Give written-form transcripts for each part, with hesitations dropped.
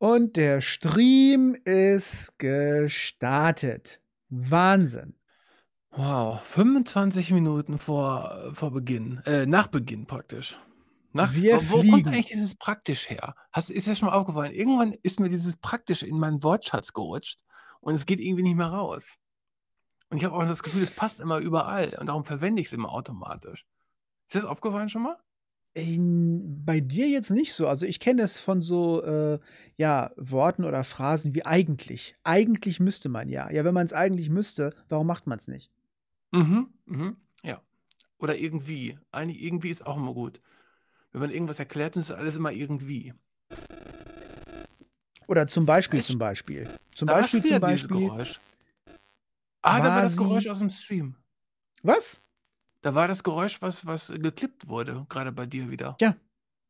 Und der Stream ist gestartet. Wahnsinn. Wow, 25 Minuten vor Beginn, nach Beginn praktisch. Wo kommt eigentlich dieses praktisch her? Ist dir schon mal aufgefallen? Irgendwann ist mir dieses praktisch in meinen Wortschatz gerutscht und es geht irgendwie nicht mehr raus. Und ich habe auch das Gefühl, es passt immer überall und darum verwende ich es immer automatisch. Ist dir das aufgefallen schon mal? Bei dir jetzt nicht so. Also ich kenne es von so ja, Worten oder Phrasen wie eigentlich. Eigentlich müsste man ja. Ja, wenn man es eigentlich müsste, warum macht man es nicht? Ja. Oder irgendwie. Eigentlich irgendwie ist auch immer gut. Wenn man irgendwas erklärt, ist alles immer irgendwie. Oder zum Beispiel, Geräusch. Ah, da war das Geräusch aus dem Stream. Was? Da war das Geräusch, was geklippt wurde, gerade bei dir wieder. Ja,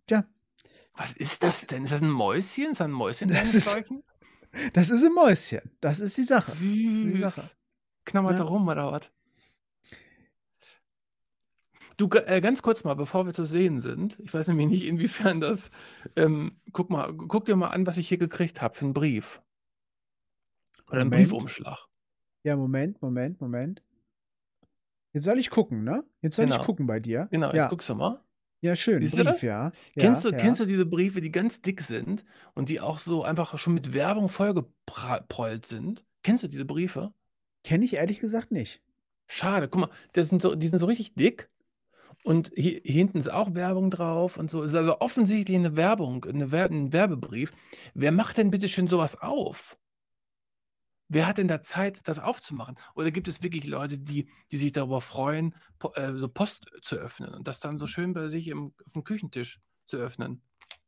ja. Was ist das denn? Ist das ein Mäuschen? Ist das ein Mäuschen? Das ist ein Mäuschen. Das ist die Sache. Süß. Die Sache. Knabbert da rum oder was? Du, ganz kurz mal, bevor wir zu sehen sind, ich weiß nämlich nicht, inwiefern das, guck dir mal an, was ich hier gekriegt habe für einen Brief. Oder einen Briefumschlag. Ja, Moment. Jetzt soll ich gucken, ne? Jetzt soll ich gucken bei dir. Genau, jetzt guckst du mal. Ja, schön. Siehst Brief, ja. Kennst du diese Briefe, die ganz dick sind und die auch so einfach schon mit Werbung vollgeprollt sind? Kennst du diese Briefe? Kenne ich ehrlich gesagt nicht. Schade, guck mal, die sind so richtig dick und hier hinten ist auch Werbung drauf und so. Ist also offensichtlich eine Werbung, ein Werbebrief. Wer macht denn bitte schön sowas auf? Wer hat denn da Zeit, das aufzumachen? Oder gibt es wirklich Leute, die sich darüber freuen, so Post zu öffnen und das dann so schön bei sich auf dem Küchentisch zu öffnen?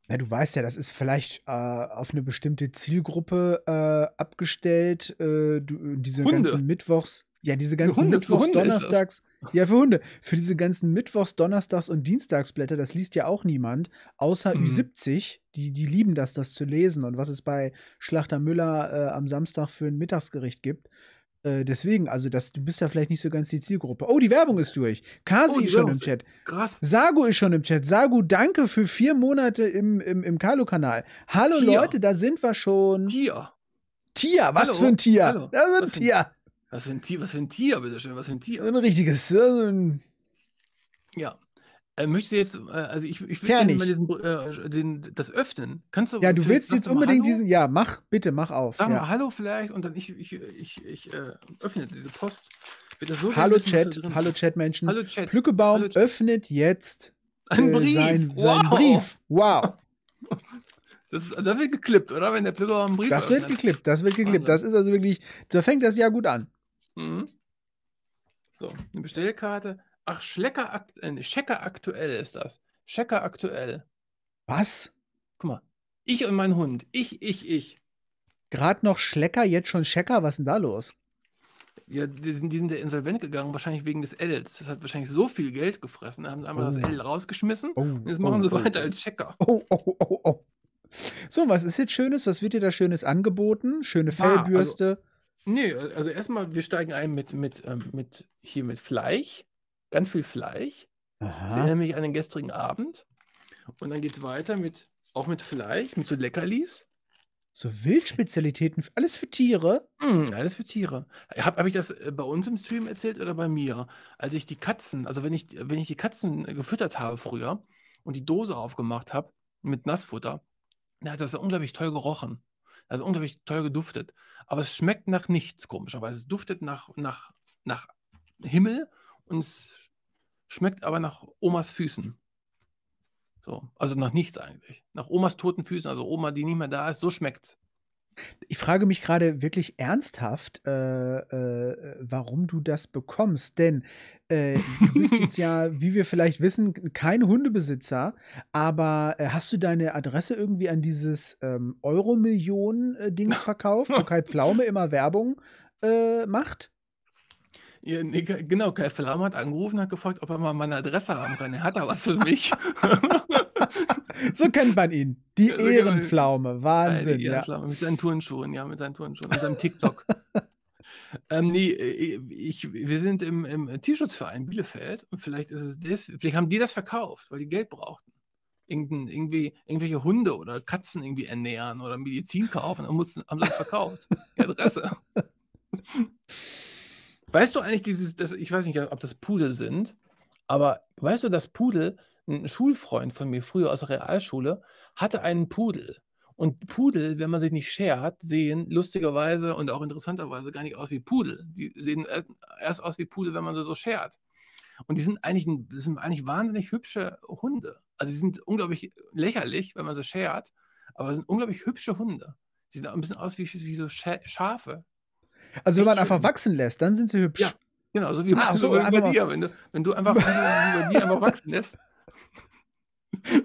Na, du weißt ja, das ist vielleicht auf eine bestimmte Zielgruppe abgestellt. Diese Hunde. Ganzen Mittwochs, ja, diese ganzen Hunde, Mittwochs, Donnerstags. Ja, für Hunde. Für diese ganzen Mittwochs, Donnerstags und Dienstagsblätter, das liest ja auch niemand, außer Ü70. Die lieben das zu lesen und was es bei Schlachter Müller am Samstag für ein Mittagsgericht gibt. Deswegen, also du bist ja vielleicht nicht so ganz die Zielgruppe. Oh, die Werbung ist durch. Kasi ist schon im Chat. Krass. Sagu ist schon im Chat. Sagu, danke für 4 Monate im Carlo-Kanal. Hallo Tier. Leute, da sind wir schon. Tier, was Hallo. Für ein Tier? Hallo. Das ist ein Tier. Was für ein Tier, bitteschön, was für ein Tier? Ein richtiges. Ja. Möchtest du jetzt, also ich will gerne mal das öffnen. Kannst du? Ja, du willst jetzt unbedingt diesen, ja, mach auf. Sag mal Hallo vielleicht und dann ich öffne diese Post. So Hallo Chat, Hallo Chatmenschen. Hallo Chat. Plückebaum Hallo Chat. Öffnet jetzt einen Brief. Seinen Brief. Wow. Das wird geklippt, oder? Wenn der Plückebaum einen Brief öffnet. Das wird geklippt. Das ist also wirklich, da fängt das ja gut an. So, eine Bestellkarte. Ach, Checker aktuell ist das. Checker aktuell. Was? Guck mal. Ich und mein Hund. Ich. Gerade noch Schlecker, jetzt schon Checker? Was ist denn da los? Ja, die sind ja insolvent gegangen, wahrscheinlich wegen des Ls. Das hat wahrscheinlich so viel Geld gefressen. Da haben sie einfach das L rausgeschmissen und jetzt machen sie weiter als Checker. So, was ist jetzt Schönes? Was wird dir da Schönes angeboten? Schöne Fellbürste? Nee, also erstmal, wir steigen ein mit Fleisch. Ganz viel Fleisch. Aha. Das erinnert mich an den gestrigen Abend. Und dann geht es weiter mit Fleisch, mit so Leckerlis. So Wildspezialitäten, alles für Tiere? Alles für Tiere. Hab ich das bei uns im Stream erzählt oder bei mir? Als ich die Katzen, also wenn ich die Katzen gefüttert habe früher und die Dose aufgemacht habe mit Nassfutter, dann hat das unglaublich toll gerochen. Also unglaublich toll geduftet. Aber es schmeckt nach nichts, komischerweise. Es duftet nach Himmel und es schmeckt aber nach Omas Füßen. So, also nach nichts eigentlich. Nach Omas toten Füßen, also Oma, die nicht mehr da ist, so schmeckt's. Ich frage mich gerade wirklich ernsthaft, warum du das bekommst. Denn du bist jetzt ja, wie wir vielleicht wissen, kein Hundebesitzer. Aber hast du deine Adresse irgendwie an dieses Euro-Millionen-Dings verkauft, wo Kai Pflaume immer Werbung macht? Ja, nee, genau, Kai Pflaume hat angerufen, hat gefragt, ob er mal meine Adresse haben kann. Er hat da was für mich. So kennt man ihn. Die Ehrenpflaume, Wahnsinn. Die Ehrenpflaume, ja. Mit seinen Turnschuhen, mit seinem TikTok. Wir sind im Tierschutzverein Bielefeld und vielleicht haben die das verkauft, weil die Geld brauchten. irgendwelche Hunde oder Katzen irgendwie ernähren oder Medizin kaufen und haben das verkauft. Die Adresse. Weißt du eigentlich ich weiß nicht, ob das Pudel sind, aber weißt du, dass Pudel, ein Schulfreund von mir früher aus der Realschule, hatte einen Pudel. Und Pudel, wenn man sich nicht schert, sehen lustigerweise und auch interessanterweise gar nicht aus wie Pudel. Die sehen erst aus wie Pudel, wenn man sie so schert. Und die sind eigentlich wahnsinnig hübsche Hunde. Also die sind unglaublich lächerlich, wenn man sie schert, aber sind unglaublich hübsche Hunde. Die sehen auch ein bisschen aus wie so Schafe. Also wenn man einfach wachsen lässt, dann sind sie hübsch. Ja, genau, so wie bei dir. Wenn du einfach über die einfach wachsen lässt.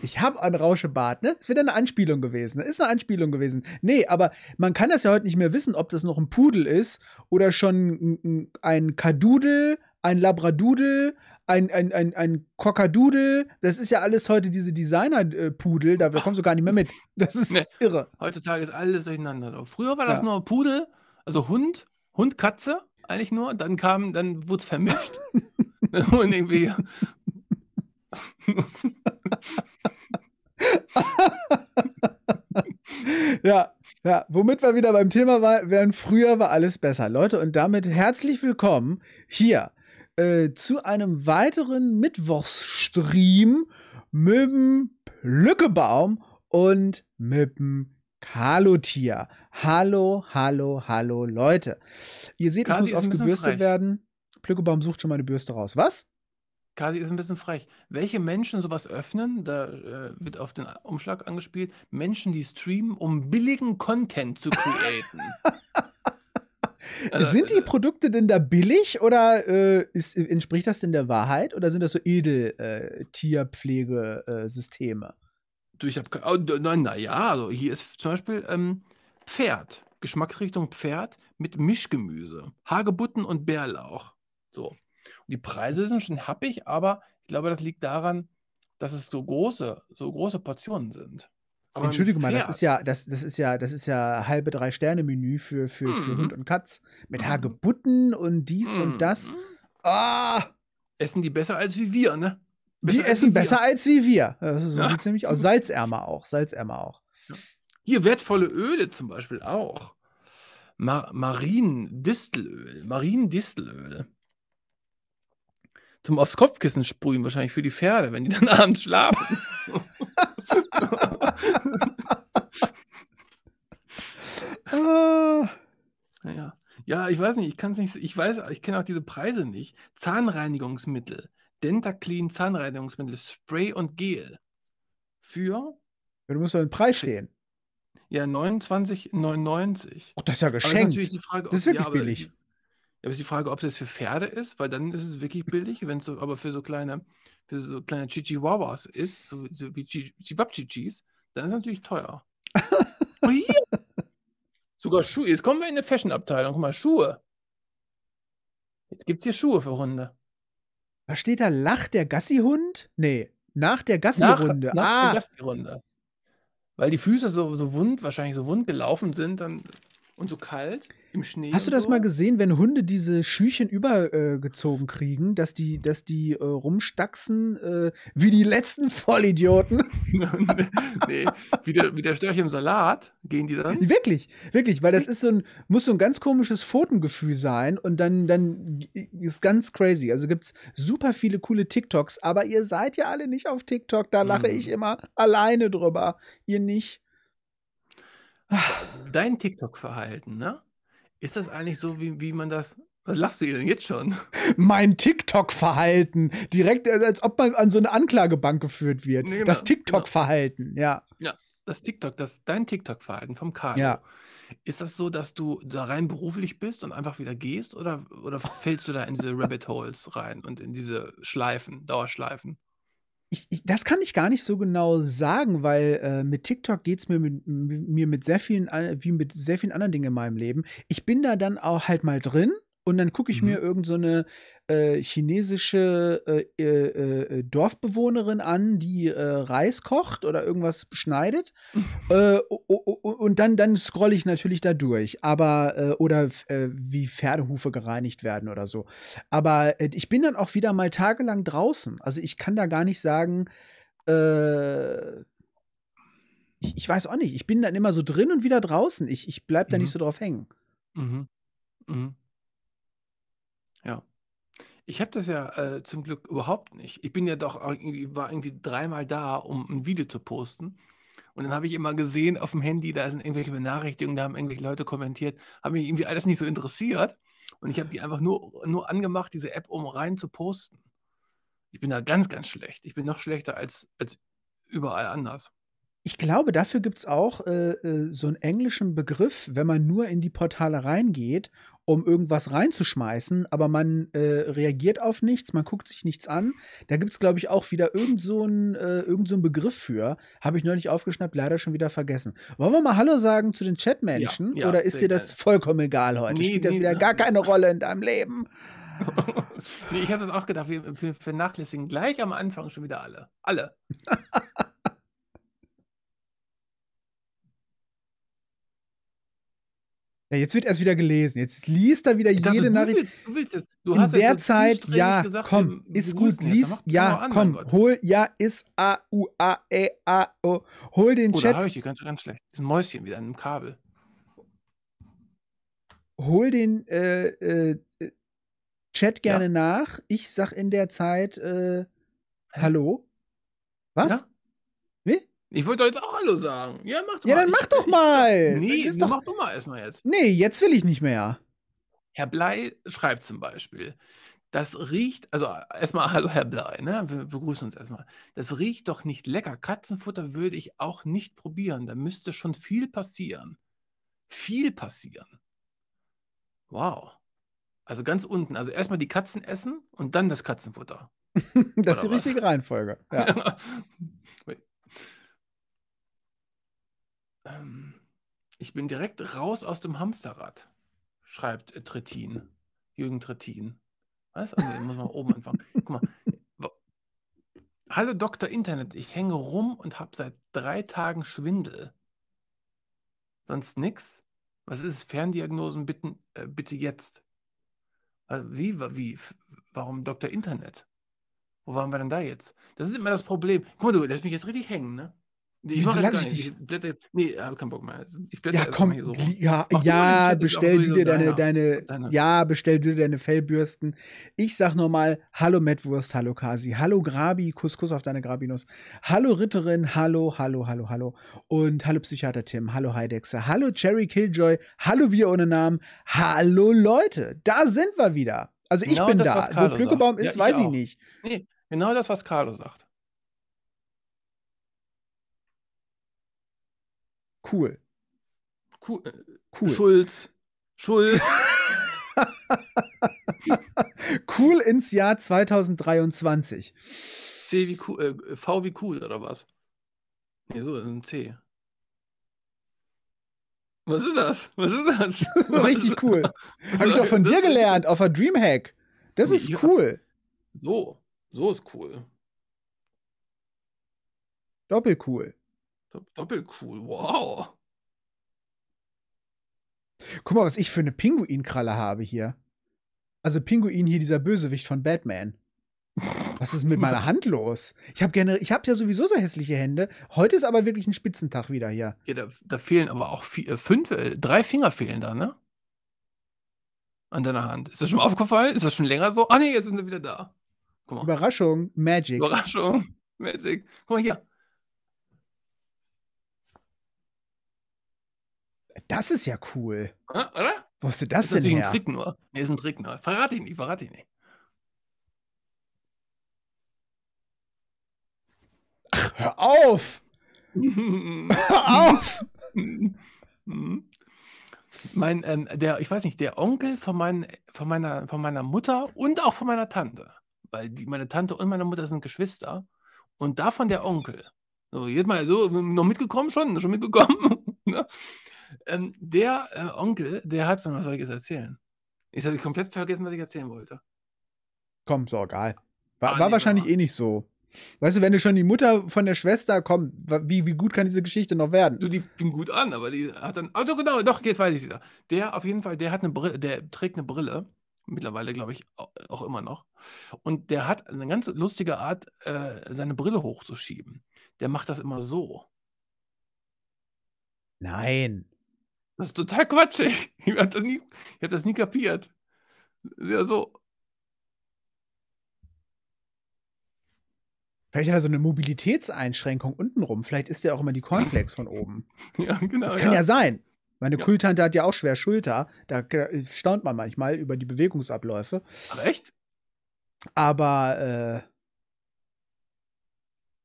Ich habe einen Rauschebart, ne? Das wäre eine Anspielung gewesen. Ist eine Anspielung gewesen. Nee, aber man kann das ja heute nicht mehr wissen, ob das noch ein Pudel ist oder schon ein Kadudel, ein Labradudel, ein Cockadudel. Das ist ja alles heute diese Designer-Pudel, da kommst du gar nicht mehr mit. Das ist irre. Heutzutage ist alles durcheinander. Früher war das nur Pudel, also Hund, Katze, eigentlich nur. Dann wurde es vermischt. Und irgendwie... ja, womit wir wieder beim Thema wären, früher war alles besser, Leute, und damit herzlich willkommen hier zu einem weiteren Mittwochsstream mit dem Plückebaum und mit dem Kalotier. Hallo, Leute. Ihr seht, ich muss oft gebürstet werden. Plückebaum sucht schon mal eine Bürste raus. Was? Kasi ist ein bisschen frech. Welche Menschen sowas öffnen, da wird auf den Umschlag angespielt, Menschen, die streamen, um billigen Content zu createn. Also, sind die Produkte denn da billig oder entspricht das denn der Wahrheit oder sind das so Edeltierpflegesysteme? Also hier ist zum Beispiel Pferd, Geschmacksrichtung Pferd mit Mischgemüse, Hagebutten und Bärlauch. So. Die Preise sind schon happig, aber ich glaube, das liegt daran, dass es so große Portionen sind. Aber entschuldige mal, das ist ja halbe 3-Sterne-Menü für Hund und Katz. Mit Hagebutten und dies und das. Ah! Essen die besser als wie wir, ne? Die essen besser als wir. Das ist so ziemlich aus. Salzärmer auch. Ja. Hier wertvolle Öle zum Beispiel auch. Mariendistelöl. Zum aufs Kopfkissen sprühen, wahrscheinlich für die Pferde, wenn die dann abends schlafen. Ja, ich weiß nicht, ich kann es nicht, ich kenne auch diese Preise nicht. Zahnreinigungsmittel, Dentaclean Zahnreinigungsmittel, Spray und Gel. Du musst doch den Preis stehen. Ja, 29,99. Ach, das ist ja geschenkt. Das ist wirklich billig. Aber ist die Frage, ob es jetzt für Pferde ist, weil dann ist es wirklich billig, wenn es so, aber für so kleine Chichihuahuas ist, so wie Chibabchichis, dann ist es natürlich teuer. Oh, hier. Sogar Schuhe. Jetzt kommen wir in eine Fashion-Abteilung. Guck mal, Schuhe. Jetzt gibt es hier Schuhe für Hunde. Was steht da? Lach der Gassi-Hund? Nee, nach der Gassi-Runde. Nach der Gassi-Runde. Weil die Füße wahrscheinlich so wund gelaufen sind, dann. Und so kalt im Schnee. Hast du das mal gesehen, wenn Hunde diese Schüchen übergezogen kriegen, dass die rumstaxen wie die letzten Vollidioten? Nee, wie der Störche im Salat gehen die dann. Wirklich, weil das ist muss so ein ganz komisches Pfotengefühl sein und dann ist ganz crazy. Also gibt es super viele coole TikToks, aber ihr seid ja alle nicht auf TikTok, da lache ich immer alleine drüber. Ihr nicht. Dein TikTok-Verhalten, ne? Ist das eigentlich so, wie man das... Was lachst du denn jetzt schon? Mein TikTok-Verhalten. Direkt, als ob man an so eine Anklagebank geführt wird. Nee, das TikTok-Verhalten, ja. Ja, dein TikTok-Verhalten vom Carlo. Ja. Ist das so, dass du da rein beruflich bist und einfach wieder gehst? Oder fällst du da in diese Rabbit-Holes rein und in diese Schleifen, Dauerschleifen? Das kann ich gar nicht so genau sagen, weil mit TikTok geht es mir mit sehr vielen anderen Dingen in meinem Leben. Ich bin da dann auch halt mal drin und dann gucke ich mir irgend so eine chinesische Dorfbewohnerin an, die Reis kocht oder irgendwas schneidet. Und dann scrolle ich natürlich da durch. Aber, oder wie Pferdehufe gereinigt werden oder so. Aber ich bin dann auch wieder mal tagelang draußen. Also ich kann da gar nicht sagen, ich weiß auch nicht, ich bin dann immer so drin und wieder draußen. Ich bleib da nicht so drauf hängen. Mhm. Mhm. Ja. Ich habe das ja zum Glück überhaupt nicht. Ich bin ja doch irgendwie, war irgendwie dreimal da, um ein Video zu posten. Und dann habe ich immer gesehen auf dem Handy, da sind irgendwelche Benachrichtigungen, da haben irgendwelche Leute kommentiert, haben mich irgendwie alles nicht so interessiert. Und ich habe die einfach nur angemacht, diese App, um rein zu posten. Ich bin da ganz, ganz schlecht. Ich bin noch schlechter als überall anders. Ich glaube, dafür gibt es auch so einen englischen Begriff, wenn man nur in die Portale reingeht, um irgendwas reinzuschmeißen, aber man reagiert auf nichts, man guckt sich nichts an. Da gibt es, glaube ich, auch wieder irgend so einen Begriff für. Habe ich neulich aufgeschnappt, leider schon wieder vergessen. Wollen wir mal Hallo sagen zu den Chatmenschen? Ja, oder ist dir das vollkommen egal heute? Spielt das wieder gar keine Rolle in deinem Leben? Nee, ich habe das auch gedacht, wir vernachlässigen gleich am Anfang schon wieder alle. Alle. Ja, jetzt wird erst wieder gelesen. Jetzt liest da wieder jede Nachricht. Du hast in der Zeit, ja, gesagt, komm, ist gut, liest, ja, komm, hol, ja, ist, a, u, a, e, a, o, hol den Chat. Da habe ich die ganz schlecht. Das ist ein Mäuschen wieder an einem Kabel. Hol den Chat gerne nach. Ich sag in der Zeit, hallo. Was? Ja? Ich wollte jetzt auch Hallo sagen. Ja, mach doch mal. Ja, dann mach doch mal. Nee, mach doch mal erstmal jetzt. Nee, jetzt will ich nicht mehr. Herr Blei schreibt zum Beispiel, das riecht, also erstmal Hallo Herr Blei, ne? Wir begrüßen uns erstmal. Das riecht doch nicht lecker. Katzenfutter würde ich auch nicht probieren. Da müsste schon viel passieren. Viel passieren. Wow. Also ganz unten. Also erstmal die Katzen essen und dann das Katzenfutter. Das ist die richtige Reihenfolge. Ja. Ich bin direkt raus aus dem Hamsterrad, schreibt Trittin. Jürgen Trittin. Was? Also, muss man oben anfangen. Guck mal. Hallo Dr. Internet, ich hänge rum und habe seit 3 Tagen Schwindel. Sonst nix? Was ist es? Ferndiagnosen bitte jetzt. Also, wie? Warum Dr. Internet? Wo waren wir denn da jetzt? Das ist immer das Problem. Guck mal, du lässt mich jetzt richtig hängen, ne? Ich mache das gar nicht. Ich blätter jetzt. Nee, habe keinen Bock mehr. Ich blätter jetzt mal hier so. Ja, bestell du dir deine Fellbürsten. Ich sag nochmal, hallo Mettwurst, hallo Kasi, hallo Grabi, Kuss auf deine Grabinus, hallo Ritterin, hallo. Und hallo Psychiater Tim, hallo Heidexer, hallo Cherry Killjoy, hallo wir ohne Namen, hallo Leute, da sind wir wieder. Also ich bin da. Wo Glückebaum ist, weiß ich nicht. Nee, genau das, was Carlo sagt. Cool. Schulz. Cool ins Jahr 2023. C wie cool, V wie cool, oder was? Nee, so, das ist ein C. Was ist das? Richtig cool. Habe ich doch von dir gelernt, auf der Dreamhack. Das ist cool. So ist cool. Doppelcool. Doppelcool, wow. Guck mal, was ich für eine Pinguinkralle habe hier. Also Pinguin hier, dieser Bösewicht von Batman. Was ist mit meiner Hand los? Ich hab ja sowieso so hässliche Hände. Heute ist aber wirklich ein Spitzentag wieder hier. Ja, da fehlen aber auch 3 Finger fehlen da, ne? An deiner Hand. Ist das schon aufgefallen? Ist das schon länger so? Ah, nee, jetzt sind sie wieder da. Guck mal. Überraschung, Magic. Guck mal hier. Das ist ja cool. Oder? Wo hast du das denn her? Ist ein Trick nur. Nee, ist ein Trick nur. Verrate ihn nicht. Ach, hör auf! Hör auf! Ich weiß nicht, der Onkel von meiner Mutter und auch von meiner Tante. Weil meine Tante und meine Mutter sind Geschwister. Und davon der Onkel. So, jetzt mal so, noch mitgekommen schon? Schon mitgekommen? Der Onkel, der hat von was soll ich jetzt erzählen? Ich habe komplett vergessen, was ich erzählen wollte. Komm, so egal. War wahrscheinlich eh nicht so. Weißt du, wenn du schon die Mutter von der Schwester kommst, wie gut kann diese Geschichte noch werden? Du, die fing gut an, aber die hat dann. Oh, genau, doch, jetzt weiß ich es wieder. Der auf jeden Fall, der trägt eine Brille Mittlerweile, glaube ich, auch immer noch. Und der hat eine ganz lustige Art, seine Brille hochzuschieben. Der macht das immer so. Nein. Das ist total quatschig. Ich hab das nie kapiert. Ja, so. Vielleicht hat er so eine Mobilitätseinschränkung untenrum. Vielleicht isst er auch immer die Cornflakes von oben. Ja, genau. Das kann ja sein. Meine Kultante hat ja auch schwer Schulter. Da staunt man manchmal über die Bewegungsabläufe. Ach, echt? Aber,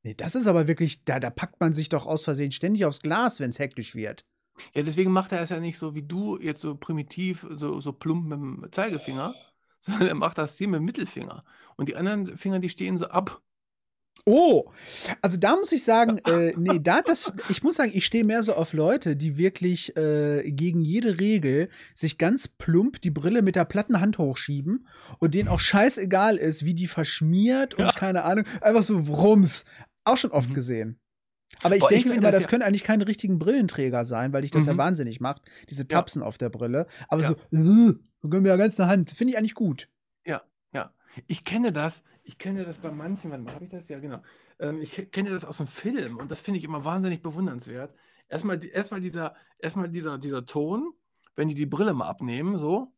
nee, das ist aber wirklich, da packt man sich doch aus Versehen ständig aufs Glas, wenn es hektisch wird. Ja, deswegen macht er es ja nicht so wie du, jetzt so primitiv, so plump mit dem Zeigefinger, sondern er macht das hier mit dem Mittelfinger. Und die anderen Finger, die stehen so ab. Oh, also da muss ich sagen, nee, ich muss sagen, ich stehe mehr so auf Leute, die wirklich gegen jede Regel sich ganz plump die Brille mit der platten Hand hochschieben und denen auch scheißegal ist, wie die verschmiert und keine Ahnung, einfach so rums. Auch schon oft gesehen. Aber ich denke immer, das können eigentlich keine richtigen Brillenträger sein, weil dich das ja wahnsinnig macht, diese Tapsen auf der Brille. Aber so, so gehen wir ja ganz in der Hand, finde ich eigentlich gut. Ja, ja. Ich kenne das bei manchen, warte mal, habe ich das? Ja, genau. Ich kenne das aus dem Film und das finde ich immer wahnsinnig bewundernswert. Erstmal dieser Ton, wenn die Brille mal abnehmen, so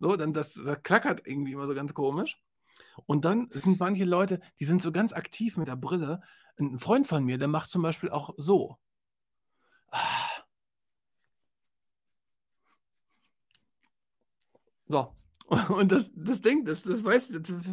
dann das klackert irgendwie immer so ganz komisch. Und dann sind manche Leute, die sind so ganz aktiv mit der Brille. Ein Freund von mir, der macht zum Beispiel auch so. So. Und das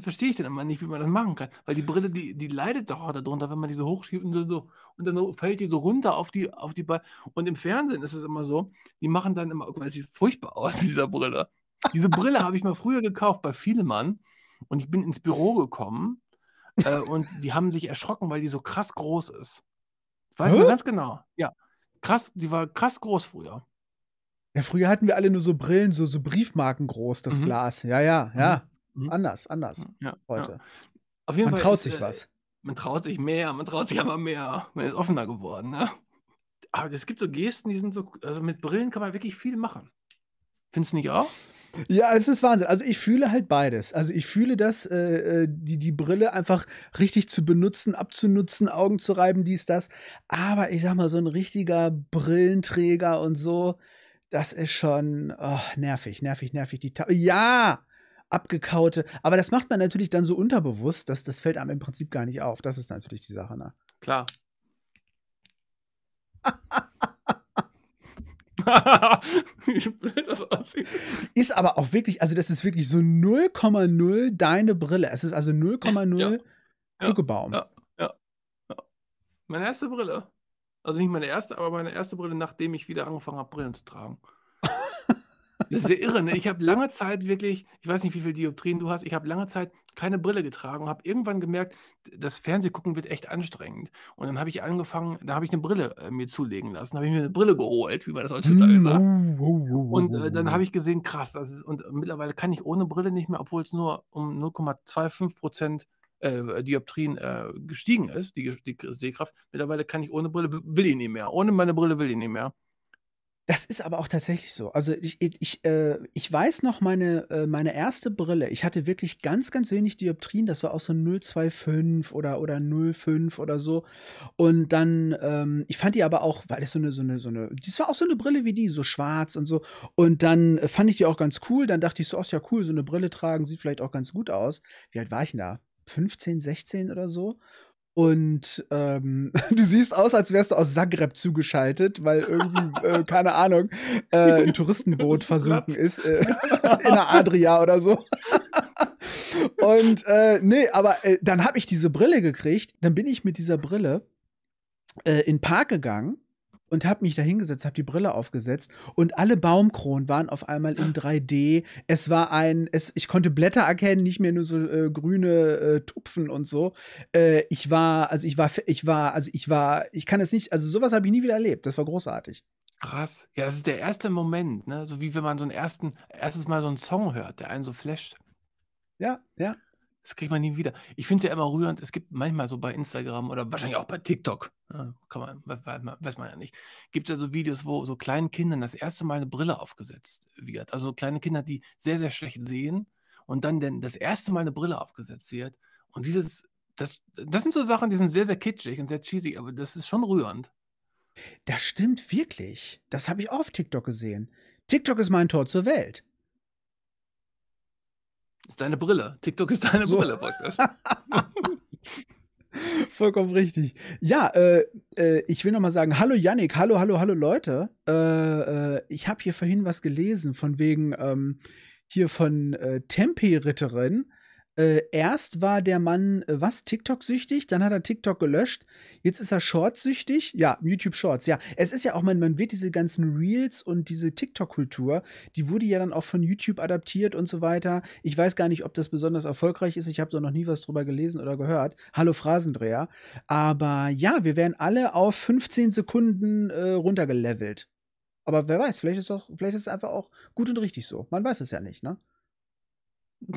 verstehe ich dann immer nicht, wie man das machen kann. Weil die Brille, die leidet doch darunter, wenn man die so hochschiebt und so. Und dann so fällt die so runter auf die Beine. Und im Fernsehen ist es immer so, die machen dann immer, es sieht furchtbar aus mit dieser Brille. Diese Brille habe ich mal früher gekauft bei Fielemann. Und ich bin ins Büro gekommen. Und die haben sich erschrocken, weil die so krass groß ist. Weißt du ganz genau? Ja. Krass, die war krass groß früher. Ja, früher hatten wir alle nur so Brillen, so Briefmarken groß, das Glas. Ja. Anders. Ja, heute. Ja. Auf jeden Fall traut sich was. Man traut sich mehr, man traut sich aber mehr. Man ist offener geworden, ne? Aber es gibt so Gesten, die sind so, also mit Brillen kann man wirklich viel machen. Findest du nicht auch? Ja, es ist Wahnsinn. Also ich fühle halt beides. Also ich fühle das, die Brille einfach richtig zu benutzen, abzunutzen, Augen zu reiben, dies, das. Aber ich sag mal, so ein richtiger Brillenträger und so, das ist schon nervig. Abgekaute. Aber das macht man natürlich dann so unterbewusst, dass das fällt einem im Prinzip gar nicht auf. Das ist natürlich die Sache, ne? Klar. Wie blöd das aussieht. Ist aber auch wirklich, also das ist wirklich so 0,0 deine Brille. Es ist also 0,0 Huckebaum. Ja. Meine erste Brille. Also nicht meine erste, aber meine erste Brille, nachdem ich wieder angefangen habe, Brillen zu tragen. Das ist ja irre, ne? Ich habe lange Zeit wirklich, ich weiß nicht, wie viele Dioptrien du hast, ich habe lange Zeit keine Brille getragen und habe irgendwann gemerkt, das Fernsehgucken wird echt anstrengend. Und dann habe ich angefangen, da habe ich eine Brille mir zulegen lassen, habe ich mir eine Brille geholt, wie man das heutzutage sagt. Und dann habe ich gesehen, krass, und mittlerweile kann ich ohne Brille nicht mehr, obwohl es nur um 0,25% Dioptrien gestiegen ist, die Sehkraft. Mittlerweile kann ich ohne Brille, will ich nicht mehr. Ohne meine Brille will ich nicht mehr. Das ist aber auch tatsächlich so. Also ich weiß noch, meine erste Brille, ich hatte wirklich ganz, ganz wenig Dioptrien. Das war auch so 0,25 oder 0,5 oder so. Und dann, ich fand die aber auch, weil das das war auch so eine Brille wie die, so schwarz und so. Und dann fand ich die auch ganz cool. Dann dachte ich so, oh, ist ja cool, so eine Brille tragen, sieht vielleicht auch ganz gut aus. Wie alt war ich denn da? 15, 16 oder so. Und du siehst aus, als wärst du aus Zagreb zugeschaltet, weil irgendwie, keine Ahnung, ein Touristenboot versunken ist in der Adria oder so. Und dann habe ich diese Brille gekriegt, dann bin ich mit dieser Brille in den Park gegangen und habe mich da hingesetzt, habe die Brille aufgesetzt und alle Baumkronen waren auf einmal in 3D. Es war ich konnte Blätter erkennen, nicht mehr nur so grüne Tupfen und so. Ich kann es nicht, also sowas habe ich nie wieder erlebt. Das war großartig. Krass. Ja, das ist der erste Moment, ne? So wie wenn man so ein erstes Mal so einen Song hört, der einen so flasht. Ja. Das kriegt man nie wieder. Ich finde es ja immer rührend, es gibt manchmal so bei Instagram oder wahrscheinlich auch bei TikTok, weiß man ja nicht, gibt es ja so Videos, wo so kleinen Kindern das erste Mal eine Brille aufgesetzt wird. Also so kleine Kinder, die sehr, sehr schlecht sehen und dann das erste Mal eine Brille aufgesetzt wird. Und das sind so Sachen, die sind sehr, sehr kitschig und sehr cheesy, aber das ist schon rührend. Das stimmt wirklich. Das habe ich auch auf TikTok gesehen. TikTok ist mein Tor zur Welt. Ist deine Brille. TikTok ist deine Brille praktisch. Vollkommen richtig. Ja, ich will nochmal sagen, hallo Yannick, hallo Leute. Ich habe hier vorhin was gelesen, von wegen hier von Tempe-Ritterin. Erst war der Mann, TikTok-süchtig, dann hat er TikTok gelöscht, jetzt ist er Shorts-süchtig, ja, YouTube-Shorts, ja. Es ist ja auch, man wird diese ganzen Reels und diese TikTok-Kultur, die wurde ja dann auch von YouTube adaptiert und so weiter. Ich weiß gar nicht, ob das besonders erfolgreich ist, ich habe da noch nie was drüber gelesen oder gehört. Hallo Phrasendreher. Aber ja, wir werden alle auf 15 Sekunden runtergelevelt. Aber wer weiß, vielleicht ist es einfach auch gut und richtig so. Man weiß es ja nicht, ne?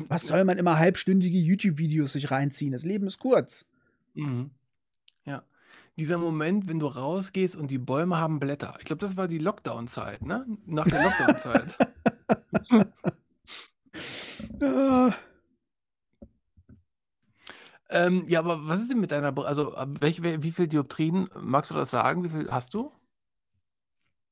Was soll man immer halbstündige YouTube-Videos sich reinziehen? Das Leben ist kurz. Mhm. Ja. Dieser Moment, wenn du rausgehst und die Bäume haben Blätter. Ich glaube, das war die Lockdown-Zeit, ne? Nach der Lockdown-Zeit. Ja, aber was ist denn mit deiner... Also, wie viele Dioptrien, magst du das sagen? Wie viel hast du?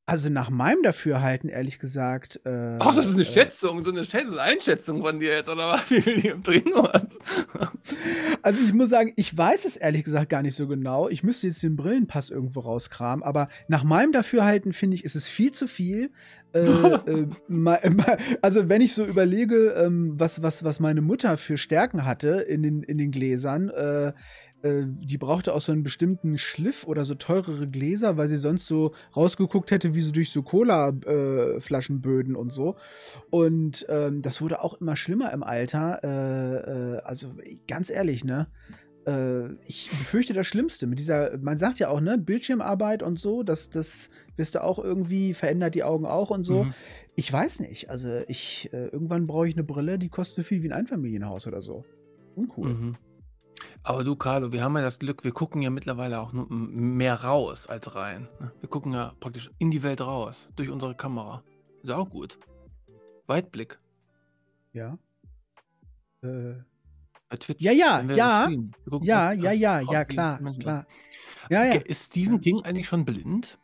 Also nach meinem Dafürhalten, ehrlich gesagt. Ach, das ist eine Schätzung, so eine Einschätzung von dir jetzt, oder was? Wie viel Dioptrien du hast? Also ich muss sagen, ich weiß es ehrlich gesagt gar nicht so genau. Ich müsste jetzt den Brillenpass irgendwo rauskramen, aber nach meinem Dafürhalten, finde ich, ist es viel zu viel. Also wenn ich so überlege, was meine Mutter für Stärken hatte in den Gläsern, die brauchte auch so einen bestimmten Schliff oder so teurere Gläser, weil sie sonst so rausgeguckt hätte, wie sie durch so Cola-Flaschenböden und so. Und das wurde auch immer schlimmer im Alter. Also ganz ehrlich, ne? Ich befürchte das Schlimmste. Mit dieser, man sagt ja auch, ne, Bildschirmarbeit und so, das wirst du auch irgendwie, verändert die Augen auch und so. Mhm. Ich weiß nicht. Also irgendwann brauche ich eine Brille, die kostet so viel wie ein Einfamilienhaus oder so. Uncool. Mhm. Aber du, Carlo, wir haben ja das Glück, wir gucken ja mittlerweile auch nur mehr raus als rein. Wir gucken ja praktisch in die Welt raus, durch unsere Kamera. Ist ja auch gut. Weitblick. Ja. Bei Twitch. Ja, klar. Ja, ja. Ist Stephen King eigentlich schon blind?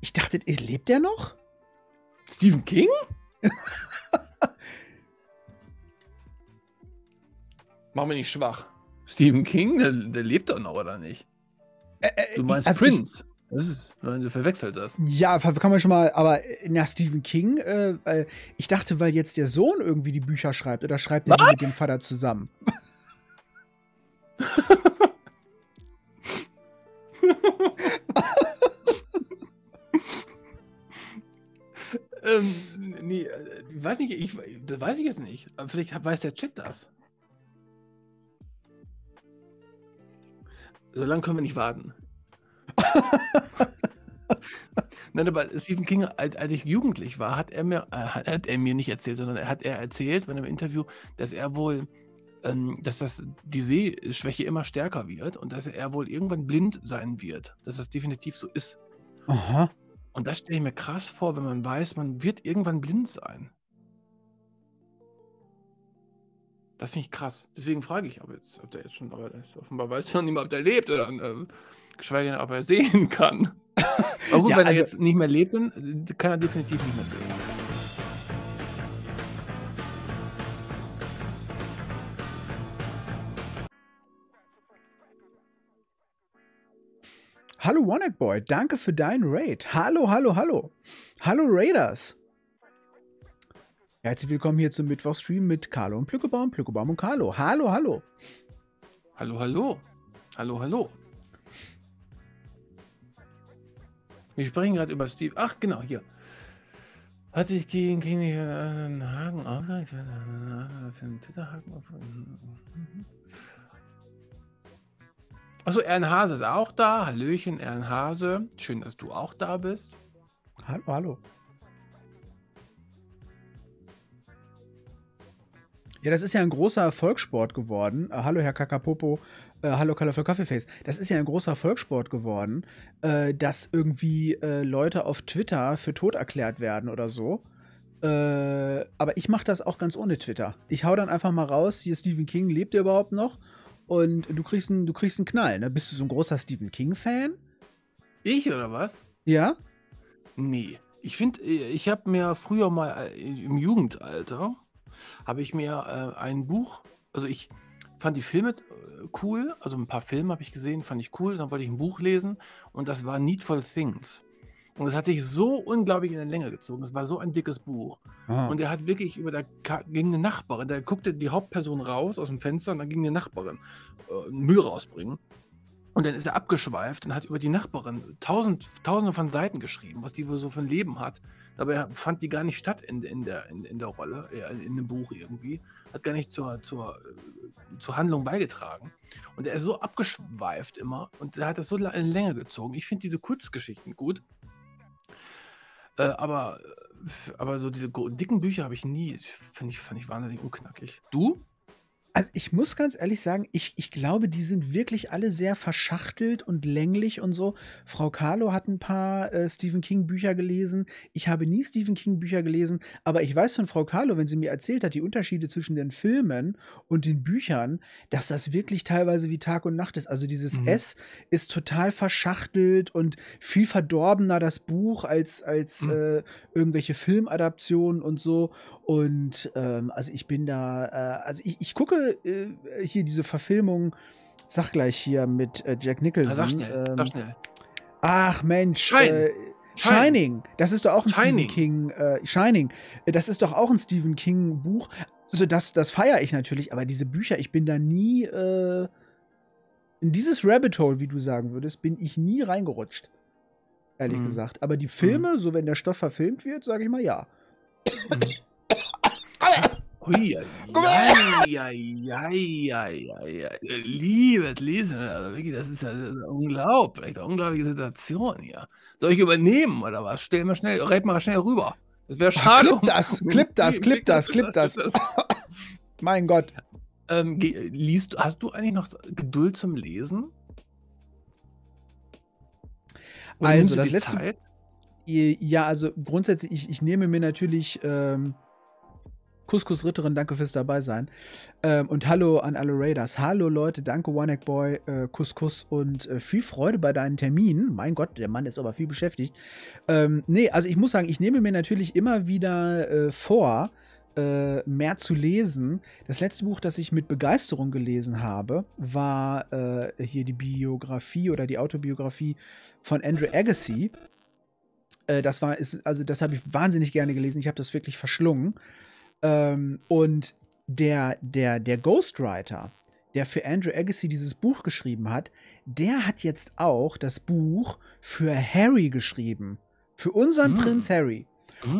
Ich dachte, lebt der noch? Stephen King? Mach mich nicht schwach. Stephen King, der lebt doch noch, oder nicht? Du meinst also Prince. Du verwechselst das. Ja, kann man schon mal, aber nach Stephen King, ich dachte, weil jetzt der Sohn irgendwie die Bücher schreibt, oder schreibt er die mit dem Vater zusammen? Nee, das weiß ich jetzt nicht. Vielleicht weiß der Chat das. So lange können wir nicht warten. Nein, aber Stephen King, als ich jugendlich war, hat er mir nicht erzählt, sondern er erzählt bei einem Interview, dass er wohl, die Sehschwäche immer stärker wird und dass er wohl irgendwann blind sein wird. Dass das definitiv so ist. Aha. Und das stelle ich mir krass vor, wenn man weiß, man wird irgendwann blind sein. Das finde ich krass. Deswegen frage ich, ob der jetzt schon, aber das offenbar weiß ich noch nicht mal, ob der lebt oder geschweige denn, ob er sehen kann. Aber gut, ja, wenn er jetzt nicht mehr lebt, dann kann er definitiv nicht mehr sehen. Hallo Wannacboy, danke für deinen Raid. Hallo. Hallo Raiders. Herzlich willkommen hier zum Mittwochstream mit Carlo und Plückebaum, Plückebaum und Carlo. Hallo. Hallo. Wir sprechen gerade über Steve. Ach, genau, hier. Hat sich gegen den Haken aufgeregt? Achso, Ern Hase ist auch da. Hallöchen, Ern Hase. Schön, dass du auch da bist. Hallo. Ja, das ist ja ein großer Erfolgssport geworden. Hallo, Herr Kakapopo. Hallo, Colorful Coffeeface. Das ist ja ein großer Erfolgssport geworden, dass irgendwie Leute auf Twitter für tot erklärt werden oder so. Aber ich mache das auch ganz ohne Twitter. Ich hau dann einfach mal raus, hier Stephen King, lebt er überhaupt noch? Und du kriegst einen Knall, ne? Bist du so ein großer Stephen King-Fan? Ich oder was? Ja? Nee. Ich habe mir früher mal im Jugendalter, habe ich mir ein Buch, also ich fand die Filme cool, also ein paar Filme habe ich gesehen, fand ich cool, dann wollte ich ein Buch lesen und das war Needful Things. Und das hatte ich so unglaublich in der Länge gezogen. Es war so ein dickes Buch. Ah. Und er hat wirklich gegen eine Nachbarin, da guckte die Hauptperson raus aus dem Fenster und dann ging eine Nachbarin Müll rausbringen. Und dann ist er abgeschweift und hat über die Nachbarin tausende von Seiten geschrieben, was die wohl so für ein Leben hat. Dabei fand die gar nicht statt in der Rolle, in dem Buch irgendwie. Hat gar nicht zur Handlung beigetragen. Und er ist so abgeschweift immer und er hat das so in Länge gezogen. Ich finde diese Kurzgeschichten gut. Aber so diese dicken Bücher habe ich nie, fand ich wahnsinnig unknackig. Du? Also ich muss ganz ehrlich sagen, ich glaube, die sind wirklich alle sehr verschachtelt und länglich und so. Frau Carlo hat ein paar Stephen King Bücher gelesen. Ich habe nie Stephen King Bücher gelesen, aber ich weiß von Frau Carlo, wenn sie mir erzählt hat, die Unterschiede zwischen den Filmen und den Büchern, dass das wirklich teilweise wie Tag und Nacht ist. Also dieses S ist total verschachtelt und viel verdorbener das Buch als irgendwelche Filmadaptionen und so. Und also ich bin da, also ich gucke hier diese Verfilmung, sag gleich hier mit Jack Nicholson. Sag schnell, Ach Mensch, Shining, das ist doch auch ein Stephen King, Shining, das ist doch auch ein Stephen King Buch. Also das feiere ich natürlich, aber diese Bücher, ich bin da nie, in dieses Rabbit Hole, wie du sagen würdest, bin ich nie reingerutscht. Ehrlich gesagt. Aber die Filme, so wenn der Stoff verfilmt wird, sage ich mal ja. Liebes Lesen, also wirklich, das ist unglaublich, eine unglaubliche Situation hier. Soll ich übernehmen oder was? Stell mal schnell, red mal schnell rüber. Das wäre schade. Klipp das. Mein Gott. Hast du eigentlich noch Geduld zum Lesen? Oder also das letzte. Zeit? Ja, also grundsätzlich, ich nehme mir natürlich. Couscous Ritterin, danke fürs Dabeisein. Und hallo an alle Raiders. Hallo Leute, danke One-Egg Boy, Couscous und viel Freude bei deinen Terminen. Mein Gott, der Mann ist aber viel beschäftigt. Nee, also ich muss sagen, ich nehme mir natürlich immer wieder vor, mehr zu lesen. Das letzte Buch, das ich mit Begeisterung gelesen habe, war hier die Biografie oder die Autobiografie von Andrew Agassi. Das habe ich wahnsinnig gerne gelesen. Ich habe das wirklich verschlungen. Und der Ghostwriter, der für Andrew Agassi dieses Buch geschrieben hat, der hat jetzt auch das Buch für Harry geschrieben. Für unseren Prinz Harry.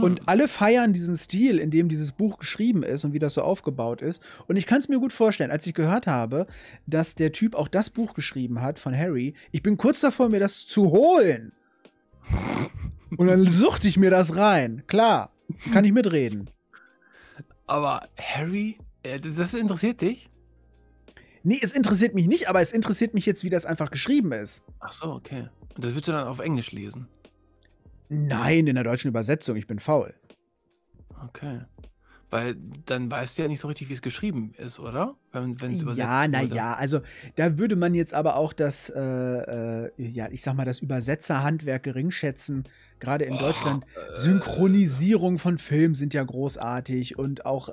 Und alle feiern diesen Stil, in dem dieses Buch geschrieben ist und wie das so aufgebaut ist. Und ich kann es mir gut vorstellen, als ich gehört habe, dass der Typ auch das Buch geschrieben hat von Harry, ich bin kurz davor, mir das zu holen. Und dann suchte ich mir das rein. Klar, kann ich mitreden. Aber Harry, das interessiert dich? Nee, es interessiert mich nicht, aber es interessiert mich jetzt, wie das einfach geschrieben ist. Ach so, okay. Und das würdest du dann auf Englisch lesen? Nein, in der deutschen Übersetzung. Ich bin faul. Okay. Weil dann weißt du ja nicht so richtig, wie es geschrieben ist, oder? Wenn's übersetzt ja, naja, also da würde man jetzt aber auch das, ja, ich sag mal, das Übersetzerhandwerk geringschätzen. Gerade in Deutschland, Synchronisierung von Filmen sind ja großartig und auch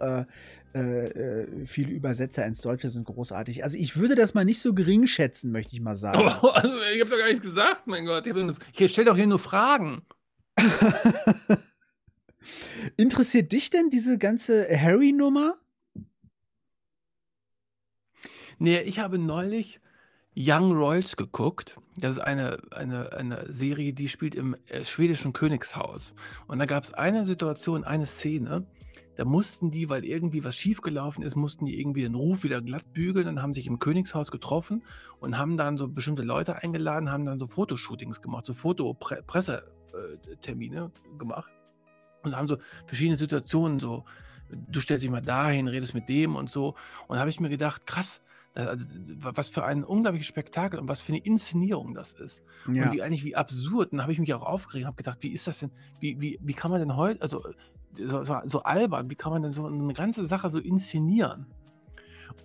viele Übersetzer ins Deutsche sind großartig. Also ich würde das mal nicht so gering schätzen, möchte ich mal sagen. Oh, also, ich habe doch gar nichts gesagt, mein Gott. Ich stelle doch hier nur Fragen. Interessiert dich denn diese ganze Harry-Nummer? Nee, ich habe neulich Young Royals geguckt. Das ist eine Serie, die spielt im schwedischen Königshaus. Und da gab es eine Situation, eine Szene, da mussten die, weil irgendwie was schiefgelaufen ist, mussten die irgendwie den Ruf wieder glatt bügeln und haben sich im Königshaus getroffen und haben dann so bestimmte Leute eingeladen, haben dann so Fotoshootings gemacht, so Fotopressetermine gemacht. Und haben so verschiedene Situationen, so du stellst dich mal dahin, redest mit dem und so. Und da habe ich mir gedacht, krass, was für ein unglaubliches Spektakel und was für eine Inszenierung das ist. Ja. Und wie absurd. Und da habe ich mich auch aufgeregt und habe gedacht, wie ist das denn, wie kann man denn heute, also so albern, wie kann man denn so eine ganze Sache so inszenieren?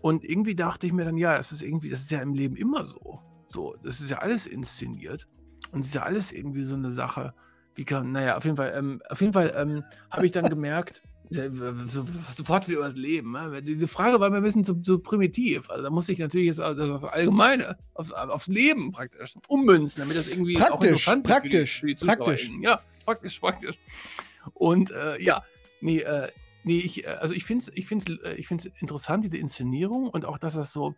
Und irgendwie dachte ich mir dann, ja, es ist irgendwie, das ist ja im Leben immer so. So, das ist ja alles inszeniert und es ist ja alles irgendwie so eine Sache, wie kann, naja, auf jeden Fall habe ich dann gemerkt, sofort wieder über das Leben. Ne? Diese Frage war mir ein bisschen zu primitiv. Also da musste ich natürlich jetzt also auf Allgemeine, aufs Leben praktisch ummünzen, damit das irgendwie auch interessant ist für die ja, praktisch. Und also ich finde es interessant, diese Inszenierung und auch, dass das so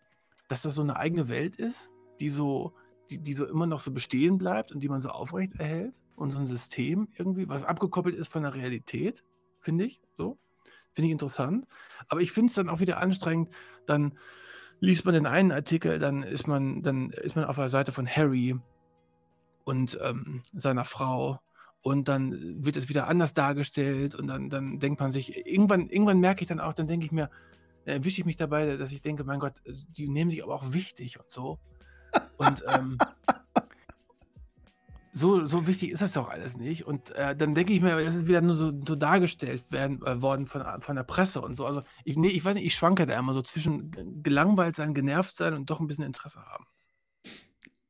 eine eigene Welt ist, die so immer noch so bestehen bleibt und die man so aufrecht erhält und so ein System irgendwie, was abgekoppelt ist von der Realität, finde ich so. Finde ich interessant. Aber ich finde es dann auch wieder anstrengend, dann liest man den einen Artikel, dann ist man auf der Seite von Harry und seiner Frau und dann wird es wieder anders dargestellt und dann denkt man sich, irgendwann merke ich dann auch, dann denke ich mir, erwische ich mich dabei, dass ich denke, mein Gott, die nehmen sich aber auch wichtig und so. Und so wichtig ist das doch alles nicht. Und dann denke ich mir, das ist wieder nur so dargestellt worden von der Presse und so. Also ich weiß nicht, ich schwanke da immer so zwischen gelangweilt sein, genervt sein und doch ein bisschen Interesse haben.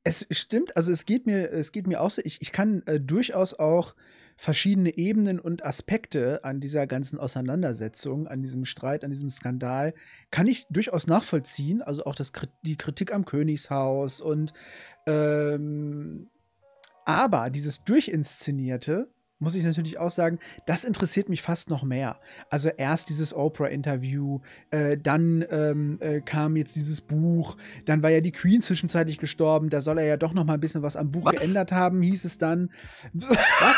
Es stimmt, also es geht mir auch so, ich kann durchaus auch verschiedene Ebenen und Aspekte an dieser ganzen Auseinandersetzung, an diesem Streit, an diesem Skandal, kann ich durchaus nachvollziehen. Also auch die Kritik am Königshaus und aber dieses Durchinszenierte, muss ich natürlich auch sagen, das interessiert mich fast noch mehr. Also erst dieses Oprah-Interview, dann kam jetzt dieses Buch, dann war ja die Queen zwischenzeitlich gestorben, da soll er ja doch noch mal ein bisschen was am Buch geändert haben, hieß es dann. Was?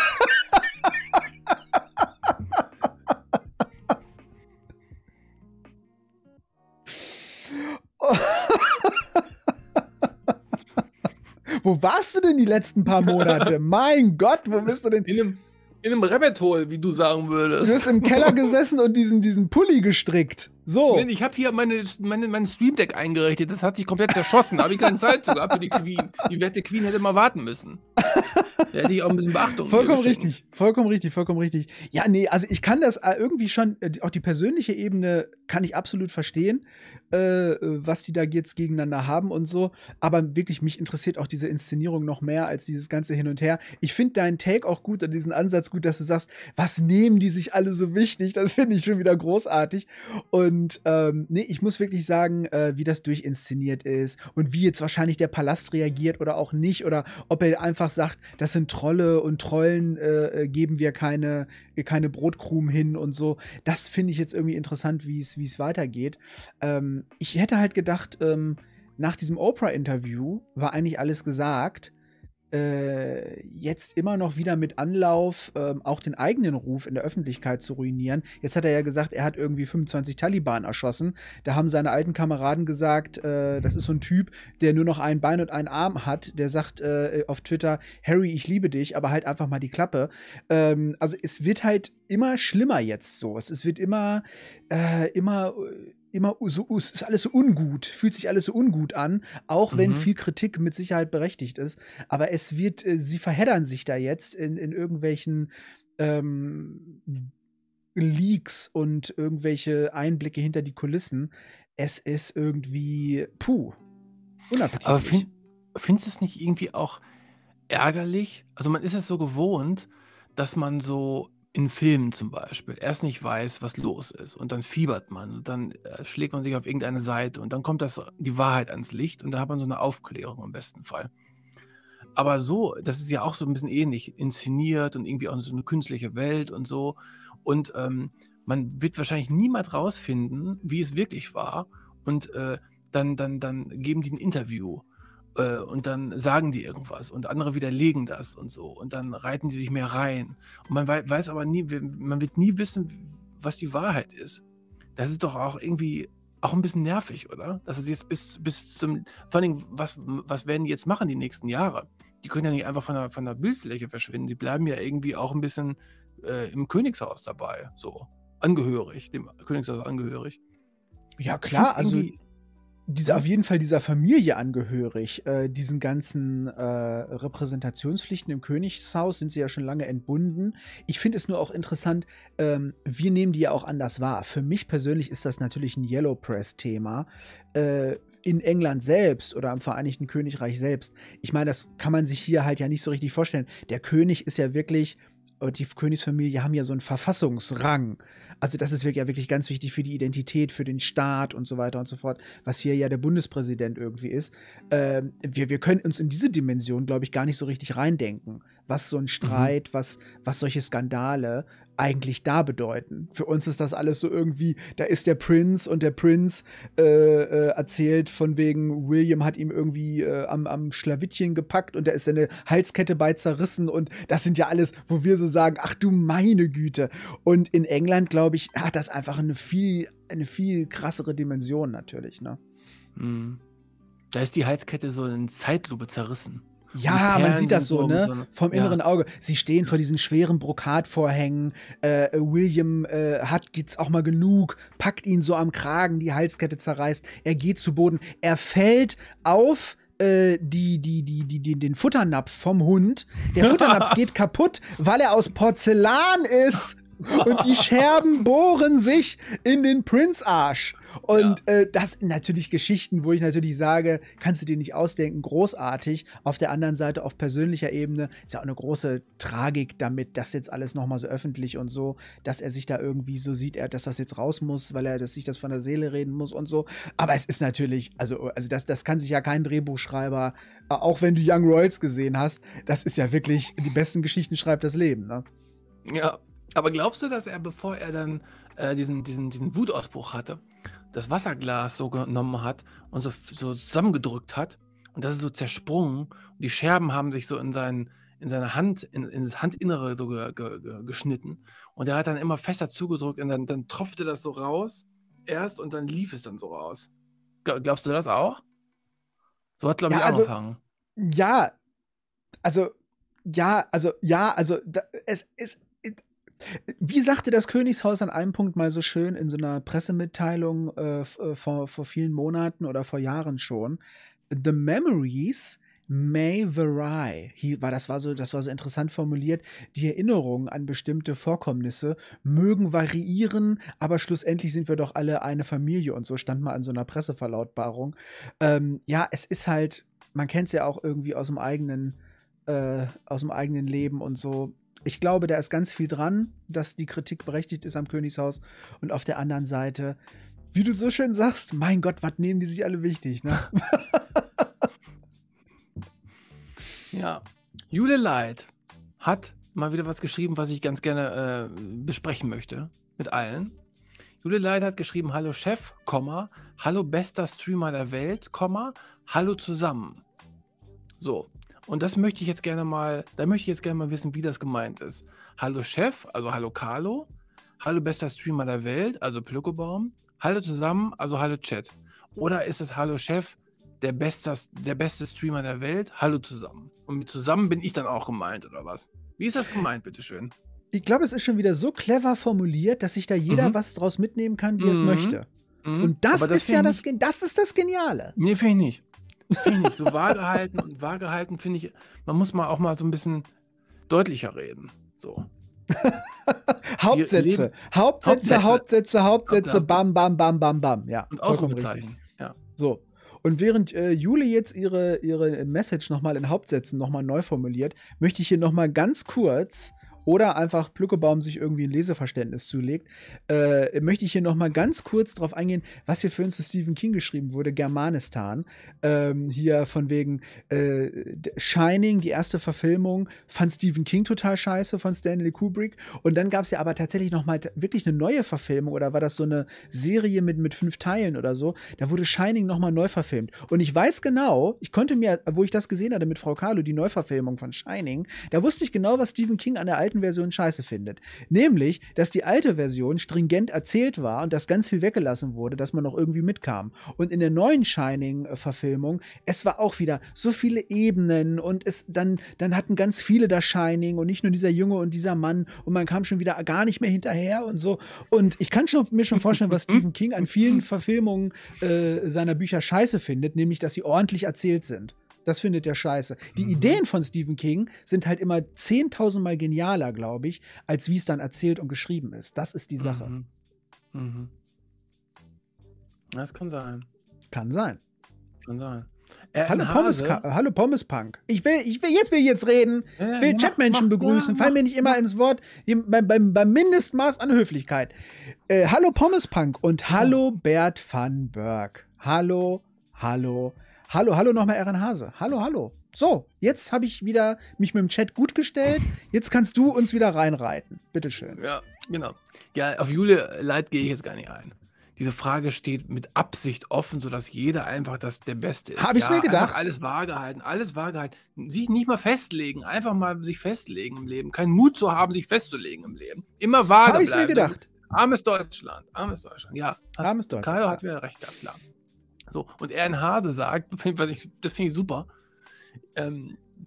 Wo warst du denn die letzten paar Monate? Mein Gott, wo bist du denn? In einem Rabbit Hole, wie du sagen würdest. Du bist im Keller gesessen und diesen Pulli gestrickt. So. Ich habe hier mein Stream Deck eingerichtet. Das hat sich komplett zerschossen. Da habe ich keine Zeit zu gehabt für die Queen. Die werte Queen hätte mal warten müssen. Da hätte ich auch ein bisschen Beachtung. Vollkommen richtig. Ja, nee, also ich kann das irgendwie schon, auch die persönliche Ebene kann ich absolut verstehen, was die da jetzt gegeneinander haben und so. Aber wirklich, mich interessiert auch diese Inszenierung noch mehr als dieses ganze Hin und Her. Ich finde deinen Take auch gut, diesen Ansatz gut, dass du sagst, was nehmen die sich alle so wichtig? Das finde ich schon wieder großartig. Und nee, ich muss wirklich sagen, wie das durchinszeniert ist und wie jetzt wahrscheinlich der Palast reagiert oder auch nicht oder ob er einfach sagt, das sind Trolle und Trollen geben wir keine Brotkrumen hin und so. Das finde ich jetzt irgendwie interessant, wie es weitergeht. Ich hätte halt gedacht, nach diesem Oprah-Interview war eigentlich alles gesagt. Jetzt immer noch wieder mit Anlauf auch den eigenen Ruf in der Öffentlichkeit zu ruinieren. Jetzt hat er ja gesagt, er hat irgendwie 25 Taliban erschossen. Da haben seine alten Kameraden gesagt, das ist so ein Typ, der nur noch ein Bein und einen Arm hat, der sagt auf Twitter, Harry, ich liebe dich, aber halt einfach mal die Klappe. Also es wird halt immer schlimmer jetzt so. Es wird immer so, es ist alles so ungut, fühlt sich alles so ungut an, auch wenn viel Kritik mit Sicherheit berechtigt ist. Aber es wird, sie verheddern sich da jetzt in irgendwelchen Leaks und irgendwelche Einblicke hinter die Kulissen. Es ist irgendwie, puh, unappetitlich. Aber findest du es nicht irgendwie auch ärgerlich? Also man ist es so gewohnt, dass man so in Filmen zum Beispiel erst nicht weiß, was los ist und dann fiebert man und dann schlägt man sich auf irgendeine Seite und dann kommt die Wahrheit ans Licht und da hat man so eine Aufklärung im besten Fall. Aber so, das ist ja auch so ein bisschen ähnlich inszeniert und irgendwie auch so eine künstliche Welt und so und man wird wahrscheinlich niemals rausfinden, wie es wirklich war und dann geben die ein Interview. Und dann sagen die irgendwas und andere widerlegen das und so und dann reiten die sich mehr rein und man weiß aber nie, man wird nie wissen, was die Wahrheit ist. Das ist doch auch irgendwie auch ein bisschen nervig, oder? Das ist jetzt bis zum, vor allem, was werden die jetzt machen die nächsten Jahre? Die können ja nicht einfach von der Bildfläche verschwinden, die bleiben ja irgendwie auch ein bisschen im Königshaus dabei, so, angehörig, dem Königshaus angehörig. Ja klar, also auf jeden Fall dieser Familie angehörig. Diesen ganzen Repräsentationspflichten im Königshaus sind sie ja schon lange entbunden. Ich finde es nur auch interessant, wir nehmen die ja auch anders wahr. Für mich persönlich ist das natürlich ein Yellow Press-Thema. In England selbst oder am Vereinigten Königreich selbst. Ich meine, das kann man sich hier halt ja nicht so richtig vorstellen. Der König ist ja wirklich... Die Königsfamilie haben ja so einen Verfassungsrang. Also das ist ja wirklich ganz wichtig für die Identität, für den Staat und so weiter und so fort, was hier ja der Bundespräsident irgendwie ist. Wir können uns in diese Dimension, glaube ich, gar nicht so richtig reindenken, was so ein Streit, was solche Skandale eigentlich da bedeuten. Für uns ist das alles so irgendwie, da ist der Prinz und der Prinz erzählt von wegen, William hat ihm irgendwie am Schlawittchen gepackt und da ist seine Halskette bei zerrissen und das sind ja alles, wo wir so sagen, ach du meine Güte. Und in England, glaube ich, hat das einfach eine viel krassere Dimension natürlich, ne? Mhm. Da ist die Halskette so in Zeitlupe zerrissen. Ja, man sieht das so, ne? So, vom inneren Auge. Sie stehen vor diesen schweren Brokatvorhängen. William gibt's auch mal genug, packt ihn so am Kragen, die Halskette zerreißt. Er geht zu Boden. Er fällt auf den Futternapf vom Hund. Der Futternapf geht kaputt, weil er aus Porzellan ist. Und die Scherben bohren sich in den Prinz-Arsch. Und das sind natürlich Geschichten, wo ich natürlich sage, kannst du dir nicht ausdenken, großartig. Auf der anderen Seite, auf persönlicher Ebene, ist ja auch eine große Tragik damit, dass jetzt alles nochmal so öffentlich und so, dass er sich da irgendwie so sieht, dass das jetzt raus muss, weil er sich das von der Seele reden muss und so. Aber es ist natürlich, also das kann sich ja kein Drehbuchschreiber, auch wenn du Young Royals gesehen hast, das ist ja wirklich, die besten Geschichten schreibt das Leben, ne? Ja. Aber glaubst du, dass er, bevor er dann diesen Wutausbruch hatte, das Wasserglas so genommen hat und so zusammengedrückt hat und das ist so zersprungen und die Scherben haben sich so in seine Hand, in das Handinnere so geschnitten und er hat dann immer fester zugedrückt und dann tropfte das so raus erst und dann lief es dann so raus. Glaubst du das auch? So hat, glaube ich, angefangen. Es ist... Wie sagte das Königshaus an einem Punkt mal so schön in so einer Pressemitteilung vor vielen Monaten oder vor Jahren schon? The memories may vary. Das war so interessant formuliert. Die Erinnerungen an bestimmte Vorkommnisse mögen variieren, aber schlussendlich sind wir doch alle eine Familie und so stand mal an so einer Presseverlautbarung. Es ist halt, man kennt es ja auch irgendwie aus dem eigenen Leben und so. Ich glaube, da ist ganz viel dran, dass die Kritik berechtigt ist am Königshaus. Und auf der anderen Seite, wie du so schön sagst, mein Gott, was nehmen die sich alle wichtig, ne? Ja, Jule Light hat mal wieder was geschrieben, was ich ganz gerne besprechen möchte mit allen. Jule Light hat geschrieben, hallo Chef, hallo bester Streamer der Welt, hallo zusammen. So. Und das möchte ich jetzt gerne mal, wissen, wie das gemeint ist. Hallo Chef, also hallo Carlo. Hallo bester Streamer der Welt, also Plöckebaum. Hallo zusammen, also hallo Chat. Oder ist es hallo Chef, der beste Streamer der Welt, hallo zusammen. Und mit zusammen bin ich dann auch gemeint, oder was? Wie ist das gemeint, bitteschön? Ich glaube, es ist schon wieder so clever formuliert, dass sich da jeder was draus mitnehmen kann, wie er es möchte. Und das ist das Geniale. Nee, finde ich nicht. Finde ich, so wahr gehalten finde ich, man muss mal auch mal so ein bisschen deutlicher reden. So. Hauptsätze, bam, bam, bam, bam, bam. Ja, und Ausrufezeichen. Ja. So. Und während Jule jetzt ihre Message nochmal in Hauptsätzen nochmal neu formuliert, möchte ich hier nochmal ganz kurz, oder einfach Plückebaum sich irgendwie ein Leseverständnis zulegt, möchte ich hier nochmal ganz kurz drauf eingehen, was hier für uns zu Stephen King geschrieben wurde, Germanistan. Hier von wegen Shining, die erste Verfilmung, fand Stephen King total scheiße von Stanley Kubrick. Und dann gab es ja aber tatsächlich nochmal wirklich eine neue Verfilmung, oder war das so eine Serie mit 5 Teilen oder so? Da wurde Shining nochmal neu verfilmt. Und ich weiß genau, ich konnte mir, wo ich das gesehen hatte mit Frau Kahlo, die Neuverfilmung von Shining, da wusste ich genau, was Stephen King an der alten alten Version scheiße findet. Nämlich, dass die alte Version stringent erzählt war und dass ganz viel weggelassen wurde, dass man noch irgendwie mitkam. Und in der neuen Shining-Verfilmung, es war auch wieder so viele Ebenen und es dann hatten ganz viele das Shining und nicht nur dieser Junge und dieser Mann und man kam schon wieder gar nicht mehr hinterher und so. Und ich kann mir schon vorstellen, was Stephen King an vielen Verfilmungen seiner Bücher scheiße findet, nämlich, dass sie ordentlich erzählt sind. Das findet er scheiße. Die Ideen von Stephen King sind halt immer 10.000 Mal genialer, glaube ich, als wie es dann erzählt und geschrieben ist. Das ist die Sache. Das kann sein. Kann sein. Hallo Pommes-Punk. Ich will jetzt reden. Will Chatmenschen begrüßen. Fall mir nicht immer ins Wort. Beim Mindestmaß an Höflichkeit. Hallo Pommes-Punk und hallo Bert van Berg. Hallo nochmal Aaron Hase. Hallo. So, jetzt habe ich wieder mich mit dem Chat gut gestellt. Jetzt kannst du uns wieder reinreiten. Bitteschön. Ja, genau. Ja, auf Jule Leid gehe ich jetzt gar nicht ein. Diese Frage steht mit Absicht offen, sodass jeder einfach der Beste ist. Habe ich mir gedacht. Alles wahr gehalten. Sich nicht mal festlegen. Einfach mal sich festlegen im Leben. Keinen Mut zu haben, sich festzulegen im Leben. Immer vage bleiben. Habe ich mir gedacht. Armes Deutschland. Ja, armes Deutschland. Carlo hat wieder recht gehabt, klar. So, und Aaron Hase sagt, das finde ich super,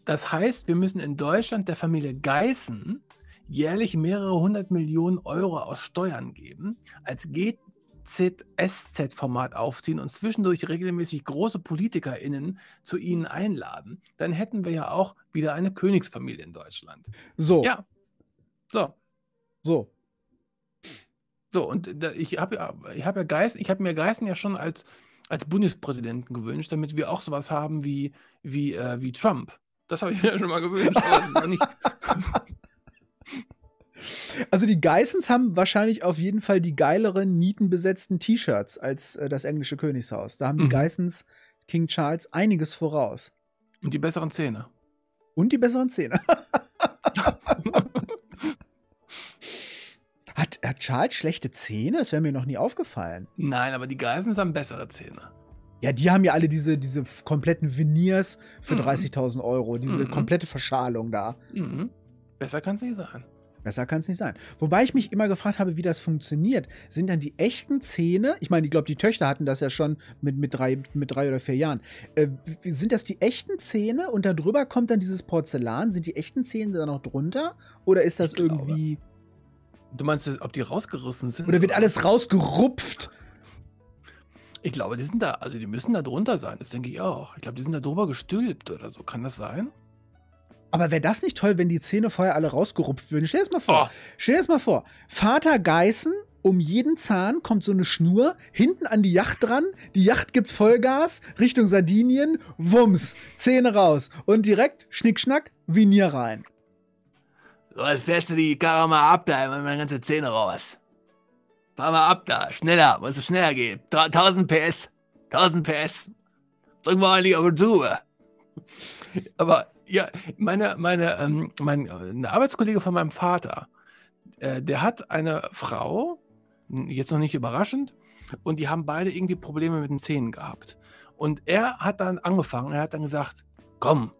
das heißt, wir müssen in Deutschland der Familie Geißen jährlich mehrere 100 Millionen Euro aus Steuern geben, als GZSZ-Format aufziehen und zwischendurch regelmäßig große PolitikerInnen zu ihnen einladen. Dann hätten wir ja auch wieder eine Königsfamilie in Deutschland. So. Ja. So. So, und ich habe mir Geißen ja schon als Bundespräsidenten gewünscht, damit wir auch sowas haben wie Trump. Das habe ich mir schon mal gewünscht. Aber das ist noch nicht. Also die Geissens haben wahrscheinlich auf jeden Fall die geileren, nietenbesetzten T-Shirts als das englische Königshaus. Da haben die Geissens King Charles einiges voraus. Und die besseren Zähne. Hat Charles schlechte Zähne? Das wäre mir noch nie aufgefallen. Nein, aber die Geissens haben bessere Zähne. Ja, die haben ja alle diese kompletten Veneers für 30.000 Euro. Diese komplette Verschalung da. Besser kann es nicht sein. Wobei ich mich immer gefragt habe, wie das funktioniert. Sind dann die echten Zähne, ich meine, ich glaube, die Töchter hatten das ja schon mit drei oder vier Jahren. Sind das die echten Zähne und da drüber kommt dann dieses Porzellan? Sind die echten Zähne dann noch drunter? Oder ist das irgendwie... Du meinst, ob die rausgerissen sind? Oder wird alles rausgerupft? Ich glaube, die sind da, also die müssen da drunter sein, das denke ich auch. Ich glaube, die sind da drüber gestülpt oder so. Kann das sein? Aber wäre das nicht toll, wenn die Zähne vorher alle rausgerupft würden? Stell dir das mal vor. Vater Geißen, um jeden Zahn kommt so eine Schnur, hinten an die Yacht dran, die Yacht gibt Vollgas, Richtung Sardinien, wumms, Zähne raus. Und direkt schnickschnack, Venier rein. So, jetzt fährst du die Karre mal ab da, immer meine ganze Zähne raus. Fahr mal ab da, schneller, muss es schneller gehen. 1000 PS. Drück mal die auf die Tube. Aber ja, ein Arbeitskollege von meinem Vater, der hat eine Frau, jetzt noch nicht überraschend, und die haben beide irgendwie Probleme mit den Zähnen gehabt. Und er hat dann angefangen, gesagt, komm,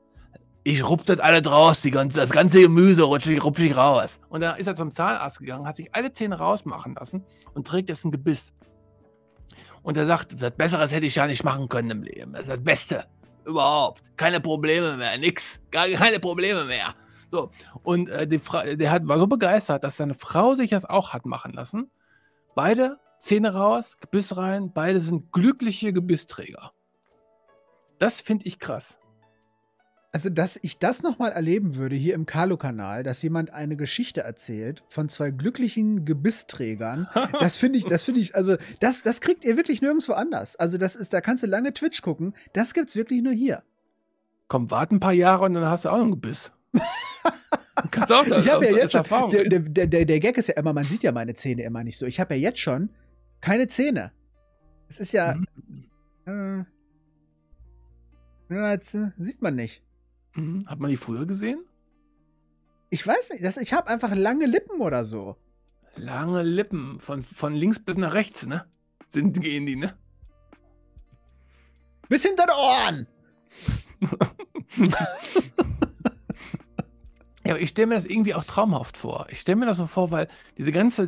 ich rupf das alle raus, das ganze Gemüse rupf ich raus. Und dann ist er zum Zahnarzt gegangen, hat sich alle Zähne rausmachen lassen und trägt jetzt ein Gebiss. Und er sagt, das Besseres hätte ich ja nicht machen können im Leben. Das ist das Beste überhaupt. Keine Probleme mehr, nix. Gar keine Probleme mehr. So. Und der war so begeistert, dass seine Frau sich das auch hat machen lassen. Beide Zähne raus, Gebiss rein, beide sind glückliche Gebissträger. Das finde ich krass. Also, dass ich das nochmal erleben würde hier im Carlo-Kanal, dass jemand eine Geschichte erzählt von zwei glücklichen Gebissträgern, das finde ich, also das kriegt ihr wirklich nirgendwo anders. Also, das ist, da kannst du lange Twitch gucken, das gibt's wirklich nur hier. Komm, warte ein paar Jahre und dann hast du auch ein Gebiss. Der Gag ist ja immer, man sieht ja meine Zähne immer nicht so. Ich habe ja jetzt schon keine Zähne. Es ist ja. Jetzt, sieht man nicht. Hat man die früher gesehen? Ich weiß nicht. Ich habe einfach lange Lippen oder so. Lange Lippen. Von links bis nach rechts, ne? Gehen die, ne? Bis hinter die Ohren! Ja, aber ich stelle mir das irgendwie auch traumhaft vor. Ich stelle mir das so vor, weil dieser ganze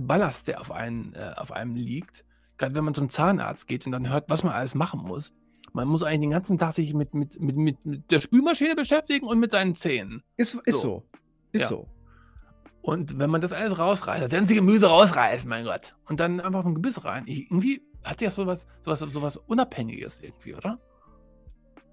Ballast, der auf einem liegt, gerade wenn man zum Zahnarzt geht und dann hört, was man alles machen muss. Man muss eigentlich den ganzen Tag sich mit der Spülmaschine beschäftigen und mit seinen Zähnen. Ist so. Ist Ja. so. Und wenn man das alles rausreißt, das ganze Gemüse rausreißt, mein Gott, und dann einfach ein Gebiss rein. Irgendwie hat ja sowas Unabhängiges irgendwie, oder?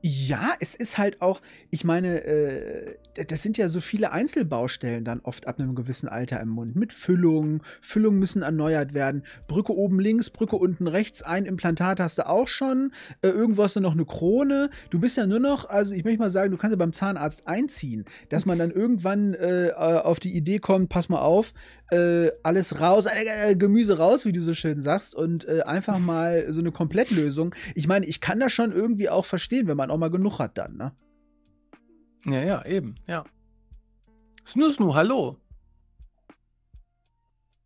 Ja, es ist halt auch, ich meine, das sind ja so viele Einzelbaustellen dann oft ab einem gewissen Alter im Mund. Mit Füllungen, Füllungen müssen erneuert werden. Brücke oben links, Brücke unten rechts, ein Implantat hast du auch schon. Irgendwo hast du noch eine Krone. Du bist ja nur noch, also ich möchte mal sagen, du kannst ja beim Zahnarzt einziehen, dass man dann irgendwann auf die Idee kommt, pass mal auf, alles raus, Gemüse raus, wie du so schön sagst, und einfach mal so eine Komplettlösung. Ich meine, ich kann das schon irgendwie auch verstehen, wenn man auch mal genug hat dann, ne? Ja, eben, ja. Snusnu, hallo.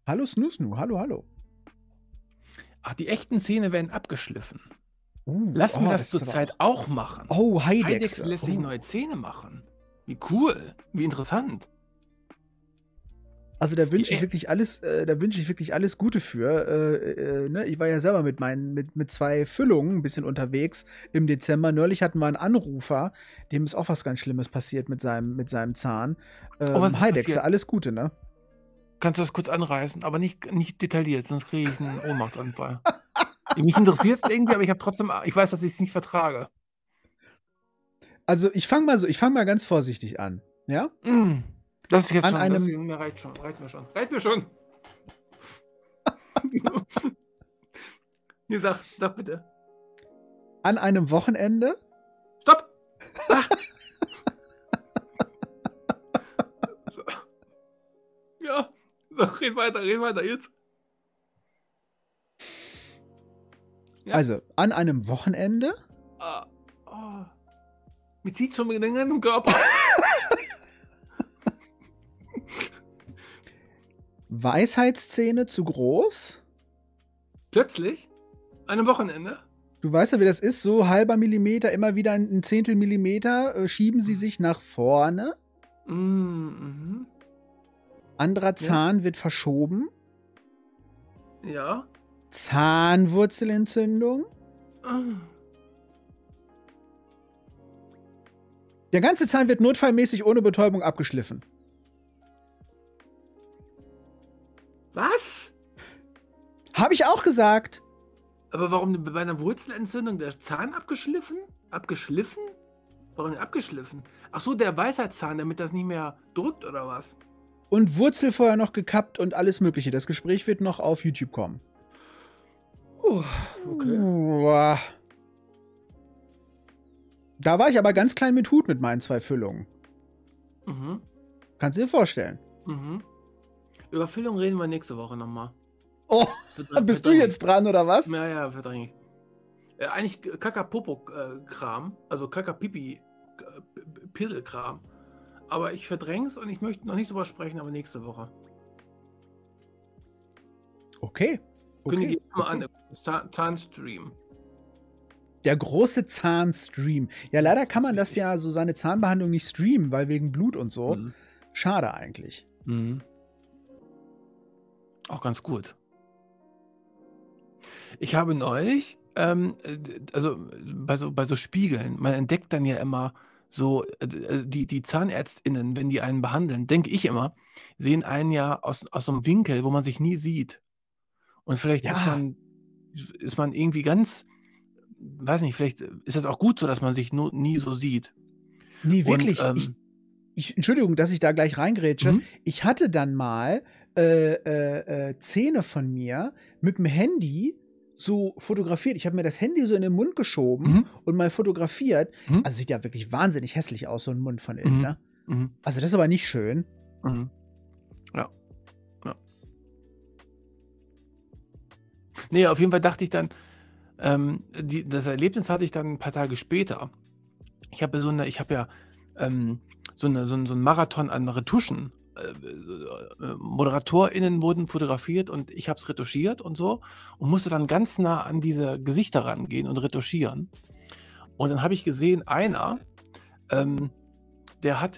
Hallo Snusnu, hallo. Ach, die echten Zähne werden abgeschliffen. Lassen wir das zurzeit auch machen. Oh, Heidex lässt sich neue Zähne machen. Wie cool, wie interessant. Also da wünsche ich wirklich alles, Gute für. Ne? Ich war ja selber mit zwei Füllungen ein bisschen unterwegs im Dezember. Neulich hatten wir einen Anrufer, dem ist auch was ganz Schlimmes passiert mit seinem Zahn. Heidex, alles Gute, ne? Kannst du das kurz anreißen, aber nicht detailliert, sonst kriege ich einen Ohnmachtsanfall. Mich interessiert es irgendwie, aber ich habe trotzdem, ich weiß, dass ich es nicht vertrage. Also ich fange mal ganz vorsichtig an, ja? Mm. Das ist jetzt an schon, einem reicht mir schon. Nee, sag bitte. An einem Wochenende? Stopp! Ja, sag, red weiter jetzt. Ja. Also, an einem Wochenende? Mir zieht schon mit den ganzen Körper. Weisheitszähne zu groß? Plötzlich? An einem Wochenende? Du weißt ja, wie das ist, so halber Millimeter, immer wieder ein Zehntel Millimeter, schieben sie sich nach vorne. Mhm. Anderer Zahn wird verschoben. Ja. Zahnwurzelentzündung. Der ganze Zahn wird notfallmäßig ohne Betäubung abgeschliffen. Was? Habe ich auch gesagt. Aber warum bei einer Wurzelentzündung der Zahn abgeschliffen? Abgeschliffen? Warum denn abgeschliffen? Ach so, der Weisheitszahn, damit das nicht mehr drückt oder was? Und Wurzel vorher noch gekappt und alles Mögliche. Das Gespräch wird noch auf YouTube kommen. Oh, okay. Da war ich aber ganz klein mit Hut mit meinen zwei Füllungen. Mhm. Kannst du dir vorstellen? Mhm. Über Füllung reden wir nächste Woche nochmal. Oh, bist du jetzt dran, oder was? Ja, verdrängig. Eigentlich Kaka-Popo-Kram, also Kaka-Pipi-Pissel-Kram. Aber ich verdräng's und ich möchte noch nicht drüber sprechen, aber nächste Woche. Okay. Kündige ich mal an, Zahnstream. Der große Zahnstream. Ja, leider kann man das ja, so seine Zahnbehandlung nicht streamen, weil wegen Blut und so. Mhm. Schade eigentlich. Mhm. Auch ganz gut. Ich habe neulich, also bei so Spiegeln, man entdeckt dann ja immer so, die ZahnärztInnen, wenn die einen behandeln, denke ich immer, sehen einen ja aus so einem Winkel, wo man sich nie sieht. Und vielleicht ist man irgendwie ganz, weiß nicht, vielleicht ist das auch gut so, dass man sich nie so sieht. Nee, wirklich. Und, Entschuldigung, dass ich da gleich reingrätsche. Mhm. Ich hatte dann mal Zähne von mir mit dem Handy so fotografiert. Ich habe mir das Handy so in den Mund geschoben und mal fotografiert. Mhm. Also sieht ja wirklich wahnsinnig hässlich aus, so ein Mund von innen. Ne? Mhm. Also das ist aber nicht schön. Mhm. Ja. Nee, auf jeden Fall dachte ich dann, das Erlebnis hatte ich dann ein paar Tage später. Ich habe so einen Marathon an Retuschen. ModeratorInnen wurden fotografiert und ich habe es retuschiert und so und musste dann ganz nah an diese Gesichter rangehen und retuschieren. Und dann habe ich gesehen, einer der hat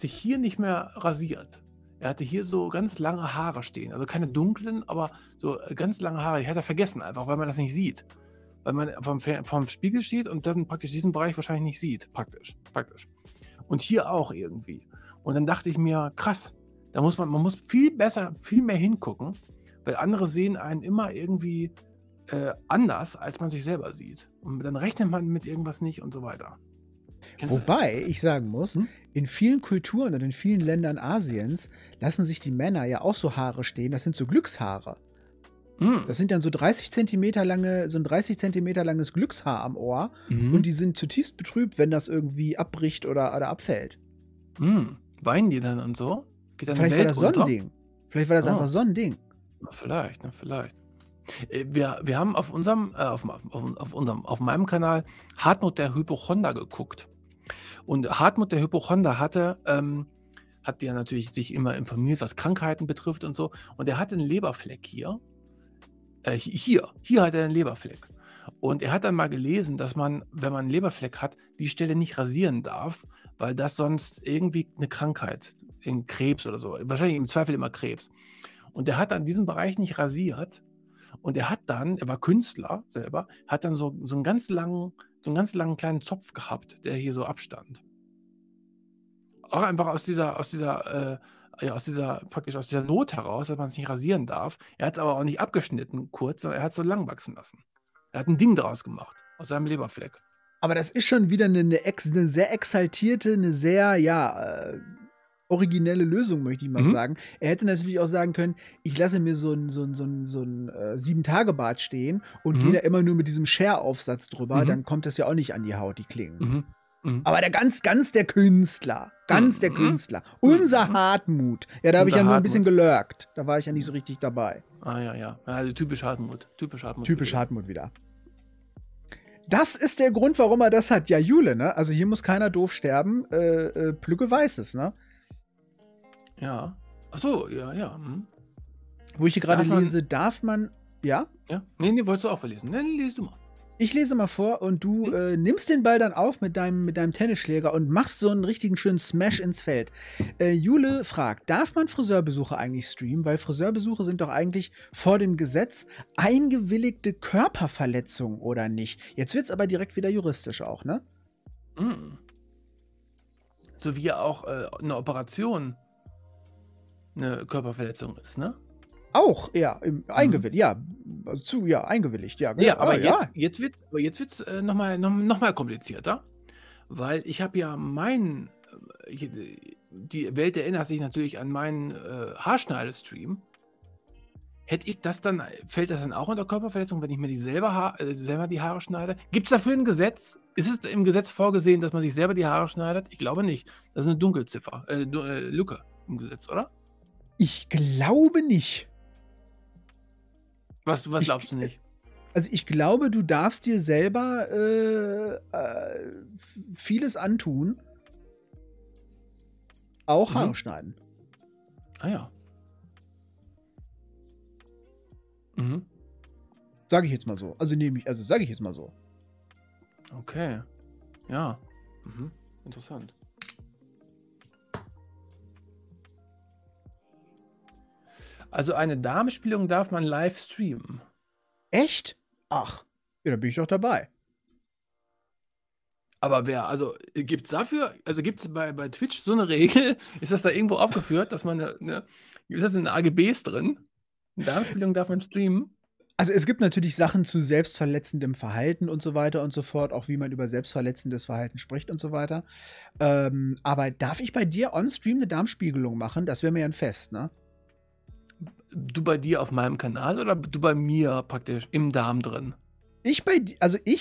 sich hier nicht mehr rasiert. Er hatte hier so ganz lange Haare stehen. Also keine dunklen, aber so ganz lange Haare. Die hat er vergessen einfach, weil man das nicht sieht. Weil man vom Spiegel steht und dann praktisch diesen Bereich wahrscheinlich nicht sieht. Praktisch. Und hier auch irgendwie. Und dann dachte ich mir, krass, da muss man muss viel besser, viel mehr hingucken, weil andere sehen einen immer irgendwie anders, als man sich selber sieht. Und dann rechnet man mit irgendwas nicht und so weiter. Wobei ich sagen muss, in vielen Kulturen und in vielen Ländern Asiens lassen sich die Männer ja auch so Haare stehen. Das sind so Glückshaare. Das sind dann so 30 Zentimeter lange, so ein 30 Zentimeter langes Glückshaar am Ohr. Und die sind zutiefst betrübt, wenn das irgendwie abbricht oder abfällt. Weinen die dann und so? Geht dann vielleicht war das Sonnending. Vielleicht war das einfach Sonnending. Vielleicht, ne, vielleicht. Wir haben auf unserem, auf meinem Kanal Hartmut der Hypochonder geguckt. Und Hartmut der Hypochonder hat ja natürlich sich immer informiert, was Krankheiten betrifft und so. Und er hatte einen Leberfleck hier. Hier hat er einen Leberfleck. Und er hat dann mal gelesen, dass man, wenn man einen Leberfleck hat, die Stelle nicht rasieren darf, weil das sonst irgendwie eine Krankheit, Krebs oder so, wahrscheinlich im Zweifel immer Krebs. Und er hat an diesem Bereich nicht rasiert. Und er war Künstler selber, hat dann so einen ganz langen kleinen Zopf gehabt, der hier so abstand. Auch einfach aus dieser Not heraus, dass man es nicht rasieren darf. Er hat es aber auch nicht abgeschnitten kurz, sondern er hat es so lang wachsen lassen. Er hat ein Ding daraus gemacht, aus seinem Leberfleck. Aber das ist schon wieder eine sehr exaltierte, eine sehr, originelle Lösung, möchte ich mal sagen. Er hätte natürlich auch sagen können, ich lasse mir so ein 7-Tage-Bart stehen und gehe da immer nur mit diesem Share-Aufsatz drüber, dann kommt das ja auch nicht an die Haut, die Klingen. Aber der Künstler. Unser Hartmut. Ja, da habe ich ja nur ein bisschen gelurkt. Da war ich ja nicht so richtig dabei. Ah, ja. Also typisch Hartmut wieder. Das ist der Grund, warum er das hat. Ja, Jule, ne? Also hier muss keiner doof sterben. Plücke weiß es, ne? Ja. Achso, ja. Wo ich hier gerade lese, darf man. Ja? Ja. Nee, wolltest du auch verlesen. Nee, lese du mal. Ich lese mal vor und du nimmst den Ball dann auf mit deinem Tennisschläger und machst so einen richtigen schönen Smash ins Feld. Jule fragt, darf man Friseurbesuche eigentlich streamen? Weil Friseurbesuche sind doch eigentlich vor dem Gesetz eingewilligte Körperverletzungen, oder nicht? Jetzt wird es aber direkt wieder juristisch auch, ne? So wie ja auch eine Operation eine Körperverletzung ist, ne? Auch, ja, eingewilligt, eingewilligt, ja. Genau. Ja, aber jetzt wird es noch mal komplizierter, weil ich habe ja die Welt erinnert sich natürlich an meinen Haarschneidestream. Fällt das dann auch unter Körperverletzung, wenn ich mir selber die Haare schneide? Gibt es dafür ein Gesetz? Ist es im Gesetz vorgesehen, dass man sich selber die Haare schneidet? Ich glaube nicht. Das ist eine Dunkelziffer, Lücke im Gesetz, oder? Ich glaube nicht. Was glaubst du nicht? Also ich glaube, du darfst dir selber vieles antun. Auch Haare schneiden. Ah ja. Sage ich jetzt mal so. Also sage ich jetzt mal so. Okay. Ja. Interessant. Also eine Darmspiegelung darf man live streamen. Echt? Ach, ja, da bin ich doch dabei. Aber gibt es bei Twitch so eine Regel? Ist das da irgendwo aufgeführt, dass man ist das in den AGBs drin? Eine Darmspiegelung darf man streamen? Also es gibt natürlich Sachen zu selbstverletzendem Verhalten und so weiter und so fort, auch wie man über selbstverletzendes Verhalten spricht und so weiter. Aber darf ich bei dir on-stream eine Darmspiegelung machen? Das wäre mir ja ein Fest, ne? Du bei dir auf meinem Kanal oder du bei mir praktisch im Darm drin? Ich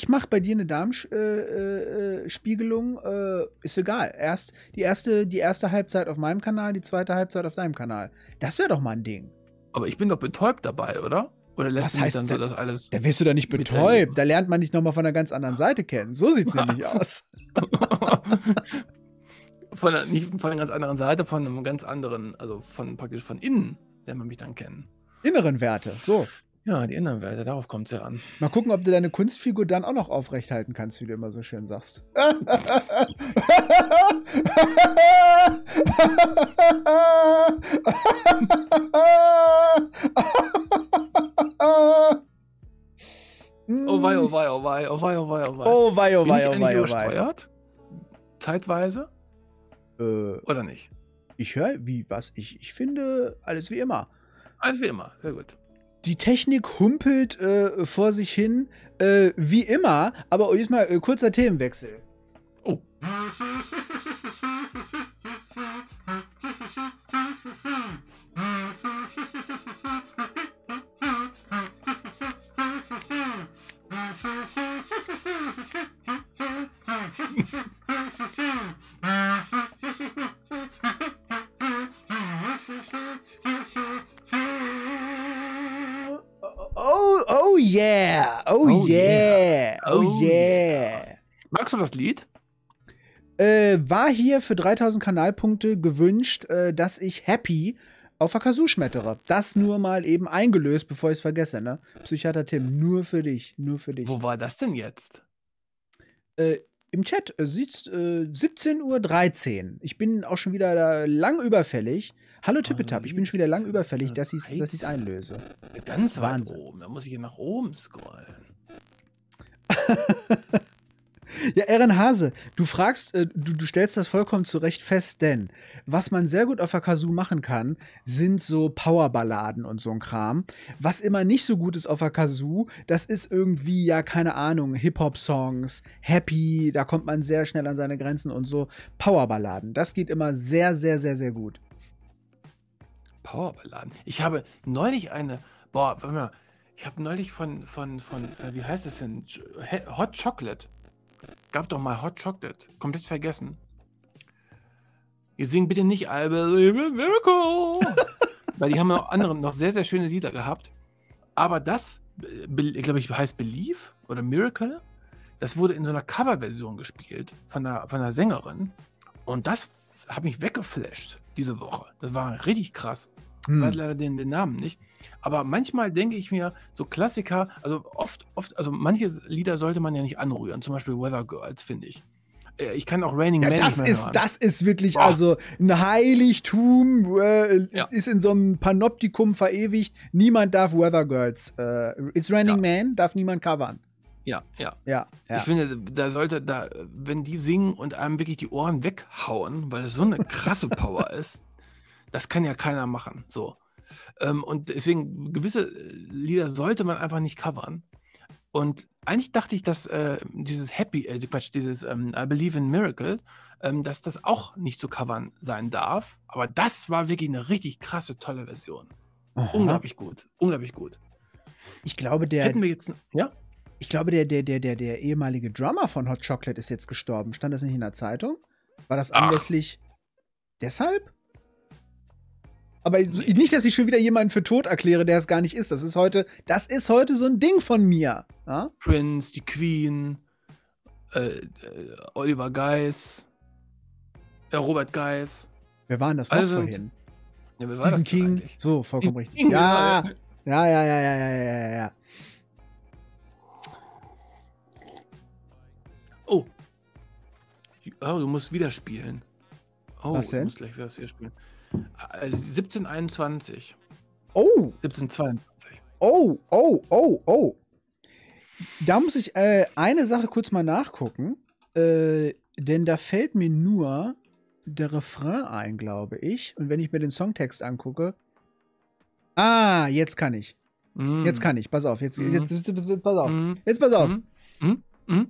mache bei dir eine Darmspiegelung, ist egal. Die erste Halbzeit auf meinem Kanal, die zweite Halbzeit auf deinem Kanal. Das wäre doch mal ein Ding. Aber ich bin doch betäubt dabei, oder? Oder lässt du mich dann so das alles? Da wirst du doch nicht betäubt. Da lernt man dich nochmal von einer ganz anderen Seite kennen. So sieht es nämlich aus. Nicht von einer ganz anderen Seite, von einem ganz anderen, also praktisch von innen. Lernt man mich dann kennen. Inneren Werte, so. Ja, die Innenwerte, darauf kommt es ja an. Mal gucken, ob du deine Kunstfigur dann auch noch aufrecht halten kannst, wie du immer so schön sagst. Oh wei, oh wei, oh wei, oh wei, oh wei, oh wei. Oh wei, oh wei, oh wei, oh wei. Zeitweise? Oder nicht? Ich höre, wie, was? Ich finde, alles wie immer. Alles wie immer, sehr gut. Die Technik humpelt vor sich hin, wie immer, aber jetzt mal kurzer Themenwechsel. Oh. Das Lied? War hier für 3000 Kanalpunkte gewünscht, dass ich Happy auf der Kazoo schmettere. Das nur mal eben eingelöst, bevor ich es vergesse, ne? Psychiater Tim, nur für dich, nur für dich. Wo war das denn jetzt? Im Chat, 17:13 Uhr. Ich bin auch schon wieder da lang überfällig. Hallo Tippetab, ich bin schon wieder lang überfällig, dass ich es einlöse. Ganz weit oben, da muss ich hier nach oben scrollen. Ja, Eren Hase, du fragst, du stellst das vollkommen zu Recht fest, denn was man sehr gut auf der Kazoo machen kann, sind so Powerballaden und so ein Kram. Was immer nicht so gut ist auf der Kazoo, das ist irgendwie, ja, keine Ahnung, Hip-Hop-Songs, Happy, da kommt man sehr schnell an seine Grenzen und so. Powerballaden, das geht immer sehr, sehr, sehr, sehr gut. Powerballaden? Ich habe neulich eine, boah, warte mal, ich habe neulich von wie heißt das denn, Hot Chocolate. Gab doch mal Hot Chocolate. Komplett vergessen. Wir singen bitte nicht I Believe in Miracle. Weil die haben noch andere, noch sehr, sehr schöne Lieder gehabt. Aber das, glaube ich, heißt Believe oder Miracle. Das wurde in so einer Coverversion gespielt von einer Sängerin. Und das hat mich weggeflasht diese Woche. Das war richtig krass. Ich weiß leider den Namen nicht. Aber manchmal denke ich mir, so Klassiker, also oft, also manche Lieder sollte man ja nicht anrühren. Zum Beispiel Weather Girls, finde ich. Ich kann auch Raining Man. Das ist wirklich, boah, also ein Heiligtum, ja, ist in so einem Panoptikum verewigt. Niemand darf Weather Girls. It's Raining, ja, Man, darf niemand covern. Ja, ja, ja, ja. Ich finde, da, wenn die singen und einem wirklich die Ohren weghauen, weil es so eine krasse Power ist, das kann ja keiner machen, so. Und deswegen, gewisse Lieder sollte man einfach nicht covern. Und eigentlich dachte ich, dass dieses I Believe in Miracles, dass das auch nicht zu covern sein darf. Aber das war wirklich eine richtig krasse, tolle Version. Aha. Unglaublich gut, unglaublich gut. Ich glaube, der ehemalige Drummer von Hot Chocolate ist jetzt gestorben. Stand das nicht in der Zeitung? War das anlässlich deshalb? Aber nicht, dass ich schon wieder jemanden für tot erkläre, der es gar nicht ist. Das ist heute so ein Ding von mir. Ja? Prince, die Queen, Oliver Geis, Robert Geis. Wer waren das noch vorhin? Ja, Stephen King. So, vollkommen richtig. Ja, ja, ja, ja, ja, ja, ja, ja. Oh. Oh, du musst wieder spielen. Oh, was denn? Du musst gleich wieder spielen. 17:21. Oh. 17:22. Oh, oh, oh, oh. Da muss ich eine Sache kurz mal nachgucken. Denn da fällt mir nur der Refrain ein, glaube ich. Und wenn ich mir den Songtext angucke. Ah, jetzt kann ich. Mm. Jetzt kann ich. Pass auf. Jetzt pass auf. Mm. Jetzt pass auf. Mm. Mm.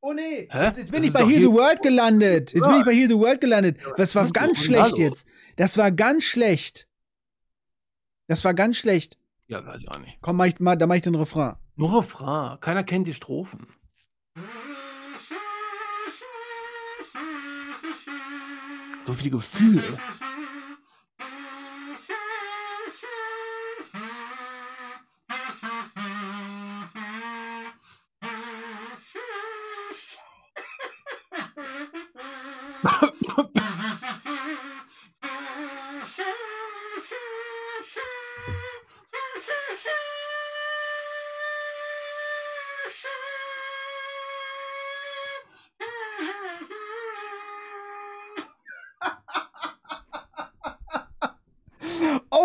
Oh nee, jetzt bin ich bei Heal the World gelandet. Jetzt bin ich bei Heal the World gelandet. Das war ganz schlecht jetzt. Das war ganz schlecht. Das war ganz schlecht. Ja, weiß ich auch nicht. Komm, da mach ich den Refrain. Nur Refrain. Keiner kennt die Strophen. So viele Gefühle.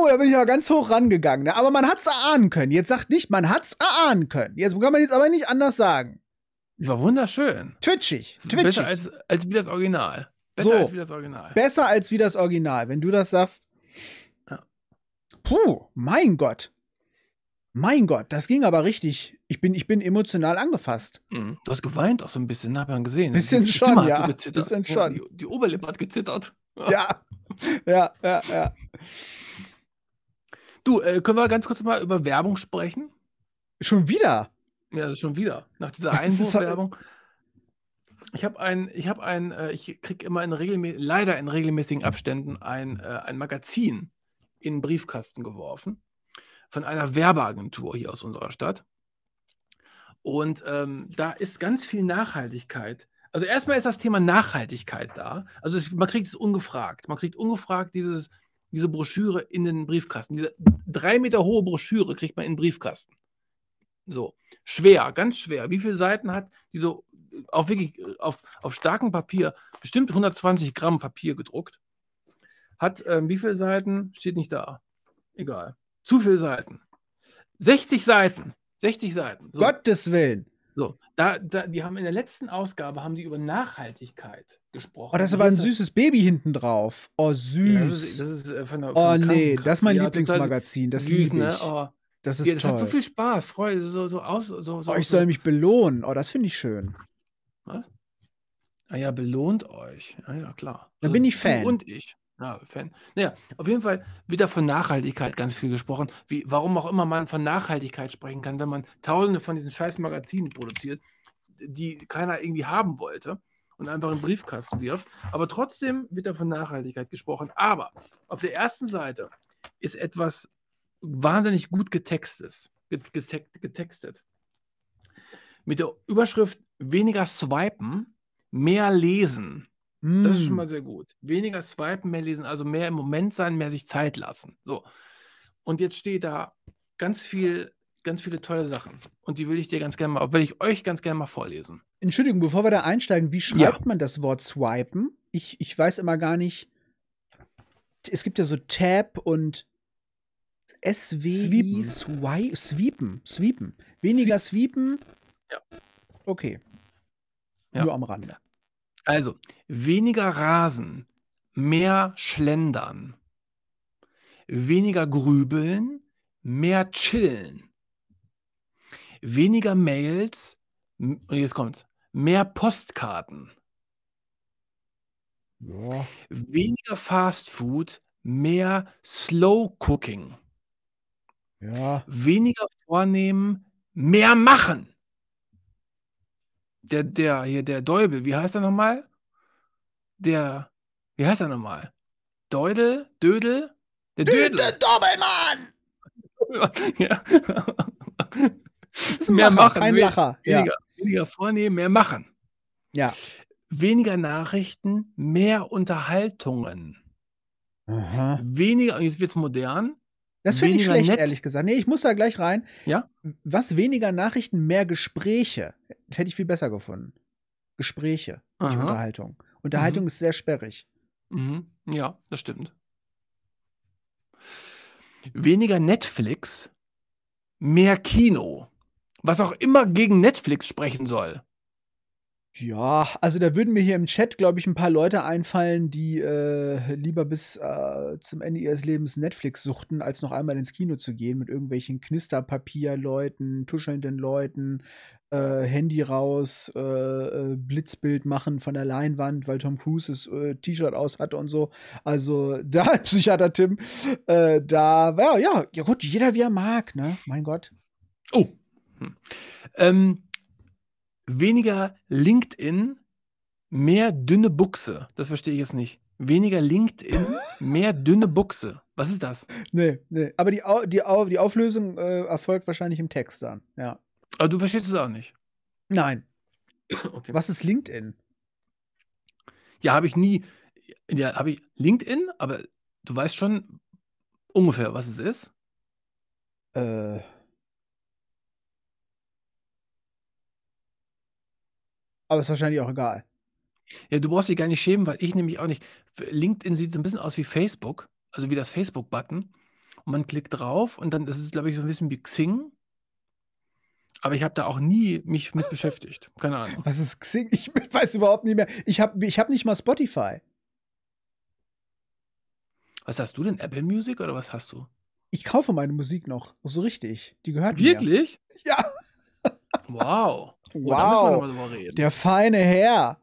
Da bin ich aber ganz hoch rangegangen. Ne? Aber man hat's erahnen können. Jetzt sagt nicht, man hat's erahnen können. Jetzt kann man jetzt aber nicht anders sagen. Das war wunderschön. Twitchig. Besser als wie das Original. Besser so, als wie das Original. Besser als wie das Original, wenn du das sagst. Ja. Puh, mein Gott. Mein Gott, das ging aber richtig. Ich bin emotional angefasst. Mhm. Du hast geweint auch so ein bisschen, hab ich gesehen. Bisschen schon, ja. Bisschen schon. Die Oberlippe hat gezittert. Ja. Du, können wir ganz kurz mal über Werbung sprechen? Schon wieder? Ja, schon wieder. Nach dieser Einwurfwerbung. Ich kriege immer leider in regelmäßigen Abständen ein Magazin in den Briefkasten geworfen von einer Werbeagentur hier aus unserer Stadt. Und da ist ganz viel Nachhaltigkeit. Also erstmal ist das Thema Nachhaltigkeit da. Also man kriegt es ungefragt. Man kriegt ungefragt diese Broschüre in den Briefkasten. Diese 3 Meter hohe Broschüre kriegt man in den Briefkasten. So, schwer, ganz schwer. Wie viele Seiten hat diese, auf wirklich, auf starkem Papier, bestimmt 120 Gramm Papier gedruckt, hat wie viele Seiten, steht nicht da. Egal. Zu viele Seiten. 60 Seiten. 60 Seiten. So. Gottes Willen. So, die haben in der letzten Ausgabe über Nachhaltigkeit gesprochen. Oh, das ist aber ein süßes Baby hinten drauf. Oh, süß. Ja, das ist von der das ist mein Lieblingsmagazin. Das liebe ich. Ne? Oh. Das ist toll. Das hat so viel Spaß. Freude. Ich soll mich belohnen. Oh, das finde ich schön. Was? Ah ja, belohnt euch. Ah ja, klar. Dann bin ich Fan. Und ich. Ja, Fan. Naja, auf jeden Fall wird da von Nachhaltigkeit ganz viel gesprochen. Warum auch immer man von Nachhaltigkeit sprechen kann, wenn man tausende von diesen scheiß Magazinen produziert, die keiner irgendwie haben wollte und einfach in den Briefkasten wirft. Aber trotzdem wird da von Nachhaltigkeit gesprochen. Aber auf der ersten Seite ist etwas wahnsinnig gut getextet. Mit der Überschrift weniger swipen, mehr lesen. Das ist schon mal sehr gut. Weniger swipen, mehr lesen, also mehr im Moment sein, mehr sich Zeit lassen. So. Und jetzt steht da ganz viele tolle Sachen. Und die will ich euch ganz gerne mal vorlesen. Entschuldigung, bevor wir da einsteigen, wie schreibt man das Wort swipen? Ich weiß immer gar nicht. Es gibt ja so Tab und SW, sweepen. Weniger sweepen. Ja. Okay. Ja. Nur am Rande. Also, weniger rasen, mehr schlendern, weniger grübeln, mehr chillen, weniger Mails, jetzt kommt's, mehr Postkarten, weniger Fast Food, mehr Slow Cooking, weniger vornehmen, mehr machen. Der Däubel, wie heißt er nochmal? Dödel? Der Dödel. Der Doppelmann! Ja. Mehr machen. Ein Lacher. Weniger vornehmen, mehr machen. Ja. Weniger Nachrichten, mehr Unterhaltungen. Aha. Weniger, und jetzt wird's modern. Das finde ich schlecht, ehrlich gesagt. Nee, ich muss da gleich rein. Ja? Was weniger Nachrichten, mehr Gespräche. Hätte ich viel besser gefunden. Gespräche, nicht Unterhaltung. Unterhaltung ist sehr sperrig. Mhm. Ja, das stimmt. Weniger Netflix, mehr Kino. Was auch immer gegen Netflix sprechen soll. Ja, also da würden mir hier im Chat, glaube ich, ein paar Leute einfallen, die lieber bis zum Ende ihres Lebens Netflix suchten, als noch einmal ins Kino zu gehen mit irgendwelchen Knisterpapierleuten, tuschelnden Leuten, Handy raus, Blitzbild machen von der Leinwand, weil Tom Cruise das T-Shirt aus hatte und so. Also da, Psychiater Tim, ja gut, jeder wie er mag, ne? Mein Gott. Oh. Weniger LinkedIn, mehr dünne Buchse. Das verstehe ich jetzt nicht. Weniger LinkedIn, mehr dünne Buchse. Was ist das? Nee. Aber die Auflösung erfolgt wahrscheinlich im Text dann. Ja. Aber du verstehst es auch nicht. Nein. Okay. Was ist LinkedIn? Ja, habe ich nie. Ja, habe ich LinkedIn, aber du weißt schon ungefähr, was es ist. Äh, Aber ist wahrscheinlich auch egal. Ja, du brauchst dich gar nicht schämen, weil ich nämlich auch nicht. LinkedIn sieht so ein bisschen aus wie Facebook, also wie das Facebook-Button. Und man klickt drauf und dann ist es, glaube ich, so ein bisschen wie Xing. Aber ich habe da auch nie mich mit beschäftigt. Keine Ahnung. Was ist Xing? Ich weiß überhaupt nicht mehr. Ich hab nicht mal Spotify. Was hast du denn? Apple Music oder was hast du? Ich kaufe meine Musik noch. So richtig. Die gehört mir. Wirklich? Ja. Wow. Oh, da müssen wir Wow. nochmal drüber Der reden. feine Herr.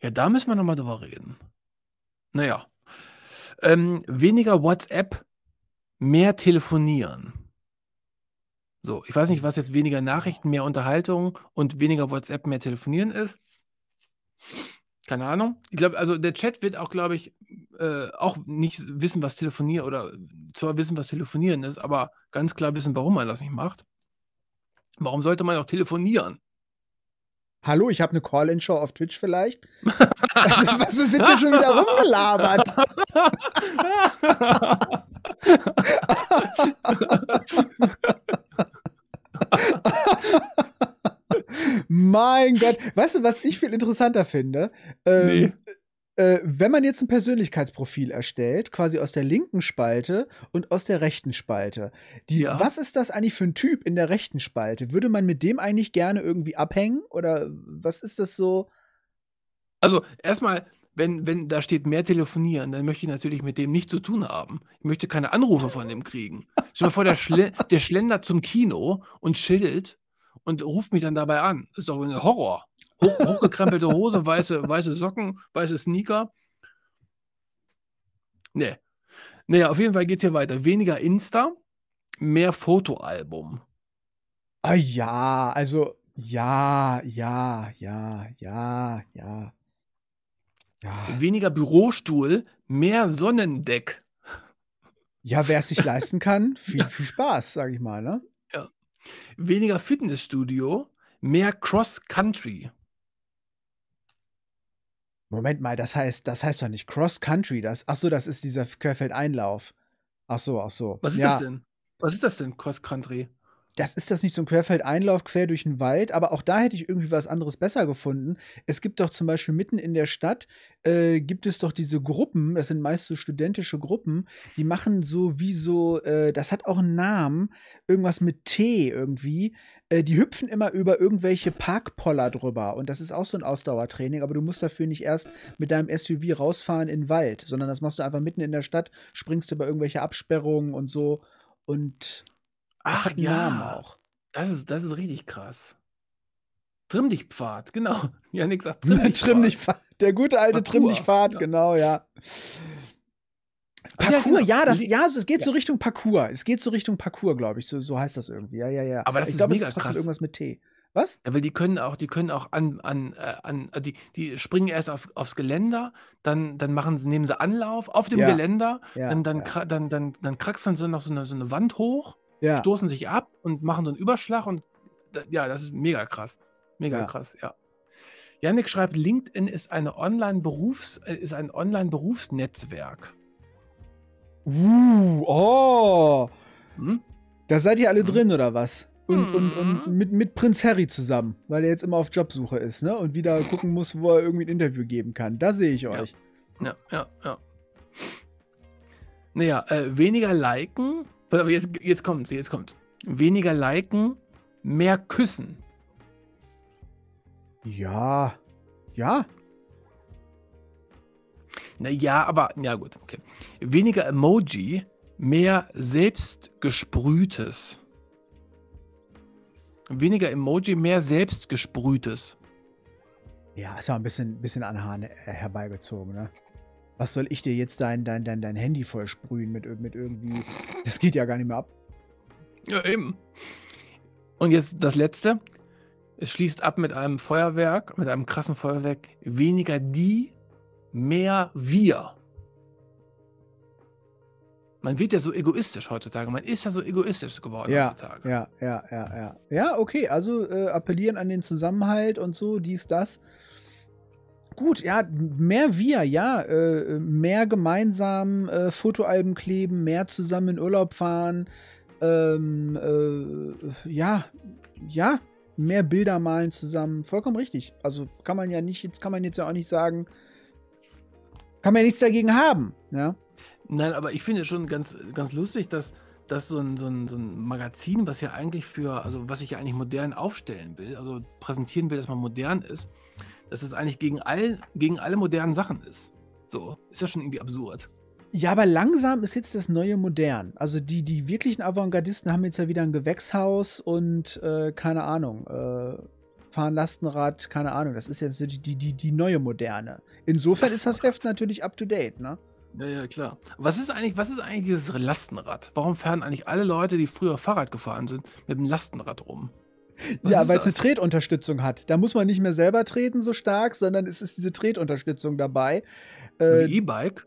Ja, da müssen wir nochmal drüber reden. Naja. Weniger WhatsApp, mehr telefonieren. So, ich weiß nicht, was jetzt weniger Nachrichten, mehr Unterhaltung und weniger WhatsApp, mehr telefonieren ist. Keine Ahnung. Ich glaube, also der Chat wird auch, glaube ich, auch nicht wissen, was telefonieren oder zwar wissen, was telefonieren ist, aber ganz klar wissen, warum man das nicht macht. Warum sollte man auch telefonieren? Hallo, ich habe eine Call-In-Show auf Twitch vielleicht. Was wird hier schon wieder rumgelabert? Mein Gott. Weißt du, was ich viel interessanter finde? Nee. Wenn man jetzt ein Persönlichkeitsprofil erstellt, quasi aus der linken Spalte und aus der rechten Spalte, Ja. was ist das eigentlich für ein Typ in der rechten Spalte? Würde man mit dem eigentlich gerne irgendwie abhängen? Oder was ist das so? Also erstmal, wenn da steht mehr telefonieren, dann möchte ich natürlich mit dem nichts zu tun haben. Ich möchte keine Anrufe von dem kriegen. Stell dir mal vor, der schlendert zum Kino und chillt und ruft mich dann dabei an. Das ist doch ein Horror. Hochgekrempelte Hose, weiße Socken, weiße Sneaker. Nee. Naja, auf jeden Fall geht hier weiter. Weniger Insta, mehr Fotoalbum. Ah ja, also ja. Ja, Weniger Bürostuhl, mehr Sonnendeck. ja wer es sich leisten kann, viel, Ja. viel Spaß, sag ich mal, ne? Ja. Weniger Fitnessstudio, mehr Cross-Country. Moment mal, das heißt doch nicht Cross-Country. Ach so, das ist dieser Querfeldeinlauf. Ach so. Was ist das Ja, denn? Was ist das denn, Cross-Country? das nicht so ein Querfeldeinlauf quer durch den Wald, aber auch da hätte ich irgendwie was anderes besser gefunden. Es gibt doch zum Beispiel mitten in der Stadt, gibt es doch diese Gruppen, das sind meist so studentische Gruppen, die machen so wie so, das hat auch einen Namen, irgendwas mit T irgendwie. Die hüpfen immer über irgendwelche Parkpoller drüber und das ist auch so ein Ausdauertraining, aber du musst dafür nicht erst mit deinem SUV rausfahren in den Wald, sondern das machst du einfach mitten in der Stadt, springst über irgendwelche Absperrungen und so und das Ach hat einen Namen ja, auch. das ist richtig krass. Trimm dich Pfad, genau. Janik sagt Trimm dich Trimm Pfad. dich Fahrt. Der gute alte Trimm dich Parkour. Fahrt, Ja. genau, ja. Ach ja, Parkour, genau. ja, das, ja, so, es geht Ja. so Richtung Parkour. Es geht so Richtung Parkour, glaube ich. So heißt das irgendwie. Ja. Aber das Ich ist glaube, es mega ist trotzdem krass. irgendwas mit T. Was? Ja, weil die können auch die springen erst aufs Geländer, dann nehmen sie Anlauf auf dem Ja, Geländer, ja, dann, ja, kra- dann kraxeln sie noch so eine Wand hoch, ja, stoßen sich ab und machen so einen Überschlag und ja, das ist mega krass. Mega ja. krass, ja. Jannik schreibt, LinkedIn ist ein Online-Berufsnetzwerk. Oh, Hm? da seid ihr alle Hm? drin oder was? Und Hm. mit Prinz Harry zusammen, weil er jetzt immer auf Jobsuche ist, ne? Und wieder gucken muss, wo er irgendwie ein Interview geben kann. Da sehe ich Ja, euch. ja. Naja, weniger liken. Pass auf, jetzt kommt's. Weniger liken, mehr küssen. Ja, ja. Naja, aber, ja gut, okay. Weniger Emoji, mehr selbstgesprühtes. Weniger Emoji, mehr selbstgesprühtes. Ja, ist ja ein bisschen an den Haaren herbeigezogen, ne? Was soll ich dir jetzt dein Handy vollsprühen mit irgendwie. Das geht ja gar nicht mehr ab. Ja, eben. Und jetzt das letzte. Es schließt ab mit einem Feuerwerk, mit einem krassen Feuerwerk. Weniger die, mehr wir. Man wird ja so egoistisch heutzutage. Man ist ja so egoistisch geworden Ja, heutzutage. ja. Ja, okay, also appellieren an den Zusammenhalt und so, dies, das. gut, ja, mehr wir, ja, mehr gemeinsam Fotoalben kleben, mehr zusammen in Urlaub fahren, ja, mehr Bilder malen zusammen, vollkommen richtig. Also kann man ja nicht, jetzt kann man jetzt ja auch nicht sagen, kann man ja nichts dagegen haben, ja. Nein, aber ich finde es schon ganz, ganz lustig, dass so ein Magazin, was ja eigentlich was ich ja eigentlich modern aufstellen will, also präsentieren will, dass man modern ist, dass es eigentlich gegen alle modernen Sachen ist. So, ist ja schon irgendwie absurd. Ja, aber langsam ist jetzt das neue Modern. Also die wirklichen Avantgardisten haben jetzt ja wieder ein Gewächshaus und keine Ahnung, fahren Lastenrad, keine Ahnung. Das ist jetzt die neue Moderne. Insofern ist das Heft natürlich up to date, ne? Ja, klar. Was ist eigentlich dieses Lastenrad? Warum fahren eigentlich alle Leute, die früher Fahrrad gefahren sind, mit dem Lastenrad rum? Ja, weil es eine Tretunterstützung hat. Da muss man nicht mehr selber treten so stark, sondern es ist diese Tretunterstützung dabei. Ein E-Bike?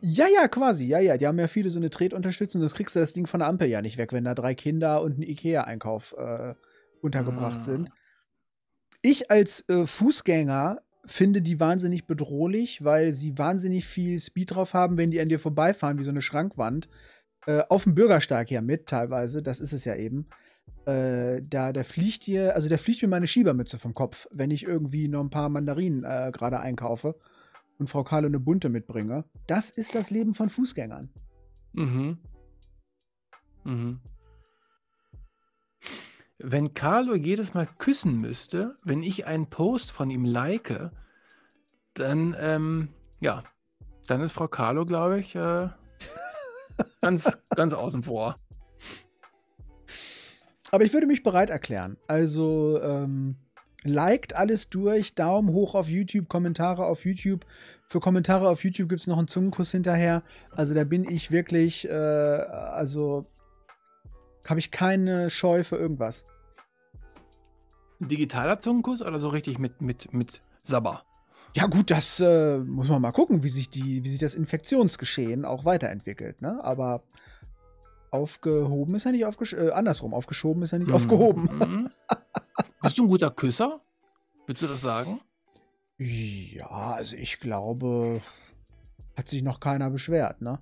Ja, quasi. Ja, die haben ja viele so eine Tretunterstützung. Das kriegst du das Ding von der Ampel ja nicht weg, wenn da 3 Kinder und ein Ikea-Einkauf untergebracht sind. Ich als Fußgänger finde die wahnsinnig bedrohlich, weil sie wahnsinnig viel Speed drauf haben, wenn die an dir vorbeifahren, wie so eine Schrankwand. Auf dem Bürgersteig ja mit teilweise, das ist es ja eben. Da fliegt mir meine Schiebermütze vom Kopf, wenn ich irgendwie noch ein paar Mandarinen gerade einkaufe und Frau Kahlo eine bunte mitbringe. Das ist das Leben von Fußgängern. Mhm. Wenn Kahlo jedes Mal küssen müsste, wenn ich einen Post von ihm like, dann, dann ist Frau Kahlo, glaube ich, ganz, ganz außen vor. Aber ich würde mich bereit erklären. Also, liked alles durch, Daumen hoch auf YouTube, Kommentare auf YouTube. Für Kommentare auf YouTube gibt es noch einen Zungenkuss hinterher. Also, da bin ich wirklich, habe ich keine Scheu für irgendwas. Digitaler Zungenkuss oder so richtig mit Sabber? Ja gut, das muss man mal gucken, wie sich das Infektionsgeschehen auch weiterentwickelt, ne? Aber aufgehoben ist ja nicht aufgeschoben, andersrum, aufgeschoben ist ja nicht aufgehoben. Bist du ein guter Küsser? Würdest du das sagen? Ja, also ich glaube, hat sich noch keiner beschwert, ne?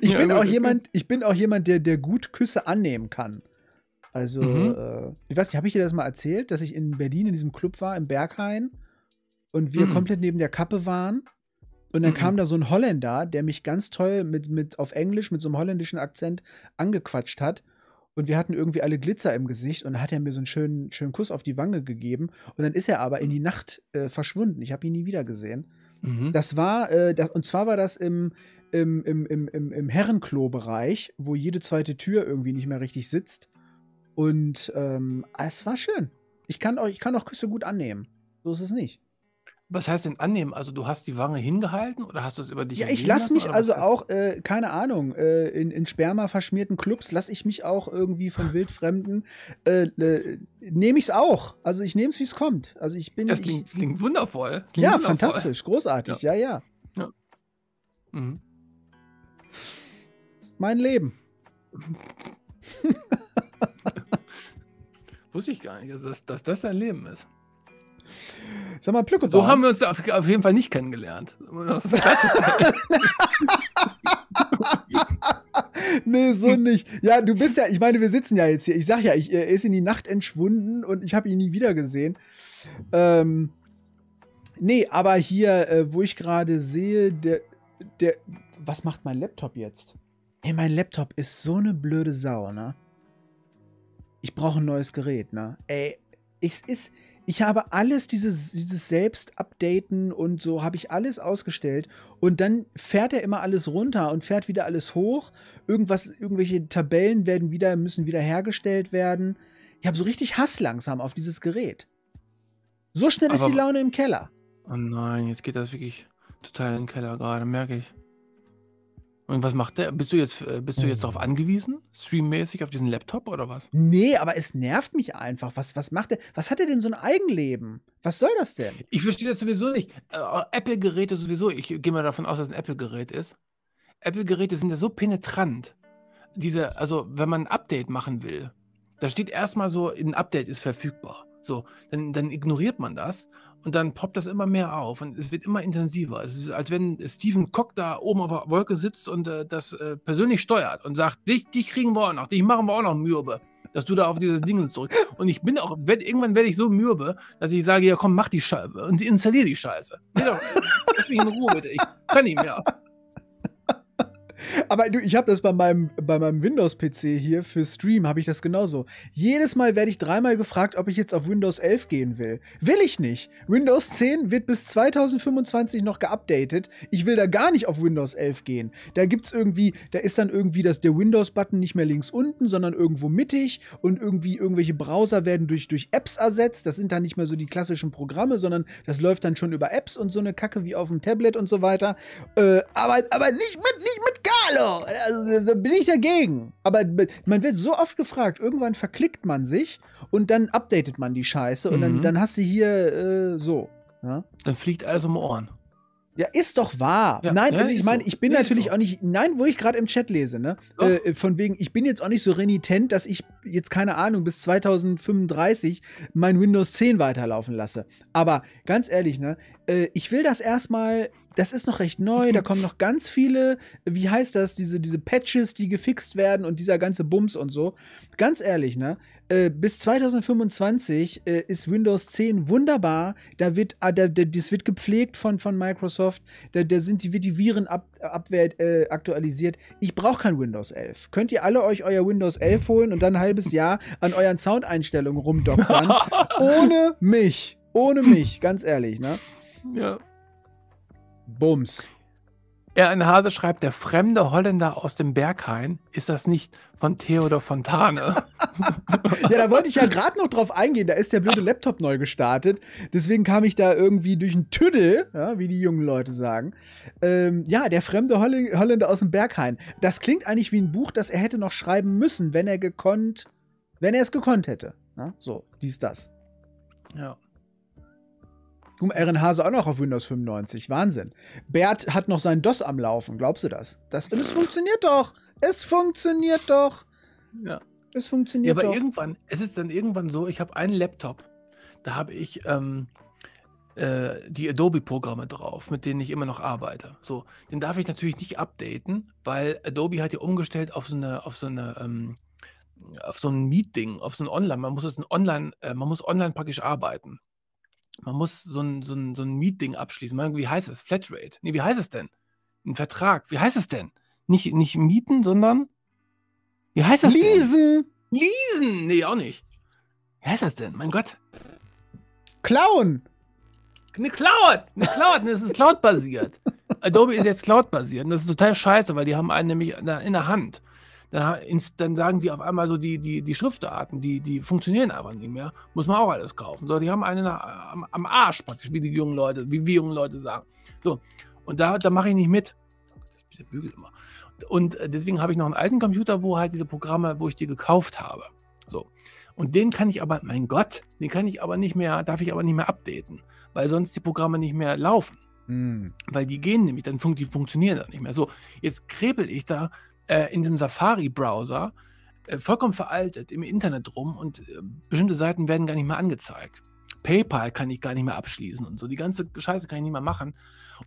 Ich bin auch jemand, der gut Küsse annehmen kann. Also, ich weiß nicht, habe ich dir das mal erzählt, dass ich in Berlin in diesem Club war, im Berghain, und wir komplett neben der Kappe waren. Und dann kam da so ein Holländer, der mich ganz toll auf Englisch mit so einem holländischen Akzent angequatscht hat. Und wir hatten irgendwie alle Glitzer im Gesicht und dann hat er mir so einen schönen Kuss auf die Wange gegeben. Und dann ist er aber in die Nacht verschwunden. Ich habe ihn nie wieder gesehen. Das war, und zwar war das im Herrenklo-Bereich, wo jede zweite Tür irgendwie nicht mehr richtig sitzt. Und es war schön. Ich kann auch Küsse gut annehmen. So ist es nicht. Was heißt denn annehmen? Also du hast die Wange hingehalten oder hast du es über dich? Ja, ich lasse mich also auch, keine Ahnung, in Sperma verschmierten Clubs lasse ich mich auch irgendwie von Wildfremden, nehme ich es auch. Also ich nehme es, wie es kommt. Also ich bin. Das klingt wundervoll. Ja, fantastisch, großartig, ja. Das ist mein Leben. Wusste ich gar nicht, also dass das dein Leben ist. Sag mal, Plückebaum. So haben wir uns auf jeden Fall nicht kennengelernt. Nee, so nicht. Ja, du bist ja, ich meine, wir sitzen ja jetzt hier. Ich sag ja, er ist in die Nacht entschwunden und ich habe ihn nie wieder gesehen. Nee, aber hier, wo ich gerade sehe, was macht mein Laptop jetzt? Ey, mein Laptop ist so eine blöde Sau, ne? Ich brauche ein neues Gerät, ne? Ey, ich habe alles, dieses Selbst-Updaten und so, habe ich alles ausgestellt. Und dann fährt er immer alles runter und fährt wieder alles hoch. Irgendwelche Tabellen müssen wieder hergestellt werden. Ich habe so richtig Hass langsam auf dieses Gerät. So schnell ist die Laune im Keller. Oh nein, jetzt geht das wirklich total in den Keller gerade, merke ich. Und was macht der? Bist du jetzt darauf angewiesen? Streammäßig auf diesen Laptop oder was? Nee, aber es nervt mich einfach. Was macht der? Was hat er denn so ein Eigenleben? Was soll das denn? Ich verstehe das sowieso nicht. Apple-Geräte sowieso. Ich gehe mal davon aus, dass es ein Apple-Gerät ist. Apple-Geräte sind ja so penetrant. Also wenn man ein Update machen will, Da steht erstmal so, ein Update ist verfügbar. So, dann ignoriert man das und dann poppt das immer mehr auf und es wird immer intensiver. Es ist, als wenn Stephen Koch da oben auf der Wolke sitzt und das persönlich steuert und sagt, dich kriegen wir auch noch, dich machen wir auch noch mürbe, dass du da auf dieses Ding zurück. Und ich bin auch, irgendwann werde ich so mürbe, dass ich sage, ja komm, mach die Scheibe und installier die Scheiße. Lass mich in Ruhe, bitte, ich kann nicht mehr. Aber du, ich habe das bei meinem Windows-PC hier für Stream, habe ich das genauso. Jedes Mal werde ich dreimal gefragt, ob ich jetzt auf Windows 11 gehen will. Will ich nicht. Windows 10 wird bis 2025 noch geupdatet. Ich will da gar nicht auf Windows 11 gehen. Da gibt's irgendwie, da ist dann irgendwie der Windows-Button nicht mehr links unten, sondern irgendwo mittig und irgendwie irgendwelche Browser werden durch Apps ersetzt. Das sind dann nicht mehr so die klassischen Programme, sondern das läuft dann schon über Apps und so eine Kacke wie auf dem Tablet und so weiter. Aber nicht mit Galo! Also, da bin ich dagegen. Aber man wird so oft gefragt, irgendwann verklickt man sich und dann updatet man die Scheiße und dann hast du hier so. Ja? Dann fliegt alles um die Ohren. Ja, ist doch wahr. Ja, nein, ja, also ich meine, ich bin natürlich auch nicht, nein, wo ich gerade im Chat lese, ne? Von wegen, ich bin jetzt auch nicht so renitent, dass ich jetzt, keine Ahnung, bis 2035 mein Windows 10 weiterlaufen lasse. Aber ganz ehrlich, ne? Ich will das erstmal, das ist noch recht neu, da kommen noch ganz viele, wie heißt das, diese Patches, die gefixt werden und dieser ganze Bums und so. Ganz ehrlich, ne? Bis 2025 ist Windows 10 wunderbar. Da wird, das wird gepflegt von Microsoft. Wird die Virenabwehr aktualisiert. Ich brauche kein Windows 11. Könnt ihr alle euch euer Windows 11 holen und dann ein halbes Jahr an euren Soundeinstellungen rumdoktern? Ohne mich. Ohne mich, ganz ehrlich, ne? Ja. Bums. Ein Hase schreibt, der fremde Holländer aus dem Berghain, ist das nicht von Theodor Fontane? Ja, da wollte ich ja gerade noch drauf eingehen. Da ist der blöde Laptop neu gestartet. Deswegen kam ich da irgendwie durch einen Tüdel, ja, wie die jungen Leute sagen. Ja, der fremde Holländer aus dem Berghain. Das klingt eigentlich wie ein Buch, das er hätte noch schreiben müssen, wenn er es gekonnt hätte. Ja, so, dies, das. Ja. Aaron Hase auch noch auf Windows 95. Wahnsinn. Bert hat noch sein DOS am Laufen. Glaubst du das? Das funktioniert doch. Es funktioniert doch. Ja. Es funktioniert doch. Ja, aber irgendwann, es ist dann irgendwann so, ich habe einen Laptop, da habe ich die Adobe-Programme drauf, mit denen ich immer noch arbeite. So, den darf ich natürlich nicht updaten, weil Adobe hat ja umgestellt auf so ein Meeting, auf so ein Online. Man muss online praktisch arbeiten. Man muss so ein Meeting abschließen. Wie heißt es? Flatrate? Nee, wie heißt es denn? Ein Vertrag. Wie heißt es denn? Nicht mieten, sondern wie heißt das denn? Leasen! Leasen! Nee, auch nicht. Wie heißt das denn? Mein Gott. Klauen! Eine Cloud! Eine Cloud! Das ist Cloud-basiert. Adobe ist jetzt Cloud-basiert. Und das ist total scheiße, weil die haben einen nämlich in der Hand. Dann sagen die auf einmal so, die Schriftarten, die funktionieren aber nicht mehr. Muss man auch alles kaufen. So, die haben einen am Arsch praktisch, wie die jungen Leute, wie wir jungen Leute sagen. So, und da mache ich nicht mit. Das ist der Bügel immer. Und deswegen habe ich noch einen alten Computer, wo halt diese Programme, wo ich die gekauft habe. So. Und den kann ich aber, mein Gott, den kann ich aber nicht mehr, darf ich aber nicht mehr updaten, weil sonst die Programme nicht mehr laufen. Mhm. Weil die gehen nämlich, die funktionieren dann nicht mehr. So, jetzt krepel ich da in dem Safari-Browser vollkommen veraltet im Internet rum und bestimmte Seiten werden gar nicht mehr angezeigt. PayPal kann ich gar nicht mehr abschließen und so. Die ganze Scheiße kann ich nicht mehr machen.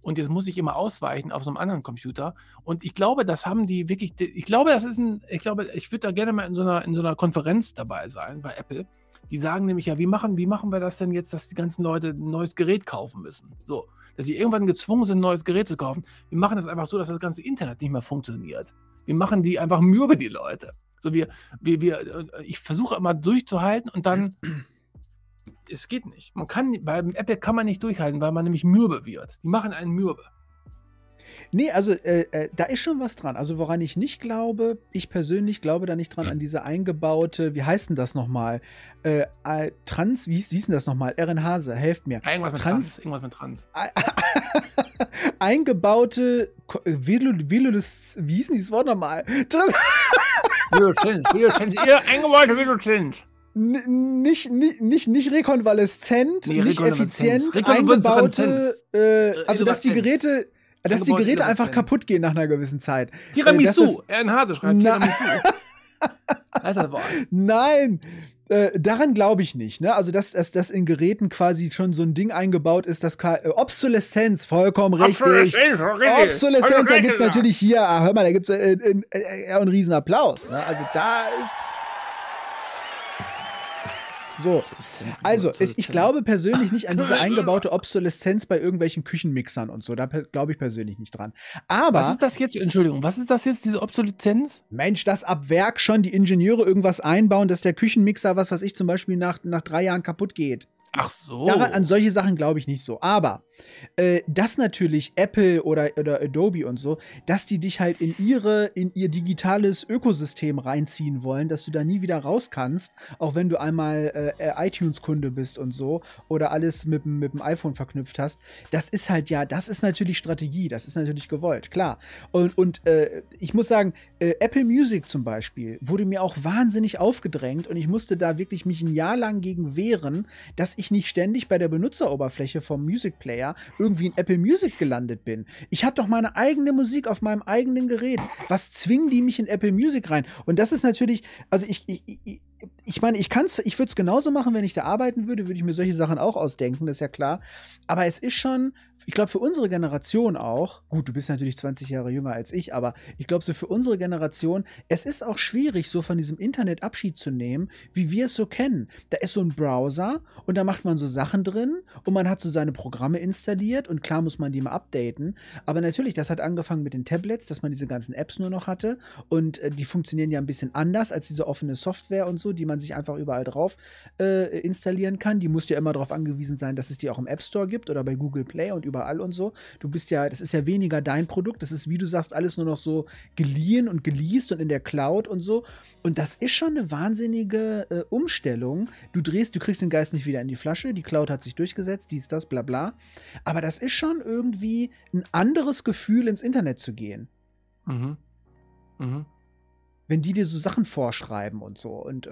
Und jetzt muss ich immer ausweichen auf so einem anderen Computer. Und ich glaube, das haben die wirklich, ich würde da gerne mal in so einer Konferenz dabei sein bei Apple. Die sagen nämlich, ja, wie machen wir das denn jetzt, dass die ganzen Leute ein neues Gerät kaufen müssen? So, dass sie irgendwann gezwungen sind, ein neues Gerät zu kaufen. Wir machen das einfach so, dass das ganze Internet nicht mehr funktioniert. Wir machen die einfach mürbe, die Leute. So, ich versuche immer durchzuhalten und dann, es geht nicht. Beim Apple kann man nicht durchhalten, weil man nämlich mürbe wird. Die machen einen mürbe. Nee, also da ist schon was dran. Also woran ich nicht glaube, ich persönlich glaube da nicht dran an diese eingebaute, wie heißt denn das nochmal? Wie hieß denn das nochmal? Aaron Hase, helft mir. Irgendwas mit Trans. Eingebaute, wie hieß denn dieses Wort nochmal? Eingebaute Videotint. Nicht rekonvaleszent, nicht effizient, eingebaute, also dass die Geräte... Dass die Geräte einfach kaputt gehen nach einer gewissen Zeit. Tiramisu! Aaron Hase schreibt Tiramisu. Also, boah. Nein, daran glaube ich nicht. Ne? Also, dass in Geräten quasi schon so ein Ding eingebaut ist, dass Obsoleszenz, vollkommen richtig. Obsoleszenz, da gibt es natürlich hier, hör mal, da gibt es einen riesen Applaus. Ne? Also, da ist... So, also ich glaube persönlich nicht an diese eingebaute Obsoleszenz bei irgendwelchen Küchenmixern und so. Da glaube ich persönlich nicht dran. Aber was ist das jetzt? Entschuldigung, was ist das jetzt, diese Obsoleszenz? Mensch, dass ab Werk schon die Ingenieure irgendwas einbauen, dass der Küchenmixer, was weiß ich, zum Beispiel nach 3 Jahren kaputt geht. Ach so. Daran, an solche Sachen glaube ich nicht so. Aber, dass natürlich Apple oder Adobe und so, dass die dich halt in ihr digitales Ökosystem reinziehen wollen, dass du da nie wieder raus kannst, auch wenn du einmal iTunes-Kunde bist und so, oder alles mit dem iPhone verknüpft hast, das ist halt ja, das ist natürlich Strategie, das ist natürlich gewollt, klar. Und ich muss sagen, Apple Music zum Beispiel wurde mir auch wahnsinnig aufgedrängt und ich musste da wirklich mich ein Jahr lang gegen wehren, dass ich nicht ständig bei der Benutzeroberfläche vom Music Player irgendwie in Apple Music gelandet bin. Ich hatte doch meine eigene Musik auf meinem eigenen Gerät. Was zwingen die mich in Apple Music rein? Und das ist natürlich, also ich meine, ich würde es genauso machen, wenn ich da arbeiten würde, würde ich mir solche Sachen auch ausdenken, das ist ja klar. Aber es ist schon, ich glaube, für unsere Generation auch, gut, du bist natürlich 20 Jahre jünger als ich, aber ich glaube, so für unsere Generation, es ist auch schwierig, so von diesem Internet Abschied zu nehmen, wie wir es so kennen. Da ist so ein Browser und da macht man so Sachen drin und man hat so seine Programme installiert und klar muss man die mal updaten. Aber natürlich, das hat angefangen mit den Tablets, dass man diese ganzen Apps nur noch hatte und die funktionieren ja ein bisschen anders als diese offene Software und so, die man sich einfach überall drauf installieren kann. Die musst ja immer darauf angewiesen sein, dass es die auch im App Store gibt oder bei Google Play und überall und so. Du bist ja, das ist ja weniger dein Produkt. Das ist, wie du sagst, alles nur noch so geliehen und geleast und in der Cloud und so. Und das ist schon eine wahnsinnige Umstellung. Du kriegst den Geist nicht wieder in die Flasche. Die Cloud hat sich durchgesetzt, dies, das, bla bla. Aber das ist schon irgendwie ein anderes Gefühl, ins Internet zu gehen. Mhm. Mhm. Wenn die dir so Sachen vorschreiben und so und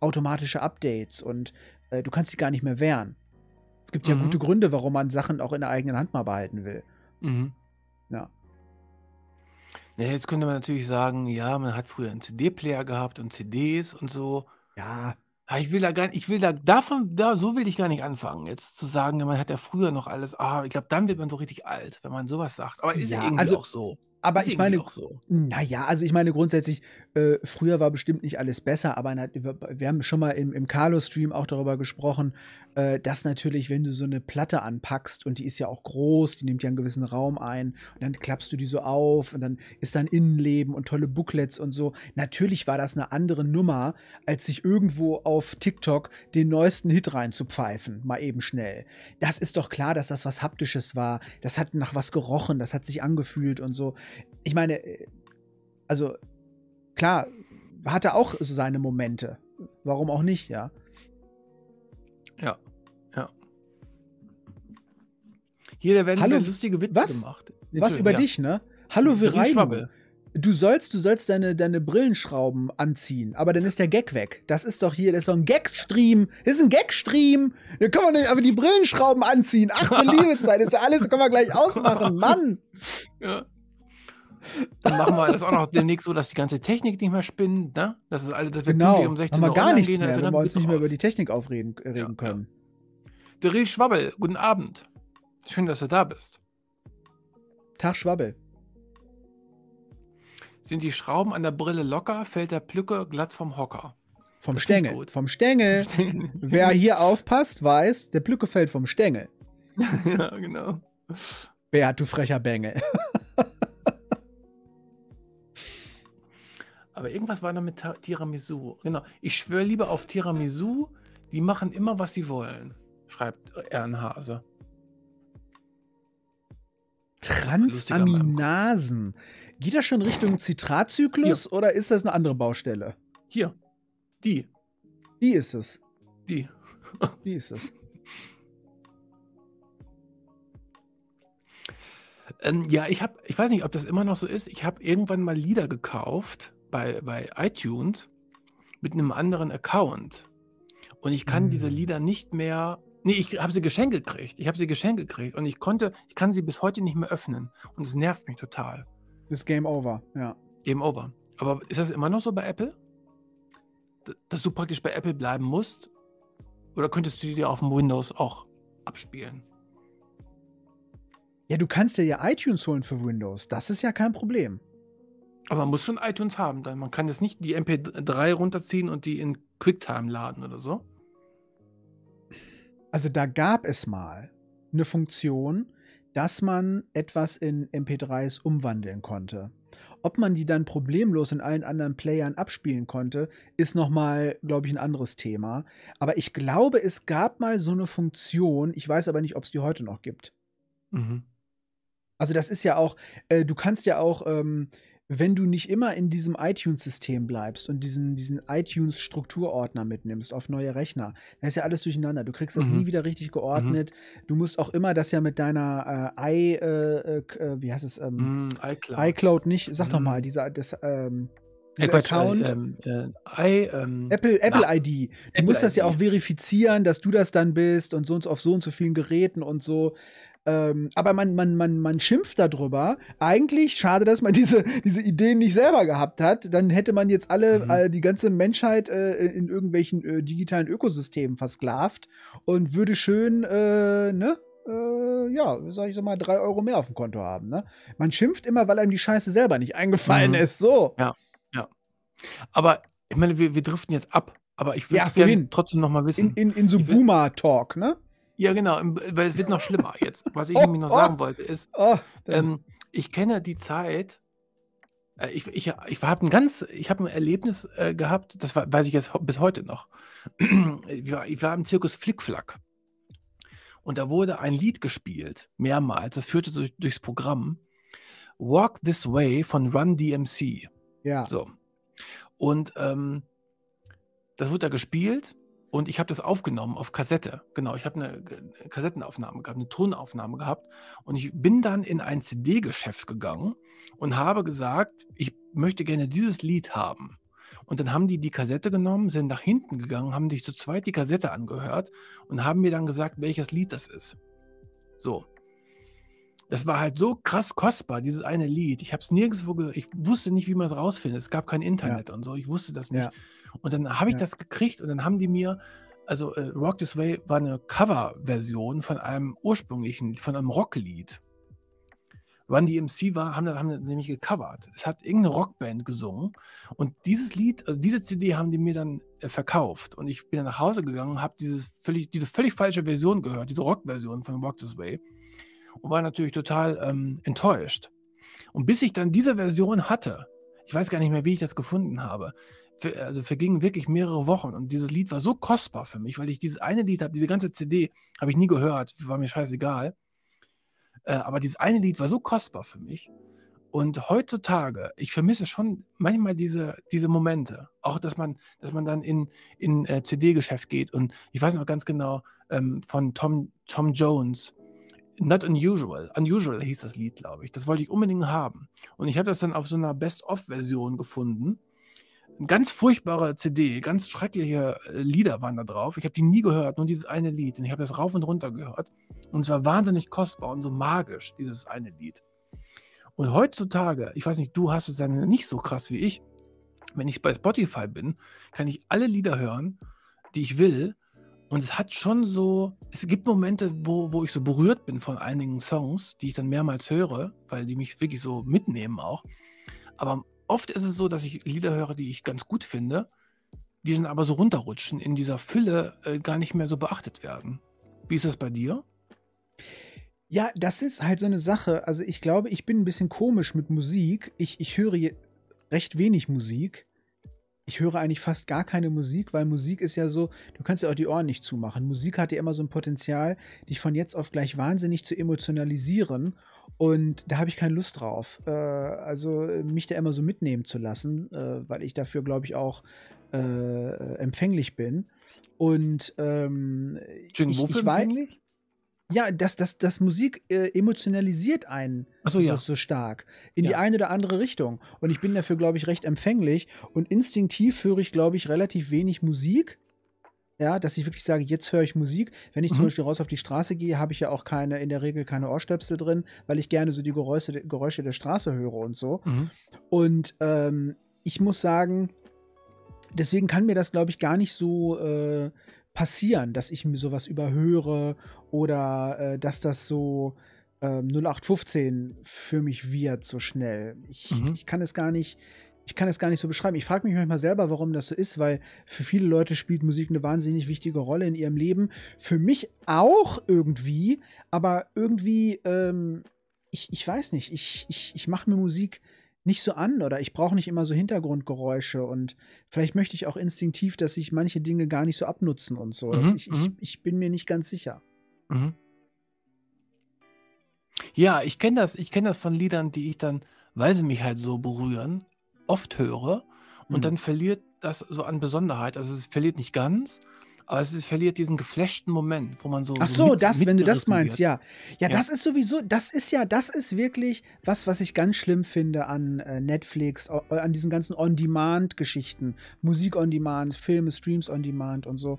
automatische Updates und du kannst die gar nicht mehr wehren. Es gibt ja gute Gründe, warum man Sachen auch in der eigenen Hand mal behalten will. Mhm. Ja. Ja, jetzt könnte man natürlich sagen, ja, man hat früher einen CD-Player gehabt und CDs und so. Ja. Ja, ich will da gar nicht, so will ich gar nicht anfangen, jetzt zu sagen, man hat ja früher noch alles, ich glaube, dann wird man so richtig alt, wenn man sowas sagt. Aber ist ja irgendwie auch so. Aber ich meine, naja, also ich meine grundsätzlich, früher war bestimmt nicht alles besser, aber wir haben schon mal im Carlo-Stream auch darüber gesprochen, dass natürlich, wenn du so eine Platte anpackst und die ist ja auch groß, die nimmt ja einen gewissen Raum ein und dann klappst du die so auf und dann ist da ein Innenleben und tolle Booklets und so. Natürlich war das eine andere Nummer, als sich irgendwo auf TikTok den neuesten Hit reinzupfeifen, mal eben schnell. Das ist doch klar, dass das was Haptisches war, das hat nach was gerochen, das hat sich angefühlt und so. Ich meine, also klar, hat er auch so seine Momente. Warum auch nicht, ja? Ja, ja. Hier werden lustige Witze gemacht. Was über dich, ne? Hallo, Verein. Du sollst deine Brillenschrauben anziehen, aber dann ist der Gag weg. Das ist doch hier, das ist doch ein Gag-Stream. Das ist ein Gag-Stream. Da können wir nicht einfach die Brillenschrauben anziehen. Ach du liebe Zeit, das ist ja alles, das können wir gleich ausmachen. Mann! Ja. Dann machen wir das auch noch demnächst so, dass die ganze Technik nicht mehr spinnt, ne? Das ist alles, dass wir pünktlich um 16 Uhr online gehen. Genau, haben wir gar nichts mehr, wenn wir uns nicht mehr über die Technik aufreden können. Ja. Der Real Schwabbel, guten Abend. Schön, dass du da bist. Tag Schwabbel. Sind die Schrauben an der Brille locker, fällt der Plücke glatt vom Hocker. Vom Stängel. Vom Stängel. Wer hier aufpasst, weiß, der Plücke fällt vom Stängel. Ja, genau. Bert, du frecher Bengel. Aber irgendwas war da mit Tiramisu. Genau. Ich schwöre lieber auf Tiramisu. Die machen immer, was sie wollen, schreibt Ehrenhase. Transaminasen. Geht das schon Richtung Zitratzyklus oder ist das eine andere Baustelle? Hier. Die. Die ist es. Die. Die ist es. Ja, ich weiß nicht, ob das immer noch so ist. Ich habe irgendwann mal Lieder gekauft bei iTunes mit einem anderen Account. Und ich kann diese Lieder nicht mehr... Nee, ich habe sie geschenkt gekriegt. Ich habe sie geschenkt gekriegt und ich kann sie bis heute nicht mehr öffnen. Und es nervt mich total. Das ist Game Over, ja. Game Over. Aber ist das immer noch so bei Apple? dass du praktisch bei Apple bleiben musst? Oder könntest du die dir auf dem Windows auch abspielen? Ja, du kannst dir ja iTunes holen für Windows. Das ist ja kein Problem. Aber man muss schon iTunes haben. Dann. Man kann jetzt nicht die MP3 runterziehen und die in QuickTime laden oder so. Also da gab es mal eine Funktion, dass man etwas in MP3s umwandeln konnte. Ob man die dann problemlos in allen anderen Playern abspielen konnte, ist nochmal, glaube ich, ein anderes Thema. Aber ich glaube, es gab mal so eine Funktion. Ich weiß aber nicht, ob es die heute noch gibt. Mhm. Also das ist ja auch, du kannst ja auch, wenn du nicht immer in diesem iTunes-System bleibst und diesen iTunes-Strukturordner mitnimmst auf neue Rechner, dann ist ja alles durcheinander. Du kriegst das nie wieder richtig geordnet. Mhm. Du musst auch immer das ja mit deiner wie heißt es? iCloud nicht. Sag doch mal, dieser Account. Apple-ID. Du musst das ja auch verifizieren, dass du das dann bist und auf so und so vielen Geräten und so. Aber man schimpft darüber. Eigentlich schade, dass man diese Ideen nicht selber gehabt hat. Dann hätte man jetzt die ganze Menschheit in irgendwelchen digitalen Ökosystemen versklavt und würde schön, sag ich doch mal, 3 Euro mehr auf dem Konto haben. Ne? Man schimpft immer, weil einem die Scheiße selber nicht eingefallen ist. So. Ja. Aber ich meine, wir driften jetzt ab. Aber ich würde gerne trotzdem noch mal wissen. In so Boomer-Talk, ne? Ja, genau, weil es wird noch schlimmer jetzt. Was ich nämlich noch sagen wollte, ist, ich kenne die Zeit, ich habe ein Erlebnis gehabt, das weiß ich jetzt bis heute noch. Ich war im Zirkus Flickflack und da wurde ein Lied gespielt, mehrmals, das führte durchs Programm, Walk This Way von Run DMC. Ja. So. Und das wurde da gespielt. Und ich habe das aufgenommen auf Kassette. Genau, ich habe eine Kassettenaufnahme gehabt, eine Tonaufnahme gehabt. Und ich bin dann in ein CD-Geschäft gegangen und habe gesagt, ich möchte gerne dieses Lied haben. Und dann haben die Kassette genommen, sind nach hinten gegangen, haben sich zu zweit die Kassette angehört und haben mir dann gesagt, welches Lied das ist. So. Das war halt so krass kostbar, dieses eine Lied. Ich habe es nirgendwo gehört. Ich wusste nicht, wie man es rausfindet. Es gab kein Internet und so. Ich wusste das nicht. Ja. Und dann habe ich das gekriegt und dann haben die mir, also Rock This Way war eine Coverversion von einem ursprünglichen, von einem Rocklied. Run DMC haben nämlich gecovert. Es hat irgendeine Rockband gesungen und dieses Lied, also diese CD haben die mir dann verkauft und ich bin dann nach Hause gegangen und habe diese völlig falsche Version gehört, diese Rockversion von Rock This Way und war natürlich total enttäuscht. Und bis ich dann diese Version hatte, ich weiß gar nicht mehr, wie ich das gefunden habe, also vergingen wirklich mehrere Wochen und dieses Lied war so kostbar für mich, weil ich dieses eine Lied habe, diese ganze CD habe ich nie gehört, war mir scheißegal, aber dieses eine Lied war so kostbar für mich und heutzutage, ich vermisse schon manchmal diese Momente, auch dass man dann in CD-Geschäft geht und ich weiß noch ganz genau von Tom Jones, Not Unusual. Unusual hieß das Lied, glaube ich. Das wollte ich unbedingt haben und ich habe das dann auf so einer Best-of-Version gefunden. Ganz furchtbare CD, ganz schreckliche Lieder waren da drauf. Ich habe die nie gehört, nur dieses eine Lied. Und ich habe das rauf und runter gehört. Und es war wahnsinnig kostbar und so magisch, dieses eine Lied. Und heutzutage, ich weiß nicht, du hast es dann nicht so krass wie ich. Wenn ich bei Spotify bin, kann ich alle Lieder hören, die ich will. Und es hat schon so, es gibt Momente, wo ich so berührt bin von einigen Songs, die ich dann mehrmals höre, weil die mich wirklich so mitnehmen auch. Aber oft ist es so, dass ich Lieder höre, die ich ganz gut finde, die dann aber so runterrutschen, in dieser Fülle gar nicht mehr so beachtet werden. Wie ist das bei dir? Ja, das ist halt so eine Sache. Also ich glaube, ich bin ein bisschen komisch mit Musik. Ich höre recht wenig Musik. Ich höre eigentlich fast gar keine Musik, weil Musik ist ja so, du kannst ja auch die Ohren nicht zumachen. Musik hat ja immer so ein Potenzial, dich von jetzt auf gleich wahnsinnig zu emotionalisieren und da habe ich keine Lust drauf. Also mich da immer so mitnehmen zu lassen, weil ich dafür, glaube ich, auch empfänglich bin. Und ich war eigentlich. Ja, dass Musik emotionalisiert einen so stark in die eine oder andere Richtung. Und ich bin dafür, glaube ich, recht empfänglich. Und instinktiv höre ich, glaube ich, relativ wenig Musik. Ja, dass ich wirklich sage, jetzt höre ich Musik. Wenn ich zum Beispiel raus auf die Straße gehe, habe ich ja auch in der Regel keine Ohrstöpsel drin, weil ich gerne so die Geräusche der Straße höre und so. Und ich muss sagen, deswegen kann mir das, glaube ich, gar nicht so passieren, dass ich mir sowas überhöre oder dass das so 0815 für mich wird so schnell. Ich kann es gar nicht so beschreiben. Ich frage mich manchmal selber, warum das so ist, weil für viele Leute spielt Musik eine wahnsinnig wichtige Rolle in ihrem Leben. Für mich auch irgendwie, aber irgendwie, ich weiß nicht, ich mache mir Musik nicht so an oder ich brauche nicht immer so Hintergrundgeräusche und vielleicht möchte ich auch instinktiv, dass sich manche Dinge gar nicht so abnutzen und so. Ich bin mir nicht ganz sicher. Ja, ich kenne das von Liedern, die ich dann, weil sie mich halt so berühren, oft höre und dann verliert das so an Besonderheit. Also es verliert nicht ganz, aber es verliert diesen geflashten Moment, wo man so... Ach so, wenn du das meinst, ja. Ja, das ist sowieso, das ist wirklich was ich ganz schlimm finde an Netflix, an diesen ganzen On-Demand-Geschichten. Musik On-Demand, Filme, Streams On-Demand und so.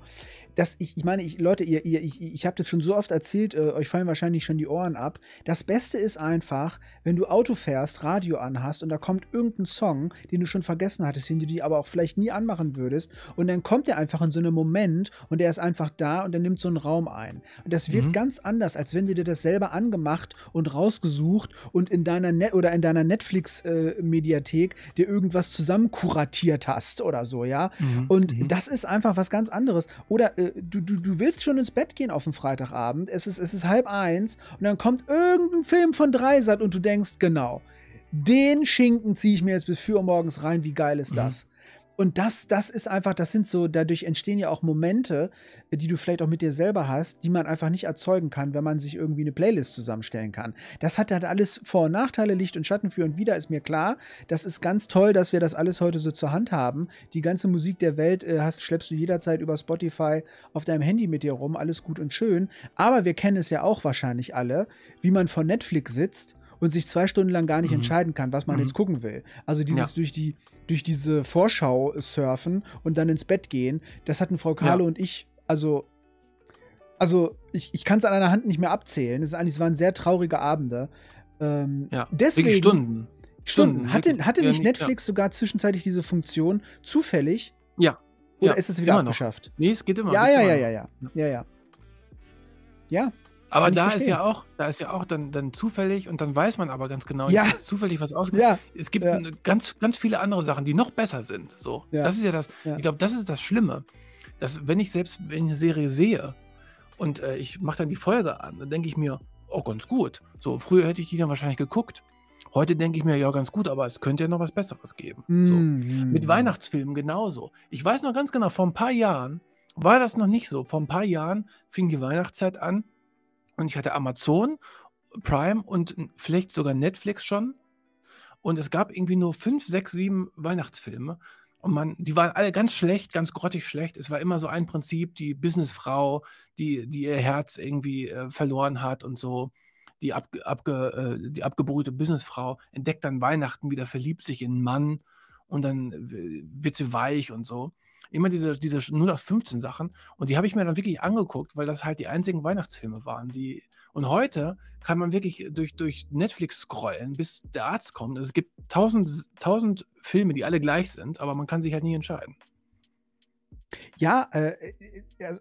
Leute, ich habe das schon so oft erzählt, euch fallen wahrscheinlich schon die Ohren ab. Das Beste ist einfach, wenn du Auto fährst, Radio anhast und da kommt irgendein Song, den du schon vergessen hattest, den du dir aber auch vielleicht nie anmachen würdest und dann kommt der einfach in so einem Moment und der ist einfach da und der nimmt so einen Raum ein. Und das wirkt ganz anders, als wenn du dir das selber angemacht und rausgesucht und in deiner deiner Netflix-Mediathek dir irgendwas zusammenkuratiert hast oder so, ja. Und das ist einfach was ganz anderes. Oder du willst schon ins Bett gehen auf den Freitagabend, es ist 12:30 und dann kommt irgendein Film von Dreisat und du denkst, genau, den Schinken ziehe ich mir jetzt bis 4 Uhr morgens rein, wie geil ist das? Und das ist einfach, das sind so, dadurch entstehen ja auch Momente, die du vielleicht auch mit dir selber hast, die man einfach nicht erzeugen kann, wenn man sich irgendwie eine Playlist zusammenstellen kann. Das hat halt alles Vor- und Nachteile, Licht und Schatten für und wieder, ist mir klar. Das ist ganz toll, dass wir das alles heute so zur Hand haben. Die ganze Musik der Welt schleppst du jederzeit über Spotify auf deinem Handy mit dir rum, alles gut und schön. Aber wir kennen es ja auch wahrscheinlich alle, wie man vor Netflix sitzt und sich 2 Stunden lang gar nicht entscheiden kann, was man jetzt gucken will. Also dieses durch diese Vorschau surfen und dann ins Bett gehen, das hatten Frau Kahle und ich, also ich kann es an einer Hand nicht mehr abzählen. Es waren sehr traurige Abende. Deswegen Stunden. Hatte nicht Netflix sogar zwischenzeitlich diese Funktion zufällig? Ja. Oder ist es wieder abgeschafft? Nee, es geht immer. Ja. Aber da ist ja auch dann zufällig und dann weiß man aber ganz genau, zufällig was ausgeht. Ja. Es gibt ganz, ganz viele andere Sachen, die noch besser sind. So. Ja. Das ist ja das. Ja. Ich glaube, das ist das Schlimme. Dass, wenn ich eine Serie sehe und ich mache dann die Folge an, dann denke ich mir, oh, ganz gut. So, früher hätte ich die dann wahrscheinlich geguckt. Heute denke ich mir, ja, ganz gut, aber es könnte ja noch was Besseres geben. So. Mit Weihnachtsfilmen genauso. Ich weiß noch ganz genau, vor ein paar Jahren war das noch nicht so. Vor ein paar Jahren fing die Weihnachtszeit an. Und ich hatte Amazon, Prime und vielleicht sogar Netflix schon. Und es gab irgendwie nur 5, 6, 7 Weihnachtsfilme. Und die waren alle ganz schlecht, ganz grottig schlecht. Es war immer so ein Prinzip, die Businessfrau, die ihr Herz irgendwie verloren hat und so. Die abgebrühte Businessfrau entdeckt dann Weihnachten wieder, verliebt sich in einen Mann und dann wird sie weich und so. Immer diese 0815 Sachen und die habe ich mir dann wirklich angeguckt, weil das halt die einzigen Weihnachtsfilme waren. Und heute kann man wirklich durch Netflix scrollen, bis der Arzt kommt. Also es gibt 1000 Filme, die alle gleich sind, aber man kann sich halt nie entscheiden. Ja,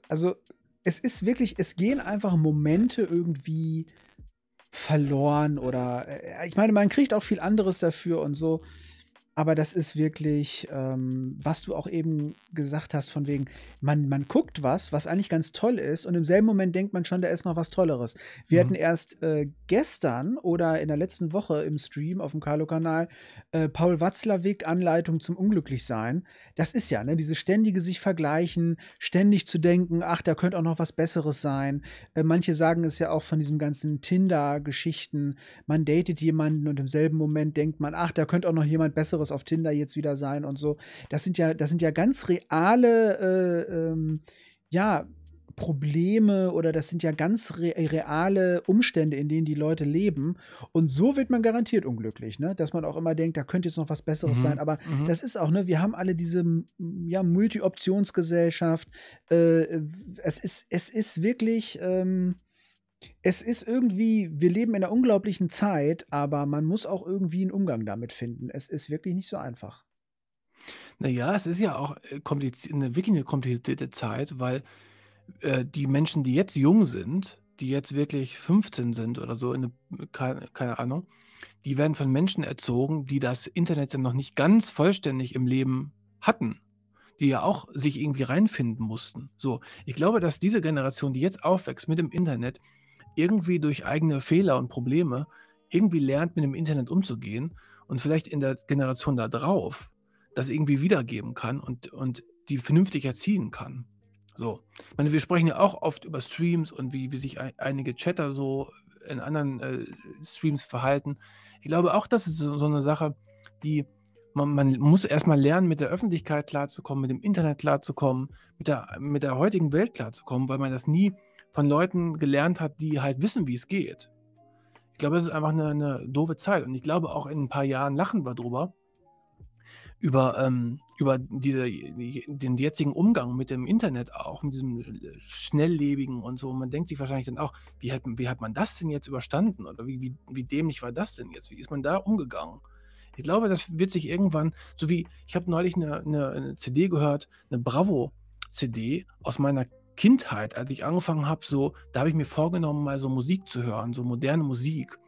also es ist wirklich, es gehen einfach Momente irgendwie verloren oder ich meine, man kriegt auch viel anderes dafür und so. Aber das ist wirklich, was du auch eben gesagt hast, von wegen, man guckt was eigentlich ganz toll ist und im selben Moment denkt man schon, da ist noch was Tolleres. Wir hatten erst gestern oder in der letzten Woche im Stream auf dem Carlo-Kanal Paul Watzlawick, Anleitung zum Unglücklichsein. Das ist ja, ne, diese ständige sich vergleichen, ständig zu denken, ach, da könnte auch noch was Besseres sein. Manche sagen es ja auch von diesem ganzen Tinder-Geschichten, man datet jemanden und im selben Moment denkt man, ach, da könnte auch noch jemand Besseres auf Tinder jetzt wieder sein und so. Das sind ja ganz reale Probleme oder das sind ja ganz reale Umstände, in denen die Leute leben. Und so wird man garantiert unglücklich, ne? Dass man auch immer denkt, da könnte jetzt noch was Besseres sein. Aber das ist auch, ne, wir haben alle diese Multi-Optionsgesellschaft. Es ist wirklich. Es ist irgendwie, wir leben in einer unglaublichen Zeit, aber man muss auch irgendwie einen Umgang damit finden. Es ist wirklich nicht so einfach. Naja, es ist ja auch wirklich eine komplizierte Zeit, weil die Menschen, die jetzt jung sind, die jetzt wirklich 15 sind oder so, keine Ahnung, die werden von Menschen erzogen, die das Internet ja noch nicht ganz vollständig im Leben hatten, die ja auch sich irgendwie reinfinden mussten. So, ich glaube, dass diese Generation, die jetzt aufwächst mit dem Internet, irgendwie durch eigene Fehler und Probleme irgendwie lernt, mit dem Internet umzugehen und vielleicht in der Generation da drauf das irgendwie wiedergeben kann und die vernünftig erziehen kann. So, ich meine, wir sprechen ja auch oft über Streams und wie sich einige Chatter so in anderen Streams verhalten. Ich glaube auch, das ist so eine Sache, die man muss erstmal lernen, mit der Öffentlichkeit klarzukommen, mit dem Internet klarzukommen, mit der heutigen Welt klarzukommen, weil man das nie von Leuten gelernt hat, die halt wissen, wie es geht. Ich glaube, es ist einfach eine doofe Zeit. Und ich glaube, auch in ein paar Jahren lachen wir drüber, über den jetzigen Umgang mit dem Internet auch, mit diesem Schnelllebigen und so. Man denkt sich wahrscheinlich dann auch, wie hat man das denn jetzt überstanden? Oder wie dämlich war das denn jetzt? Wie ist man da umgegangen? Ich glaube, das wird sich irgendwann, so wie, ich habe neulich eine CD gehört, eine Bravo-CD aus meiner Kindheit, als ich angefangen habe, so, da habe ich mir vorgenommen, mal so Musik zu hören, so moderne Musik.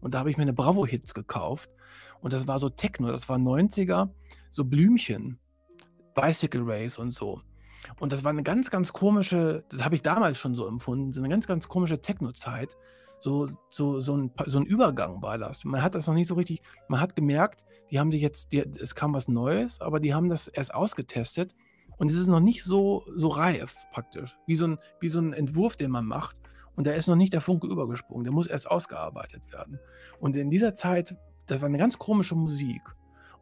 Und da habe ich mir eine Bravo-Hits gekauft. Und das war so Techno, das war 90er, so Blümchen, Bicycle Race und so. Und das war eine ganz, ganz komische, das habe ich damals schon so empfunden, so eine ganz, ganz komische Techno-Zeit. So ein Übergang war das. Man hat das noch nicht so richtig, man hat gemerkt, die haben sich jetzt, es kam was Neues, aber die haben das erst ausgetestet. Und es ist noch nicht so reif praktisch, wie so ein Entwurf, den man macht. Und da ist noch nicht der Funke übergesprungen, der muss erst ausgearbeitet werden. Und in dieser Zeit, das war eine ganz komische Musik.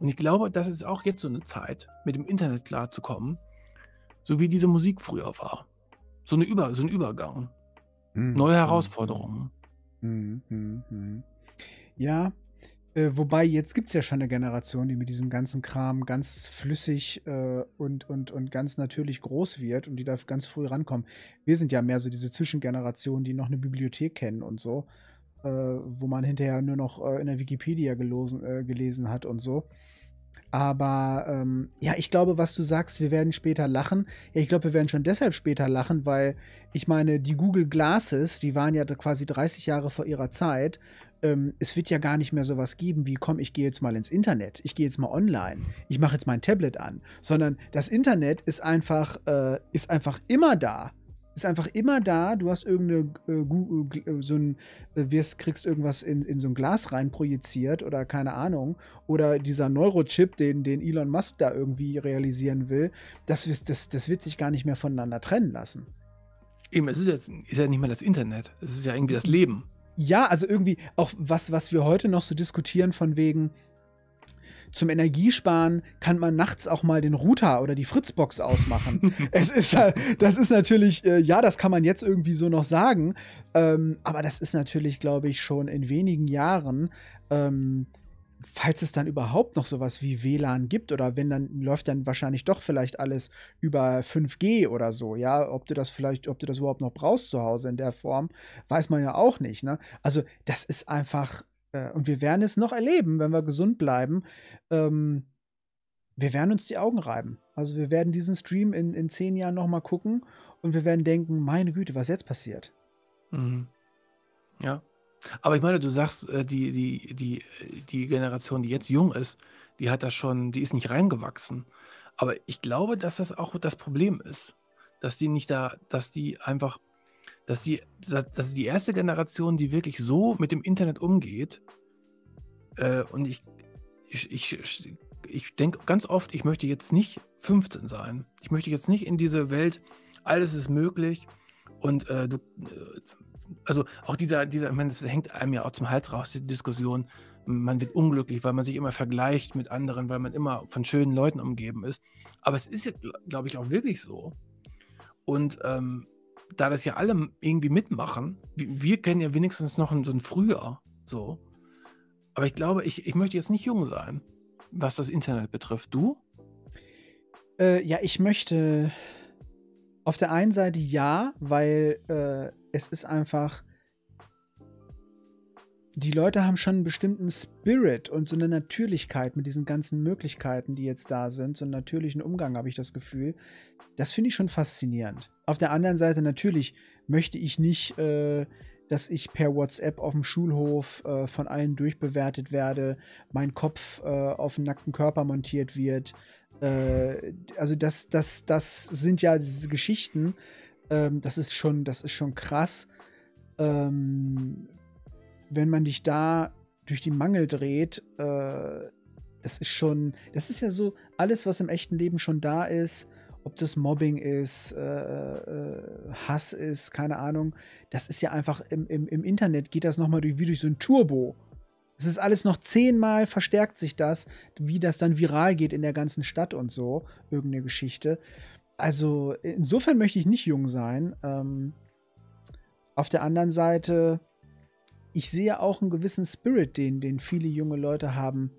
Und ich glaube, das ist auch jetzt so eine Zeit, mit dem Internet klarzukommen, so wie diese Musik früher war. So ein Übergang. Neue Herausforderungen. Ja, wobei, jetzt gibt es ja schon eine Generation, die mit diesem ganzen Kram ganz flüssig und ganz natürlich groß wird und die da ganz früh rankommen. Wir sind ja mehr so diese Zwischengeneration, die noch eine Bibliothek kennen und so, wo man hinterher nur noch in der Wikipedia gelesen hat und so. Aber ja, ich glaube, was du sagst, wir werden später lachen. Ja, ich glaube, wir werden schon deshalb später lachen, weil ich meine, die Google Glasses, die waren ja quasi 30 Jahre vor ihrer Zeit. Es wird ja gar nicht mehr sowas geben wie, komm, ich gehe jetzt mal ins Internet, ich gehe jetzt mal online, ich mache jetzt mein Tablet an. Sondern das Internet ist einfach immer da. Ist einfach immer da, du hast kriegst irgendwas in so ein Glas rein projiziert oder keine Ahnung. Oder dieser Neurochip, den Elon Musk da irgendwie realisieren will, das wird sich gar nicht mehr voneinander trennen lassen. Eben, es ist ja nicht mehr das Internet, es ist ja irgendwie das Leben. Ja, also irgendwie auch was wir heute noch so diskutieren von wegen, zum Energiesparen kann man nachts auch mal den Router oder die Fritzbox ausmachen. Das ist natürlich, ja, das kann man jetzt irgendwie so noch sagen, aber das ist natürlich, glaube ich, schon in wenigen Jahren, falls es dann überhaupt noch sowas wie WLAN gibt oder wenn, dann läuft dann wahrscheinlich doch vielleicht alles über 5G oder so, ja, ob du das überhaupt noch brauchst zu Hause in der Form, weiß man ja auch nicht, ne? Also das ist einfach, und wir werden es noch erleben, wenn wir gesund bleiben. Wir werden uns die Augen reiben. Also wir werden diesen Stream in 10 Jahren nochmal gucken und wir werden denken, meine Güte, was jetzt passiert. Mhm. Ja, aber ich meine, du sagst, die Generation, die jetzt jung ist, die ist nicht reingewachsen. Aber ich glaube, dass das auch das Problem ist, dass die erste Generation, die wirklich so mit dem Internet umgeht, und ich denke ganz oft, ich möchte jetzt nicht 15 sein. Ich möchte jetzt nicht in diese Welt, alles ist möglich. Und also auch ich meine, das hängt einem ja auch zum Hals raus, die Diskussion, man wird unglücklich, weil man sich immer vergleicht mit anderen, weil man immer von schönen Leuten umgeben ist. Aber es ist, glaube ich, auch wirklich so. Und da das ja alle irgendwie mitmachen, wir kennen ja wenigstens noch so ein Frühjahr, so. Aber ich glaube, ich möchte jetzt nicht jung sein, was das Internet betrifft. Du? Ja, ich möchte auf der einen Seite ja, weil es ist einfach, die Leute haben schon einen bestimmten Spirit und so eine Natürlichkeit mit diesen ganzen Möglichkeiten, die jetzt da sind, so einen natürlichen Umgang, habe ich das Gefühl. Das finde ich schon faszinierend. Auf der anderen Seite natürlich möchte ich nicht, dass ich per WhatsApp auf dem Schulhof von allen durchbewertet werde, mein Kopf auf den nackten Körper montiert wird. Also das sind ja diese Geschichten, das ist schon krass. Wenn man dich da durch die Mangel dreht, das ist ja so alles, was im echten Leben schon da ist, ob das Mobbing ist, Hass ist, keine Ahnung, das ist ja einfach im Internet geht das nochmal wie durch so ein Turbo. Es ist alles noch 10-mal verstärkt sich das, wie das dann viral geht in der ganzen Stadt und so, irgendeine Geschichte. Also insofern möchte ich nicht jung sein. Auf der anderen Seite, ich sehe auch einen gewissen Spirit, den viele junge Leute haben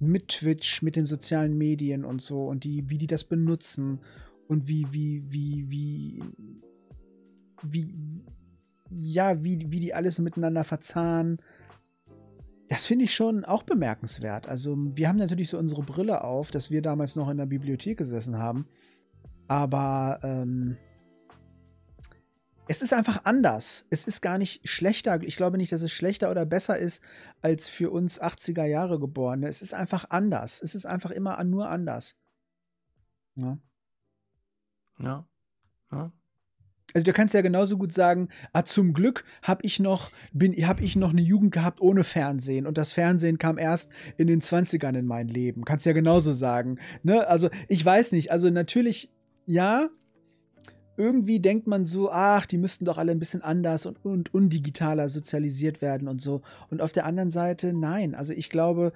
mit Twitch, mit den sozialen Medien und so und wie die das benutzen und wie die alles miteinander verzahnen. Das finde ich schon auch bemerkenswert. Also wir haben natürlich so unsere Brille auf, dass wir damals noch in der Bibliothek gesessen haben, aber es ist einfach anders. Es ist gar nicht schlechter. Ich glaube nicht, dass es schlechter oder besser ist als für uns 80er Jahre Geborene. Es ist einfach anders. Es ist einfach immer nur anders. Ja. Ja. Ja. Also du kannst ja genauso gut sagen, zum Glück hab ich noch eine Jugend gehabt ohne Fernsehen und das Fernsehen kam erst in den 20ern in mein Leben. Kannst ja genauso sagen. Ne? Also ich weiß nicht. Also natürlich, ja, irgendwie denkt man so, ach, die müssten doch alle ein bisschen anders und undigitaler sozialisiert werden und so. Und auf der anderen Seite, nein. Also ich glaube,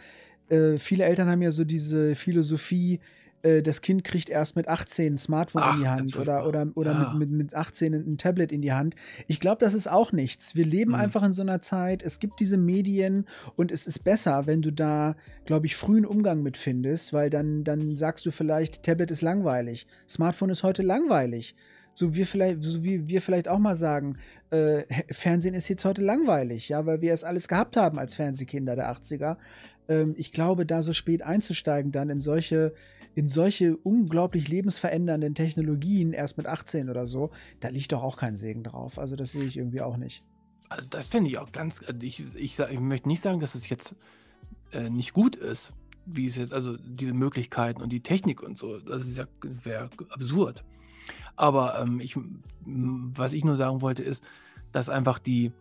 viele Eltern haben ja so diese Philosophie, das Kind kriegt erst mit 18 ein Smartphone in die Hand oder ja, mit 18 ein Tablet in die Hand. Ich glaube, das ist auch nichts. Wir leben einfach in so einer Zeit, es gibt diese Medien und es ist besser, wenn du da, glaube ich, frühen Umgang mit findest, weil dann sagst du vielleicht, Tablet ist langweilig, Smartphone ist heute langweilig. So wie wir vielleicht auch mal sagen, Fernsehen ist jetzt heute langweilig, ja, weil wir es alles gehabt haben als Fernsehkinder der 80er. Ich glaube, da so spät einzusteigen, dann in solche unglaublich lebensverändernden Technologien, erst mit 18 oder so, da liegt doch auch kein Segen drauf. Also das sehe ich irgendwie auch nicht. Also das finde ich auch ganz, ich möchte nicht sagen, dass es jetzt nicht gut ist, wie es jetzt, also diese Möglichkeiten und die Technik und so, das ist ja, wäre absurd. Aber was ich nur sagen wollte, ist, dass einfach die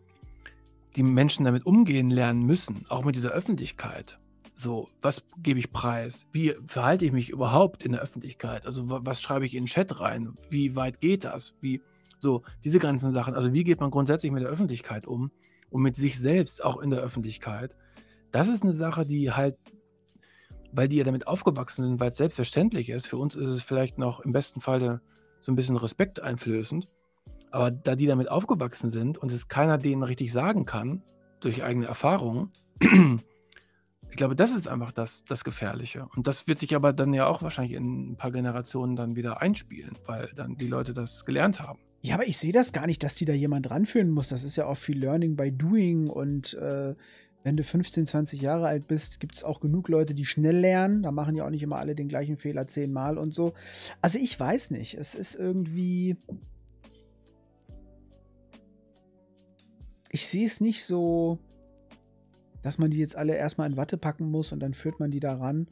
Menschen damit umgehen lernen müssen, auch mit dieser Öffentlichkeit. So, was gebe ich preis? Wie verhalte ich mich überhaupt in der Öffentlichkeit? Also, was schreibe ich in den Chat rein? Wie weit geht das? Wie so diese ganzen Sachen. Also, wie geht man grundsätzlich mit der Öffentlichkeit um und mit sich selbst auch in der Öffentlichkeit? Das ist eine Sache, die halt, weil die ja damit aufgewachsen sind, weil es selbstverständlich ist. Für uns ist es vielleicht noch im besten Falle so ein bisschen Respekt einflößend. Aber da die damit aufgewachsen sind und es keiner denen richtig sagen kann, durch eigene Erfahrungen, ich glaube, das ist einfach das Gefährliche. Und das wird sich aber dann ja auch wahrscheinlich in ein paar Generationen dann wieder einspielen, weil dann die Leute das gelernt haben. Ja, aber ich sehe das gar nicht, dass die da jemand ranführen muss. Das ist ja auch viel Learning by Doing. Und wenn du 15, 20 Jahre alt bist, gibt es auch genug Leute, die schnell lernen. Da machen ja auch nicht immer alle den gleichen Fehler 10-mal und so. Also ich weiß nicht. Es ist irgendwie... Ich sehe es nicht so... dass man die jetzt alle erstmal in Watte packen muss und dann führt man die da ran.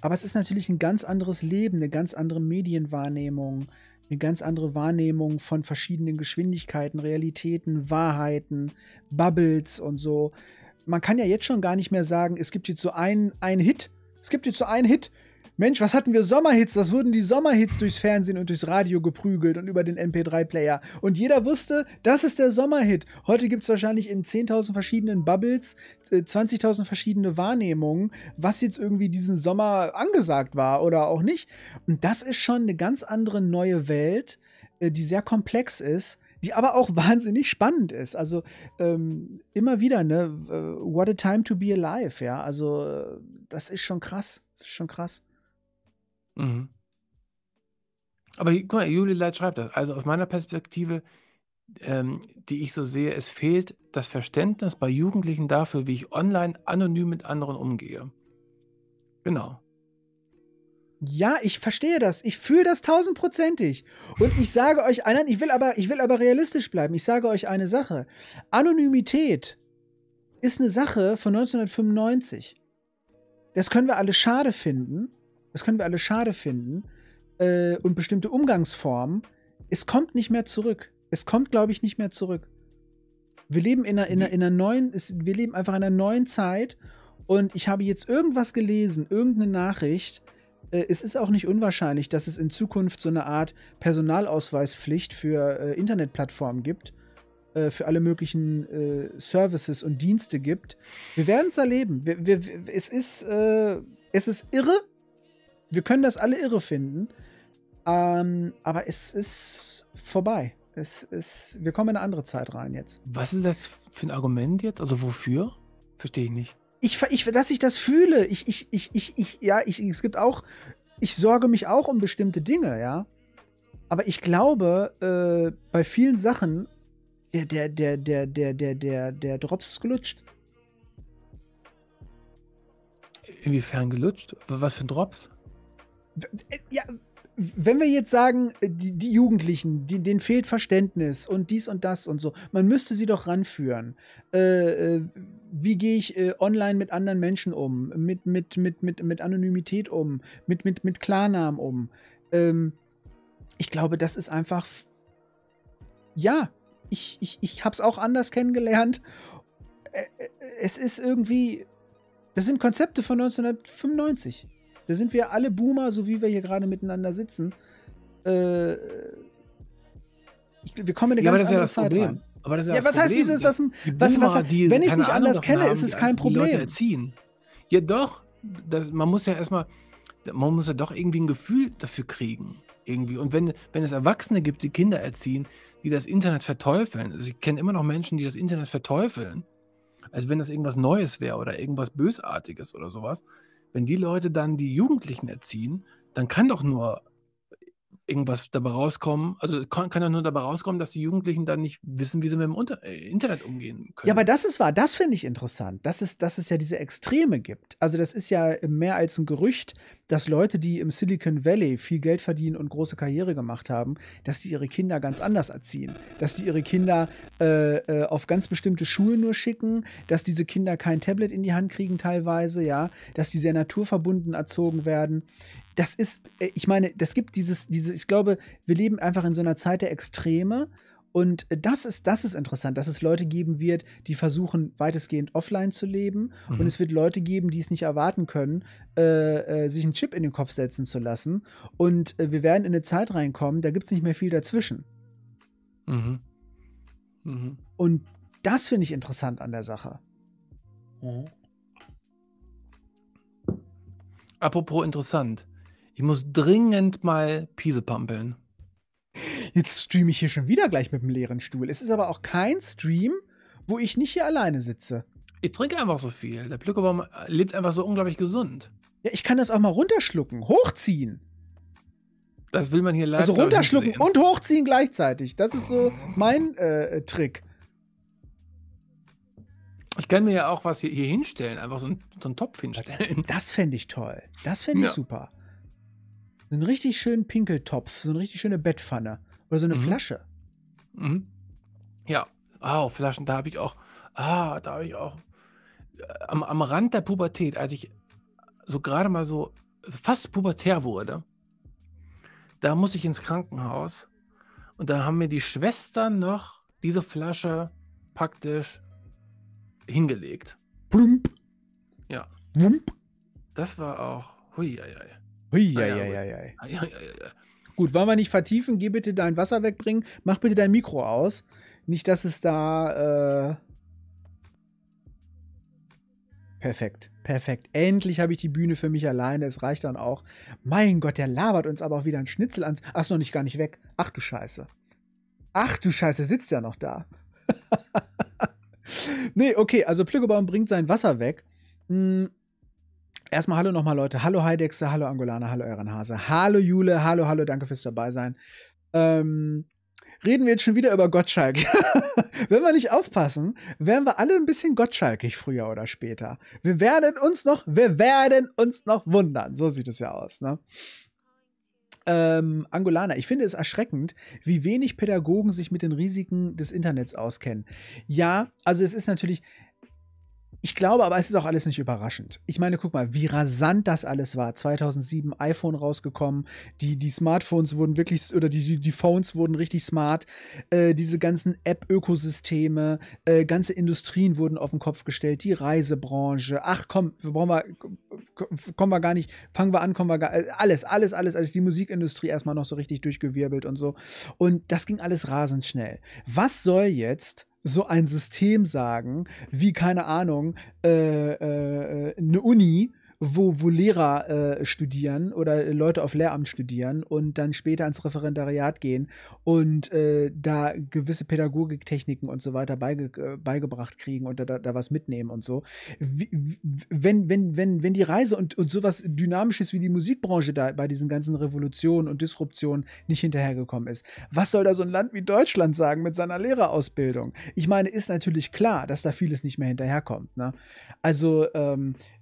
Aber es ist natürlich ein ganz anderes Leben, eine ganz andere Medienwahrnehmung, eine ganz andere Wahrnehmung von verschiedenen Geschwindigkeiten, Realitäten, Wahrheiten, Bubbles und so. Man kann ja jetzt schon gar nicht mehr sagen, es gibt jetzt so einen Hit. Es gibt jetzt so einen Hit. Mensch, was hatten wir Sommerhits? Was wurden die Sommerhits durchs Fernsehen und durchs Radio geprügelt und über den MP3-Player? Und jeder wusste, das ist der Sommerhit. Heute gibt es wahrscheinlich in 10.000 verschiedenen Bubbles 20.000 verschiedene Wahrnehmungen, was jetzt irgendwie diesen Sommer angesagt war oder auch nicht. Und das ist schon eine ganz andere neue Welt, die sehr komplex ist, die aber auch wahnsinnig spannend ist. Also immer wieder, ne? What a time to be alive, ja. Also das ist schon krass. Das ist schon krass. Mhm. Aber guck mal, Juliet Light schreibt das. Also aus meiner Perspektive die ich so sehe, es fehlt das Verständnis bei Jugendlichen dafür, wie ich online anonym mit anderen umgehe. Genau. Ja, ich verstehe das. Ich fühle das 1000%ig. Und ich sage euch, nein, ich will aber realistisch bleiben. Ich sage euch eine Sache. Anonymität ist eine Sache von 1995. Das können wir alle schade finden. Das können wir alle schade finden. Und bestimmte Umgangsformen. Es kommt nicht mehr zurück. Es kommt, glaube ich, nicht mehr zurück. Wir leben einfach in einer neuen Zeit. Und ich habe jetzt irgendwas gelesen, irgendeine Nachricht. Es ist auch nicht unwahrscheinlich, dass es in Zukunft so eine Art Personalausweispflicht für Internetplattformen gibt, für alle möglichen Services und Dienste gibt. Wir werden es erleben. Es ist irre. Wir können das alle irre finden. Aber es ist vorbei. Wir kommen in eine andere Zeit rein jetzt. Was ist das für ein Argument jetzt? Also wofür? Verstehe ich nicht. Dass ich das fühle. Es gibt auch, ich sorge mich auch um bestimmte Dinge, ja. Aber ich glaube, bei vielen Sachen, der Drops ist gelutscht. Inwiefern gelutscht? Was für ein Drops? Ja, wenn wir jetzt sagen, die Jugendlichen, denen fehlt Verständnis und dies und das und so, man müsste sie doch ranführen. Wie gehe ich online mit anderen Menschen um? Mit Anonymität um? Mit Klarnamen um? Ich glaube, das ist einfach... Ja, ich habe es auch anders kennengelernt. Es ist irgendwie... Das sind Konzepte von 1995. Da sind wir alle Boomer, so wie wir hier gerade miteinander sitzen. Wir kommen in eine ganz andere Zeit rein. Aber das ist ja das Problem. Ja, was heißt, wieso ist das ein... Wenn ich es nicht anders kenne, ist es kein Problem. Ja doch, man muss ja erstmal... Man muss ja doch irgendwie ein Gefühl dafür kriegen. Irgendwie. Und wenn es Erwachsene gibt, die Kinder erziehen, die das Internet verteufeln. Also ich kenne immer noch Menschen, die das Internet verteufeln. Als wenn das irgendwas Neues wäre oder irgendwas Bösartiges oder sowas. Wenn die Leute dann die Jugendlichen erziehen, dann kann doch nur irgendwas dabei rauskommen, also kann doch nur dabei rauskommen, dass die Jugendlichen dann nicht wissen, wie sie mit dem Internet umgehen können. Ja, aber das ist wahr, das finde ich interessant, dass es ja diese Extreme gibt. Also das ist ja mehr als ein Gerücht, dass Leute, die im Silicon Valley viel Geld verdienen und große Karriere gemacht haben, dass die ihre Kinder ganz anders erziehen. Dass die ihre Kinder auf ganz bestimmte Schulen nur schicken, dass diese Kinder kein Tablet in die Hand kriegen teilweise, ja, dass die sehr naturverbunden erzogen werden. Das ist, ich meine, das gibt ich glaube, wir leben einfach in so einer Zeit der Extreme und das ist interessant, dass es Leute geben wird, die versuchen, weitestgehend offline zu leben und es wird Leute geben, die es nicht erwarten können, sich einen Chip in den Kopf setzen zu lassen und wir werden in eine Zeit reinkommen, da gibt es nicht mehr viel dazwischen. Mhm. Mhm. Und das finde ich interessant an der Sache. Mhm. Apropos interessant. Ich muss dringend mal Piese pampeln. Jetzt streame ich hier schon wieder gleich mit dem leeren Stuhl. Es ist aber auch kein Stream, wo ich nicht hier alleine sitze. Ich trinke einfach so viel. Der Plückebaum lebt einfach so unglaublich gesund. Ja, ich kann das auch mal runterschlucken, hochziehen. Das will man hier leider nicht sehen. Also runterschlucken und hochziehen gleichzeitig. Das ist so mein Trick. Ich kann mir ja auch was hier hinstellen. Einfach so einen Topf hinstellen. Das fände ich toll. Das fände ich super. So einen richtig schönen Pinkeltopf, so eine richtig schöne Bettpfanne oder so eine Flasche. Mhm. Ja, Flaschen, da habe ich auch, am Rand der Pubertät, als ich so gerade mal so fast pubertär wurde, da musste ich ins Krankenhaus und da haben mir die Schwestern noch diese Flasche praktisch hingelegt. Plump. Ja. Plump. Das war auch, huiuiui. Gut, wollen wir nicht vertiefen? Geh bitte dein Wasser wegbringen. Mach bitte dein Mikro aus. Nicht, dass es da... Perfekt, perfekt. Endlich habe ich die Bühne für mich alleine. Es reicht dann auch. Mein Gott, der labert uns aber auch wieder einen Schnitzel ans... Ach, ist noch nicht gar nicht weg. Ach du Scheiße. Ach du Scheiße, sitzt ja noch da. Nee, okay, also Plückebaum bringt sein Wasser weg. Erstmal hallo nochmal, Leute. Hallo Heidexe, hallo Angolana, hallo Eurenhase, hallo Jule, hallo, danke fürs Dabeisein. reden wir jetzt schon wieder über Gottschalk. Wenn wir nicht aufpassen, werden wir alle ein bisschen gottschalkig früher oder später. Wir werden uns noch wundern. So sieht es ja aus, ne? Angolana, ich finde es erschreckend, wie wenig Pädagogen sich mit den Risiken des Internets auskennen. Ja, also es ist natürlich, ich glaube, aber es ist auch alles nicht überraschend. Ich meine, guck mal, wie rasant das alles war. 2007 iPhone rausgekommen, die Smartphones wurden wirklich, oder die Phones wurden richtig smart. Diese ganzen App-Ökosysteme, ganze Industrien wurden auf den Kopf gestellt, die Reisebranche. Ach komm, alles, die Musikindustrie erstmal noch so richtig durchgewirbelt und so. Und das ging alles rasend schnell. Was soll jetzt so ein System sagen, wie, keine Ahnung, eine Uni, wo Lehrer studieren oder Leute auf Lehramt studieren und dann später ans Referendariat gehen und da gewisse Pädagogiktechniken und so weiter beigebracht kriegen und da was mitnehmen und so. Wenn die Reise und sowas Dynamisches wie die Musikbranche da bei diesen ganzen Revolutionen und Disruptionen nicht hinterhergekommen ist, was soll da so ein Land wie Deutschland sagen mit seiner Lehrerausbildung? Ich meine, ist natürlich klar, dass da vieles nicht mehr hinterherkommt, ne? Also,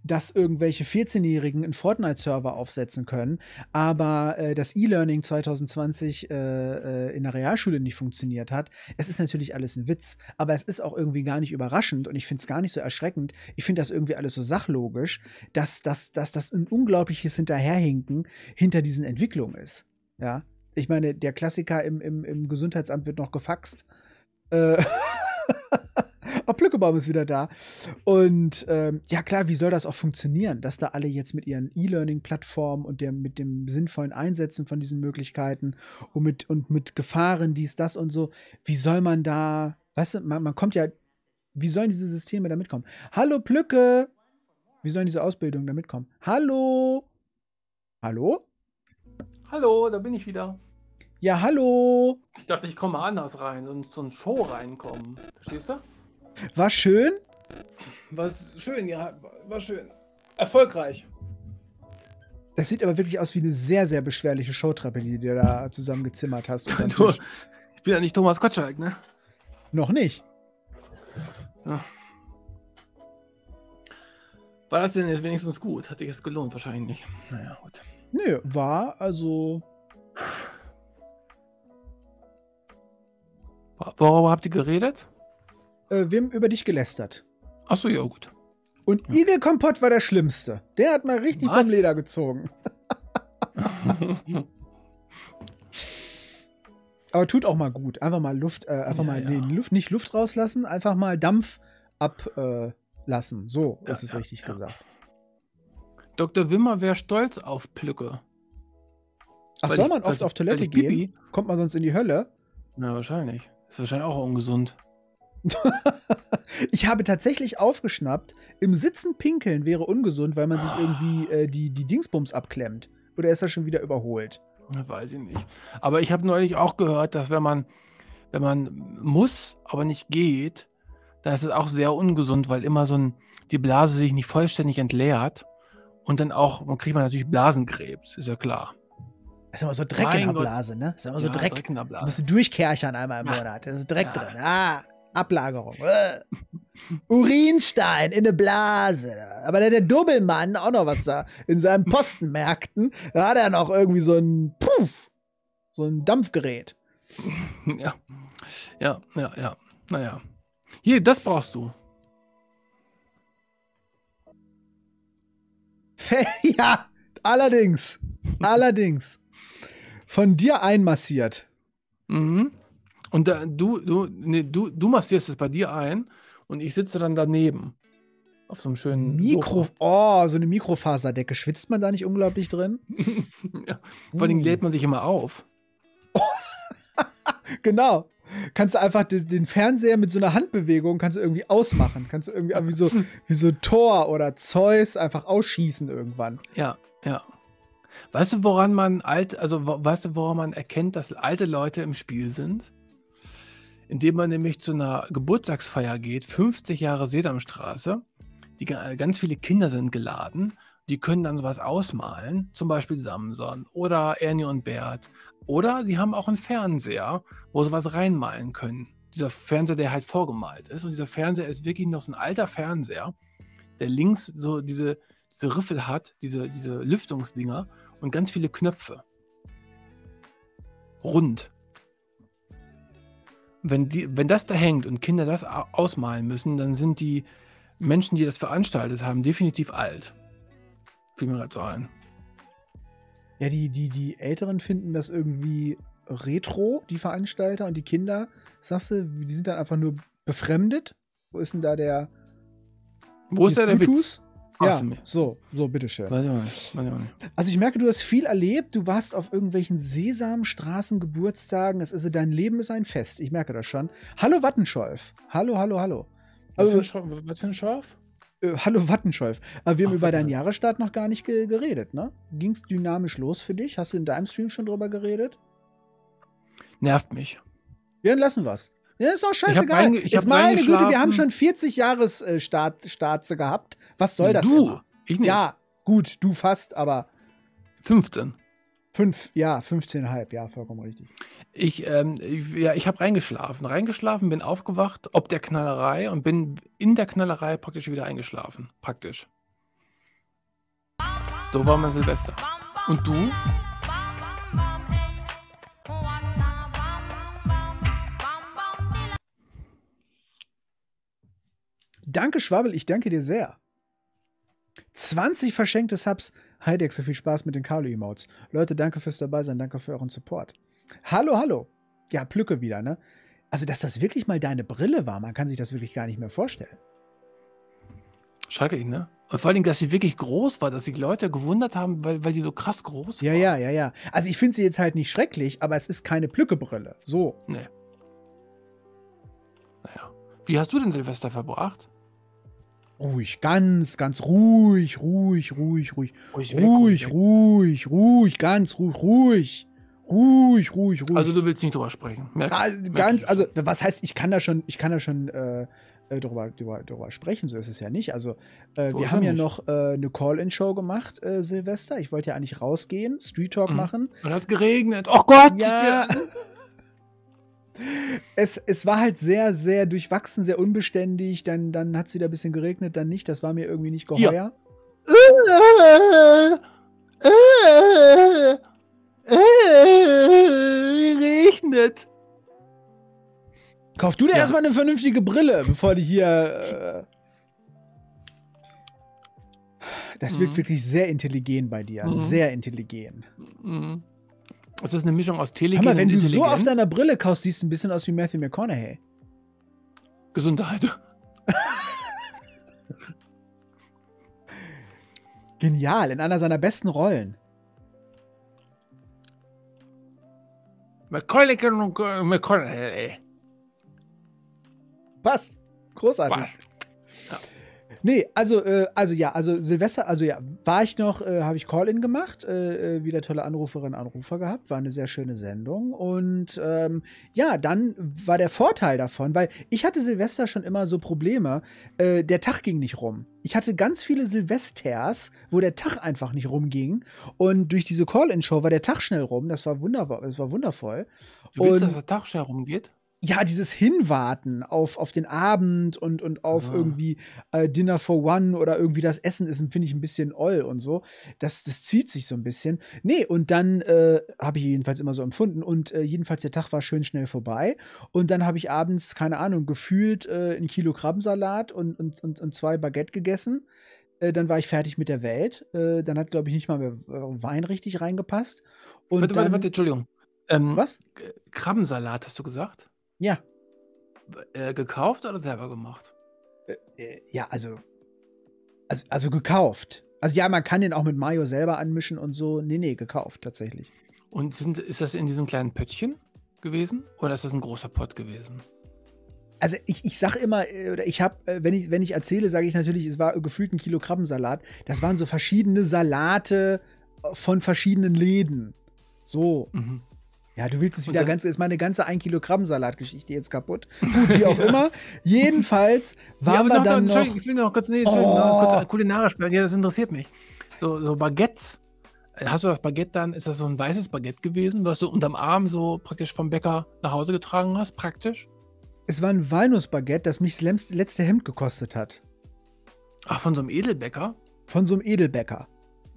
dass irgendwelche 14-Jährigen einen Fortnite-Server aufsetzen können, aber das E-Learning 2020 in der Realschule nicht funktioniert hat. Es ist natürlich alles ein Witz, aber es ist auch irgendwie gar nicht überraschend und ich finde es gar nicht so erschreckend. Ich finde das irgendwie alles so sachlogisch, dass das ein unglaubliches Hinterherhinken hinter diesen Entwicklungen ist. Ja? Ich meine, der Klassiker im Gesundheitsamt wird noch gefaxt. Oh, Plückebaum ist wieder da. Und ja klar, wie soll das auch funktionieren, dass da alle jetzt mit ihren E-Learning-Plattformen und mit dem sinnvollen Einsetzen von diesen Möglichkeiten und mit Gefahren, dies, das und so, wie soll man da, weißt du, man kommt ja, wie sollen diese Systeme da mitkommen? Hallo Plücke! Wie sollen diese Ausbildungen da mitkommen? Hallo! Hallo? Hallo, da bin ich wieder. Ja, hallo! Ich dachte, ich komme anders rein, so ein Show reinkommen. Verstehst du? War schön? War schön, ja. War schön. Erfolgreich. Das sieht aber wirklich aus wie eine sehr, sehr beschwerliche Showtreppe, die du da zusammengezimmert hast. Du, ich bin ja nicht Thomas Gottschalk, ne? Noch nicht. Ja. War das denn jetzt wenigstens gut? Hat dich das gelohnt? Wahrscheinlich nicht. Naja, gut. Nö, war also... Worüber habt ihr geredet? Wir haben über dich gelästert. Achso, ja, gut. Und ja. Igelkompott war der Schlimmste. Der hat mal richtig vom Leder gezogen. Aber tut auch mal gut. Einfach mal Luft, einfach ja, mal, ja. Nee, nicht Luft rauslassen, einfach mal Dampf ablassen. So ja, ist es ja, richtig ja. gesagt. Dr. Wimmer wäre stolz auf Plücke. Ach, weil soll man oft auf Toilette gehen? Bibi? Kommt man sonst in die Hölle? Na, wahrscheinlich. Ist wahrscheinlich auch ungesund. Ich habe tatsächlich aufgeschnappt, im Sitzen pinkeln wäre ungesund, weil man sich irgendwie die Dingsbums abklemmt. Oder ist das schon wieder überholt? Weiß ich nicht. Aber ich habe neulich auch gehört, dass wenn man muss, aber nicht geht, dann ist es auch sehr ungesund, weil immer die Blase sich nicht vollständig entleert. Und dann auch, man kriegt natürlich Blasenkrebs, ist ja klar. Das ist immer so Dreck in der Blase, ne? Das ist immer so Dreck in der Blase. Musst du durchkärchern einmal im Monat. Da ist Dreck drin. Ah! Ablagerung. Urinstein in der Blase. Aber der Doppelmann auch noch was da in seinem Posten merkten. Da hat er noch irgendwie so ein Dampfgerät. Ja. Ja, ja, ja. Naja. Hier, das brauchst du. Ja, allerdings. Allerdings. Von dir einmassiert. Mhm. Und da, du massierst es bei dir ein und ich sitze dann daneben. Auf so einem schönen Sofa. Oh, so eine Mikrofaserdecke. Schwitzt man da nicht unglaublich drin? Ja. Vor allem lädt man sich immer auf. Genau. Kannst du einfach den Fernseher mit so einer Handbewegung kannst du irgendwie ausmachen. Kannst du irgendwie wie so Thor oder Zeus einfach ausschießen irgendwann. Ja, ja. Weißt du, woran man erkennt, dass alte Leute im Spiel sind? Indem man nämlich zu einer Geburtstagsfeier geht, 50 Jahre Sesamstraße, ganz viele Kinder sind geladen, die können dann sowas ausmalen, zum Beispiel Samson oder Ernie und Bert. Oder sie haben auch einen Fernseher, wo sie was reinmalen können. Dieser Fernseher, der halt vorgemalt ist. Und dieser Fernseher ist wirklich noch so ein alter Fernseher, der links so diese Riffel hat, diese Lüftungsdinger und ganz viele Knöpfe. Rund. Wenn das da hängt und Kinder das ausmalen müssen, dann sind die Menschen, die das veranstaltet haben, definitiv alt. Fiel mir gerade so ein. Ja, die Älteren finden das irgendwie retro, die Veranstalter, und die Kinder, sagst du, die sind dann einfach nur befremdet? Wo ist denn da der... Wo ist da der Witz? Ja, so, bitteschön. Also ich merke, du hast viel erlebt. Du warst auf irgendwelchen Sesamstraßen, Geburtstagen. Es ist, dein Leben ist ein Fest. Ich merke das schon. Hallo Wattenscholf. Hallo. Was für ein Schorf? Hallo Wattenscholf. Aber wir haben über deinen Jahresstart noch gar nicht geredet, ne? Ging es dynamisch los für dich? Hast du in deinem Stream schon drüber geredet? Nervt mich. Ja, dann lassen wir's. Ja, ist doch scheißegal. Jetzt meine Güte, wir haben schon 40 Jahresstarze gehabt. Was soll das? Du? Immer? Ich nicht. Ja, gut, du fast, aber 15. 5, ja, 15,5, ja, vollkommen richtig. Ich habe reingeschlafen. Bin aufgewacht, ob der Knallerei, und bin in der Knallerei praktisch wieder eingeschlafen. Praktisch. So war mein Silvester. Und du? Danke, Schwabbel, ich danke dir sehr. 20 verschenkte Subs. Heidex, so viel Spaß mit den Carlo-Emotes. Leute, danke fürs Dabeisein, danke für euren Support. Hallo. Ja, Plücke wieder, ne? Also, dass das wirklich mal deine Brille war, man kann sich das wirklich gar nicht mehr vorstellen. Schrecklich, ne? Und vor allem, dass sie wirklich groß war, dass sich Leute gewundert haben, weil die so krass groß war. Ja. Also, ich finde sie jetzt halt nicht schrecklich, aber es ist keine Plücke-Brille. So. Nee. Naja. Wie hast du denn Silvester verbracht? Ruhig, ganz ruhig. Ruhig, ganz ruhig. Ruhig. Also du willst nicht drüber sprechen. Also was heißt, ich kann da schon drüber sprechen, so ist es ja nicht. Also wir haben ja noch eine Call-in-Show gemacht, Silvester. Ich wollte ja eigentlich rausgehen, Street Talk machen. Und hat geregnet. Oh Gott! Ja. Es war halt sehr, sehr durchwachsen, sehr unbeständig. Dann hat es wieder ein bisschen geregnet, dann nicht. Das war mir irgendwie nicht geheuer. Ja. Regnet. Kauf du dir erstmal eine vernünftige Brille, bevor die hier... Das wirkt wirklich sehr intelligent bei dir. Sehr intelligent. Das ist eine Mischung aus Telegram und Intelligenz. Wenn du so auf deiner Brille kaust, siehst du ein bisschen aus wie Matthew McConaughey. Gesundheit. Genial, in einer seiner besten Rollen. McConaughey. Passt. Großartig. Ja. Nee, also Silvester, war ich noch, habe ich Call-In gemacht, wieder tolle Anruferinnen und Anrufer gehabt, war eine sehr schöne Sendung, und ja, dann war der Vorteil davon, weil ich hatte Silvester schon immer so Probleme, der Tag ging nicht rum. Ich hatte ganz viele Silvesters, wo der Tag einfach nicht rumging, und durch diese Call-In-Show war der Tag schnell rum, das war wundervoll. Du willst, dass der Tag schnell rumgeht? Ja, dieses Hinwarten auf den Abend und auf irgendwie Dinner for One oder irgendwie das Essen ist, finde ich, ein bisschen oll und so. Das zieht sich so ein bisschen. Nee, und dann habe ich jedenfalls immer so empfunden, und jedenfalls der Tag war schön schnell vorbei, und dann habe ich abends, keine Ahnung, gefühlt ein Kilo Krabbensalat und 2 Baguette gegessen. Dann war ich fertig mit der Welt. Dann hat, glaube ich, nicht mal mehr Wein richtig reingepasst. Und warte, Entschuldigung. Was? Krabbensalat, hast du gesagt? Ja. Gekauft oder selber gemacht? Ja, also gekauft. Also ja, man kann den auch mit Mayo selber anmischen und so. Nee, gekauft tatsächlich. Und ist das in diesem kleinen Pöttchen gewesen? Oder ist das ein großer Pott gewesen? Also ich sage immer, oder ich habe, wenn ich erzähle, sage ich natürlich, es war gefühlt ein Kilo Krabbensalat. Das waren so verschiedene Salate von verschiedenen Läden. So. Ja, du willst es wieder ganz, ist meine ganze 1-Kilogramm-Salat-Geschichte jetzt kaputt. Gut, wie auch immer. Jedenfalls waren wir dann noch... Ich will noch kurz kulinarisch bleiben. Ja, das interessiert mich. so Baguettes. Hast du das Baguette dann, ist das so ein weißes Baguette gewesen, was du unterm Arm so praktisch vom Bäcker nach Hause getragen hast, praktisch? Es war ein Walnussbaguette, das mich das letzte Hemd gekostet hat. Ach, von so einem Edelbäcker? Von so einem Edelbäcker.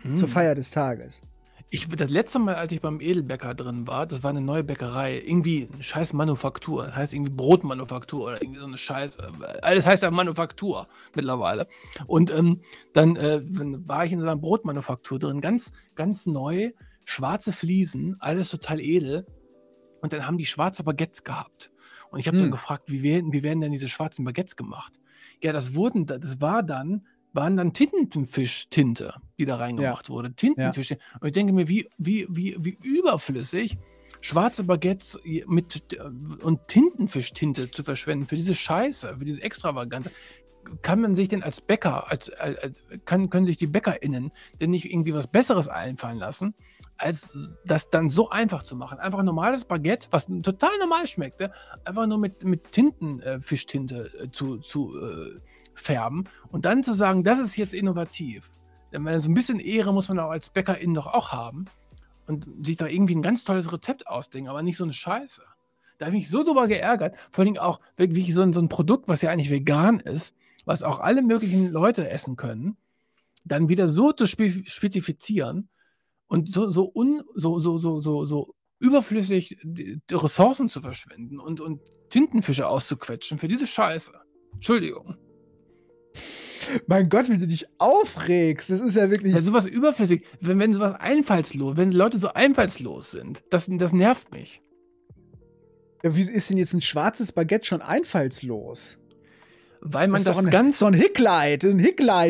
Hm. Zur Feier des Tages. Das letzte Mal, als ich beim Edelbäcker drin war, das war eine neue Bäckerei. Irgendwie eine scheiß Manufaktur. Das heißt irgendwie Brotmanufaktur oder irgendwie so eine scheiß... Alles heißt ja Manufaktur mittlerweile. Und dann war ich in so einer Brotmanufaktur drin. Ganz, ganz neu, schwarze Fliesen, alles total edel. Und dann haben die schwarze Baguettes gehabt. Und ich habe dann gefragt, wie werden denn diese schwarzen Baguettes gemacht? Ja, das waren dann Tintenfischtinte, die da reingemacht wurde. Tintenfischtinte. Ja. Und ich denke mir, wie überflüssig, schwarze Baguettes und Tintenfischtinte zu verschwenden für diese Scheiße, für diese Extravaganz. Kann man sich denn als Bäcker, können sich die BäckerInnen denn nicht irgendwie was Besseres einfallen lassen, als das dann so einfach zu machen? Einfach ein normales Baguette, was total normal schmeckte, einfach nur mit Tintenfischtinte zu färben und dann zu sagen, das ist jetzt innovativ. Denn so ein bisschen Ehre muss man auch als BäckerIn doch auch haben und sich da irgendwie ein ganz tolles Rezept ausdenken, aber nicht so eine Scheiße. Da habe ich mich so drüber geärgert, vor allem auch wirklich so ein Produkt, was ja eigentlich vegan ist, was auch alle möglichen Leute essen können, dann wieder so zu spezifizieren und so überflüssig die Ressourcen zu verschwenden und Tintenfische auszuquetschen für diese Scheiße. Entschuldigung. Mein Gott, wie du dich aufregst. Das ist ja wirklich... Ja, sowas überflüssig, wenn Leute so einfallslos sind, das nervt mich. Ja, wieso ist denn jetzt ein schwarzes Baguette schon einfallslos? Weil man das ganz... So ein Hicklight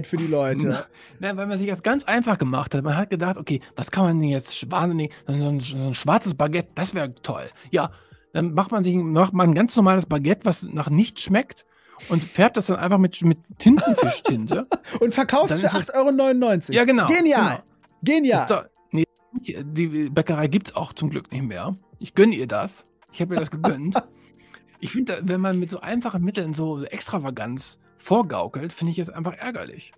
für die Leute. Nein, weil man sich das ganz einfach gemacht hat. Man hat gedacht, okay, was kann man denn jetzt wahnsinnig... So ein schwarzes Baguette, das wäre toll. Ja, dann macht man ein ganz normales Baguette, was nach nichts schmeckt und färbt das dann einfach mit Tintenfischtinte. Und verkauft es für 8,99 €. Ja, genau. Genial. Genau. Genial. Nee, die Bäckerei gibt es auch zum Glück nicht mehr. Ich gönne ihr das. Ich habe ihr das gegönnt. Ich finde, wenn man mit so einfachen Mitteln so Extravaganz vorgaukelt, finde ich es einfach ärgerlich.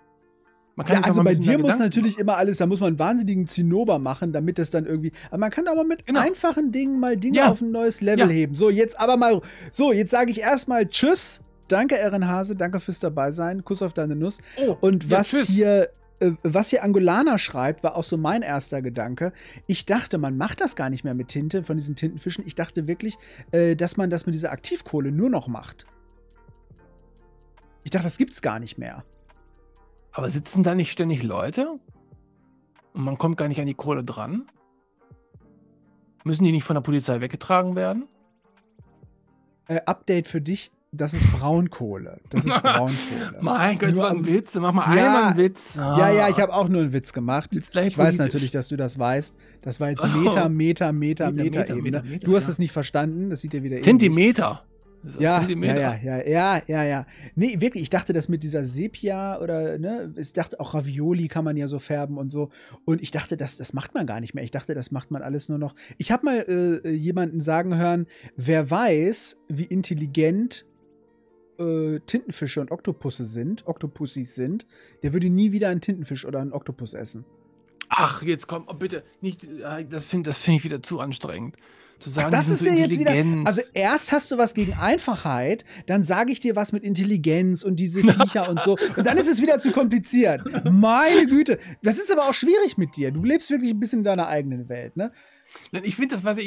Man kann ja, also bei dir muss natürlich immer alles, da muss man einen wahnsinnigen Zinnober machen, damit das dann irgendwie, aber man kann aber mit einfachen Dingen mal Dinge auf ein neues Level heben. So, jetzt sage ich erstmal tschüss. Danke, Eren Hase, danke fürs Dabeisein. Kuss auf deine Nuss. Oh, und was hier Angolana schreibt, war auch so mein erster Gedanke. Ich dachte, man macht das gar nicht mehr mit Tinte, von diesen Tintenfischen. Ich dachte wirklich, dass man das mit dieser Aktivkohle nur noch macht. Ich dachte, das gibt's gar nicht mehr. Aber sitzen da nicht ständig Leute? Und man kommt gar nicht an die Kohle dran? Müssen die nicht von der Polizei weggetragen werden? Update für dich. Das ist Braunkohle. Das ist Braunkohle. Mein Gott, war ein Witz. Mach mal einmal einen Witz. Ah. Ja, ich habe auch nur einen Witz gemacht. Ich weiß natürlich, dass du das weißt. Das war jetzt Meter-Ebene. Du hast es nicht verstanden. Das sieht ja wieder Zentimeter. Ja. Nee, wirklich, ich dachte, das mit dieser Sepia oder, ne, ich dachte, auch Ravioli kann man ja so färben und so. Und ich dachte, das macht man gar nicht mehr. Ich dachte, das macht man alles nur noch. Ich habe mal jemanden sagen hören, wer weiß, wie intelligent Tintenfische und Oktopussis sind, der würde nie wieder einen Tintenfisch oder einen Oktopus essen. Ach, jetzt komm, oh, bitte, nicht, das find ich wieder zu anstrengend. Zu sagen, das ist ja so jetzt wieder, also erst hast du was gegen Einfachheit, dann sage ich dir was mit Intelligenz und diese Viecher und so und dann ist es wieder zu kompliziert. Meine Güte, das ist aber auch schwierig mit dir. Du lebst wirklich ein bisschen in deiner eigenen Welt, ne? Ich finde das,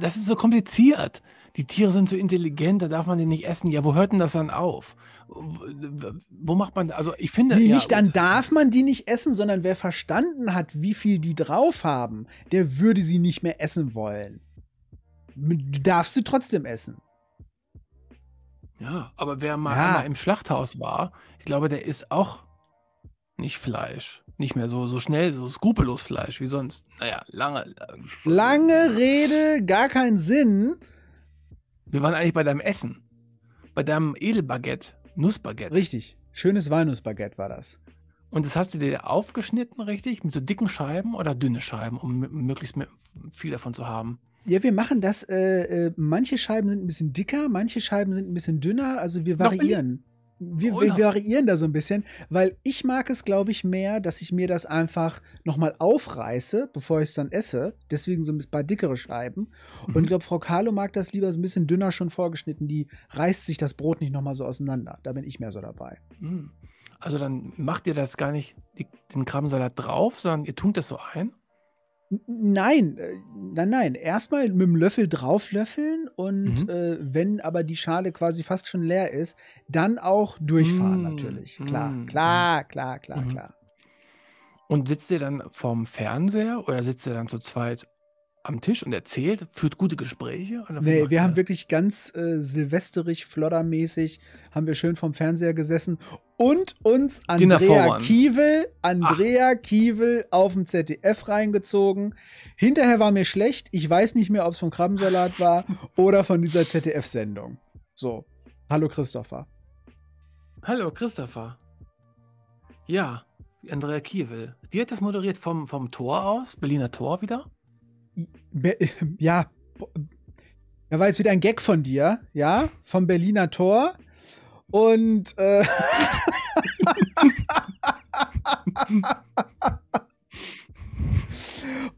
das ist so kompliziert. Die Tiere sind so intelligent, da darf man die nicht essen. Ja, wo hört denn das dann auf? Wo macht man, also ich finde... Nee, nicht dann darf man die nicht essen, sondern wer verstanden hat, wie viel die drauf haben, der würde sie nicht mehr essen wollen. Du darfst sie trotzdem essen. Ja, aber wer mal im Schlachthaus war, ich glaube, der isst auch nicht Fleisch. Nicht mehr so schnell, so skrupellos Fleisch wie sonst. Naja, lange Rede, gar keinen Sinn. Wir waren eigentlich bei deinem Essen. Bei deinem Edelbaguette, Nussbaguette. Richtig, schönes Walnussbaguette war das. Und das hast du dir aufgeschnitten, richtig? Mit so dicken Scheiben oder dünne Scheiben, um möglichst viel davon zu haben? Ja, wir machen das. Manche Scheiben sind ein bisschen dicker, manche Scheiben sind ein bisschen dünner. Also wir variieren. wir variieren da so ein bisschen, weil ich mag es, glaube ich, mehr, dass ich mir das einfach nochmal aufreiße, bevor ich es dann esse. Deswegen so ein paar dickere Scheiben. Mhm. Und ich glaube, Frau Kahlo mag das lieber so ein bisschen dünner schon vorgeschnitten. Die reißt sich das Brot nicht nochmal so auseinander. Da bin ich mehr so dabei. Mhm. Also dann macht ihr das gar nicht, den Krabbensalat drauf, sondern ihr tunkt das so ein? Nein. Erstmal mit dem Löffel drauflöffeln und wenn aber die Schale quasi fast schon leer ist, dann auch durchfahren natürlich. Klar. Und sitzt ihr dann vorm Fernseher oder sitzt ihr dann zu zweit am Tisch und erzählt, führt gute Gespräche? Oder nee, wir haben wirklich ganz silvesterig, floddermäßig, haben wir schön vorm Fernseher gesessen und uns Andrea Kiewel auf dem ZDF reingezogen. Hinterher war mir schlecht. Ich weiß nicht mehr, ob es vom Krabbensalat war oder von dieser ZDF-Sendung. So, hallo Christopher. Hallo Christopher. Ja, Andrea Kiewel. Die hat das moderiert vom Tor aus, Berliner Tor wieder. Ja, da war jetzt wieder ein Gag von dir, ja, vom Berliner Tor und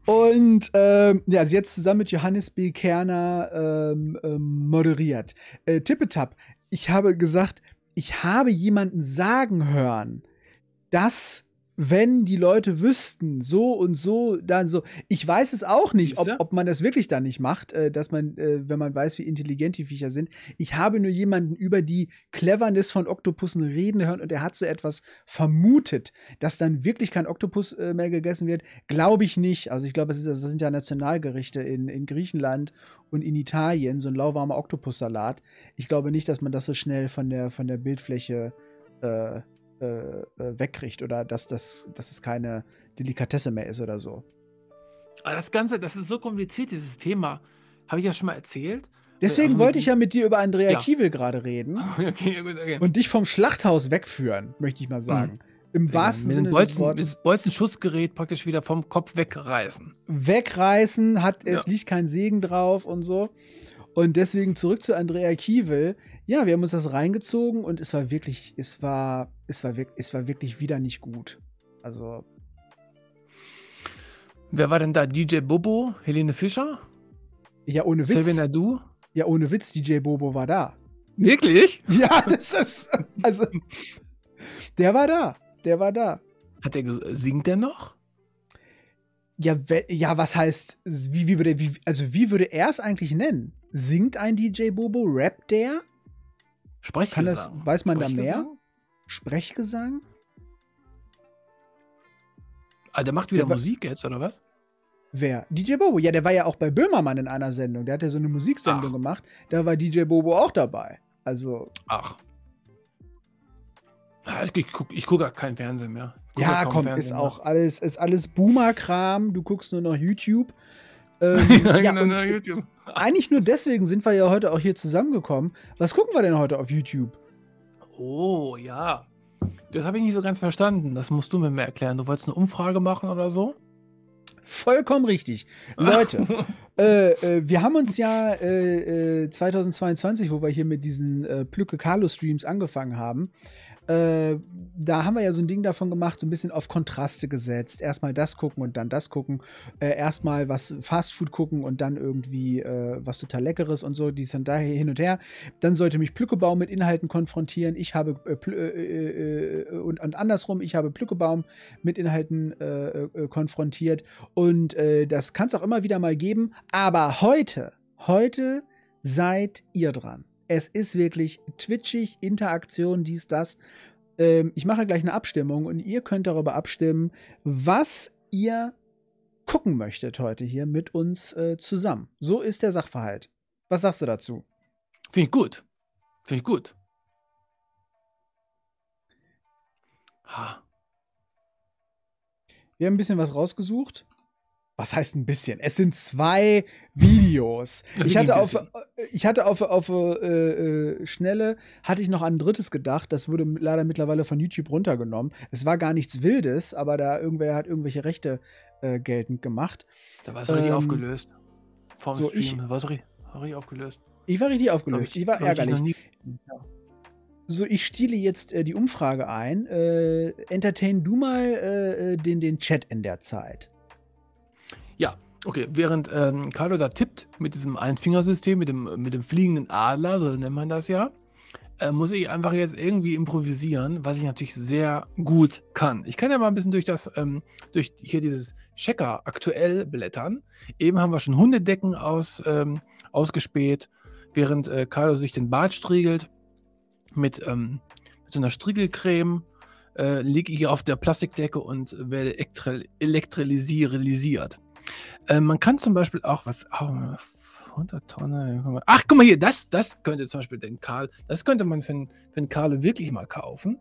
und ja, sie hat zusammen mit Johannes B. Kerner moderiert. Tippetapp, ich habe gesagt, ich habe jemanden sagen hören, dass wenn die Leute wüssten, so und so, dann so. Ich weiß es auch nicht, ob man das wirklich dann nicht macht, dass man, wenn man weiß, wie intelligent die Viecher sind. Ich habe nur jemanden über die Cleverness von Oktopussen reden hören und er hat so etwas vermutet, dass dann wirklich kein Oktopus mehr gegessen wird. Glaube ich nicht. Also ich glaube, das sind ja Nationalgerichte in Griechenland und in Italien, so ein lauwarmer Oktopussalat. Ich glaube nicht, dass man das so schnell von der Bildfläche wegkriegt oder dass es keine Delikatesse mehr ist oder so. Aber das Ganze, das ist so kompliziert, dieses Thema. Habe ich ja schon mal erzählt. Deswegen wollte ich ja mit dir über Andrea Kiewel gerade reden. Okay. Und dich vom Schlachthaus wegführen, möchte ich mal sagen. Im wahrsten Sinne des Wortes. Das Bolzenschussgerät praktisch wieder vom Kopf wegreißen. Es liegt kein Segen drauf und so. Und deswegen zurück zu Andrea Kiewel. Ja, wir haben uns das reingezogen und es war wirklich wieder nicht gut. Also. Wer war denn da? DJ Bobo? Helene Fischer? Ja, ohne Witz. Xavier Naidu? Ja, ohne Witz, DJ Bobo war da. Wirklich? Ja, das ist. Also. Der war da. Singt der noch? Ja, was heißt, wie würde er es eigentlich nennen? Singt ein DJ Bobo? Rappt der? Sprechgesang. Weiß man da mehr? Sprechgesang? Ah, der macht wieder Musik jetzt, oder was? Wer? DJ Bobo? Ja, der war ja auch bei Böhmermann in einer Sendung. Der hat ja so eine Musiksendung gemacht. Da war DJ Bobo auch dabei. Also. Ach. Ich gucke ja kein Fernsehen mehr. Ja, komm, ist alles Boomer-Kram. Du guckst nur noch YouTube. YouTube. Eigentlich nur deswegen sind wir ja heute auch hier zusammengekommen. Was gucken wir denn heute auf YouTube? Oh, ja. Das habe ich nicht so ganz verstanden. Das musst du mir mehr erklären. Du wolltest eine Umfrage machen oder so? Vollkommen richtig. Leute, wir haben uns ja 2022, wo wir hier mit diesen Plücke-Carlo-Streams angefangen haben, da haben wir ja so ein Ding davon gemacht, so ein bisschen auf Kontraste gesetzt. Erstmal das gucken und dann das gucken. Erstmal was Fastfood gucken und dann irgendwie was total Leckeres und so, dies und da hin und her. Dann sollte mich Plückebaum mit Inhalten konfrontieren. Ich habe und andersrum, ich habe Plückebaum mit Inhalten konfrontiert. Und das kann es auch immer wieder mal geben. Aber heute seid ihr dran. Es ist wirklich twitchig, Interaktion, dies, das. Ich mache gleich eine Abstimmung und ihr könnt darüber abstimmen, was ihr gucken möchtet heute hier mit uns zusammen. So ist der Sachverhalt. Was sagst du dazu? Finde ich gut. Wir haben ein bisschen was rausgesucht. Was heißt ein bisschen? Es sind 2 Videos. Ich hatte noch an ein 3. gedacht. Das wurde leider mittlerweile von YouTube runtergenommen. Es war gar nichts Wildes, aber da irgendwer hat irgendwelche Rechte geltend gemacht. Da war es richtig aufgelöst. Ich war richtig aufgelöst. Ich war ärgerlich. so, ich stiele jetzt die Umfrage ein. Entertain du mal den Chat in der Zeit. Ja, okay. Während Carlo da tippt mit diesem Einfingersystem, mit dem fliegenden Adler, so nennt man das ja, muss ich einfach jetzt irgendwie improvisieren, was ich natürlich sehr gut kann. Ich kann ja mal ein bisschen durch das, durch hier dieses Checker aktuell blättern. Eben haben wir schon Hundedecken ausgespäht, während Carlo sich den Bart striegelt mit so einer Striegelcreme, liege ich auf der Plastikdecke und werde elektrolisiert. Man kann zum Beispiel auch was. Oh, 100 Tonnen. Ach, guck mal hier, das könnte zum Beispiel den Karl, das könnte man für den Carlo wirklich mal kaufen.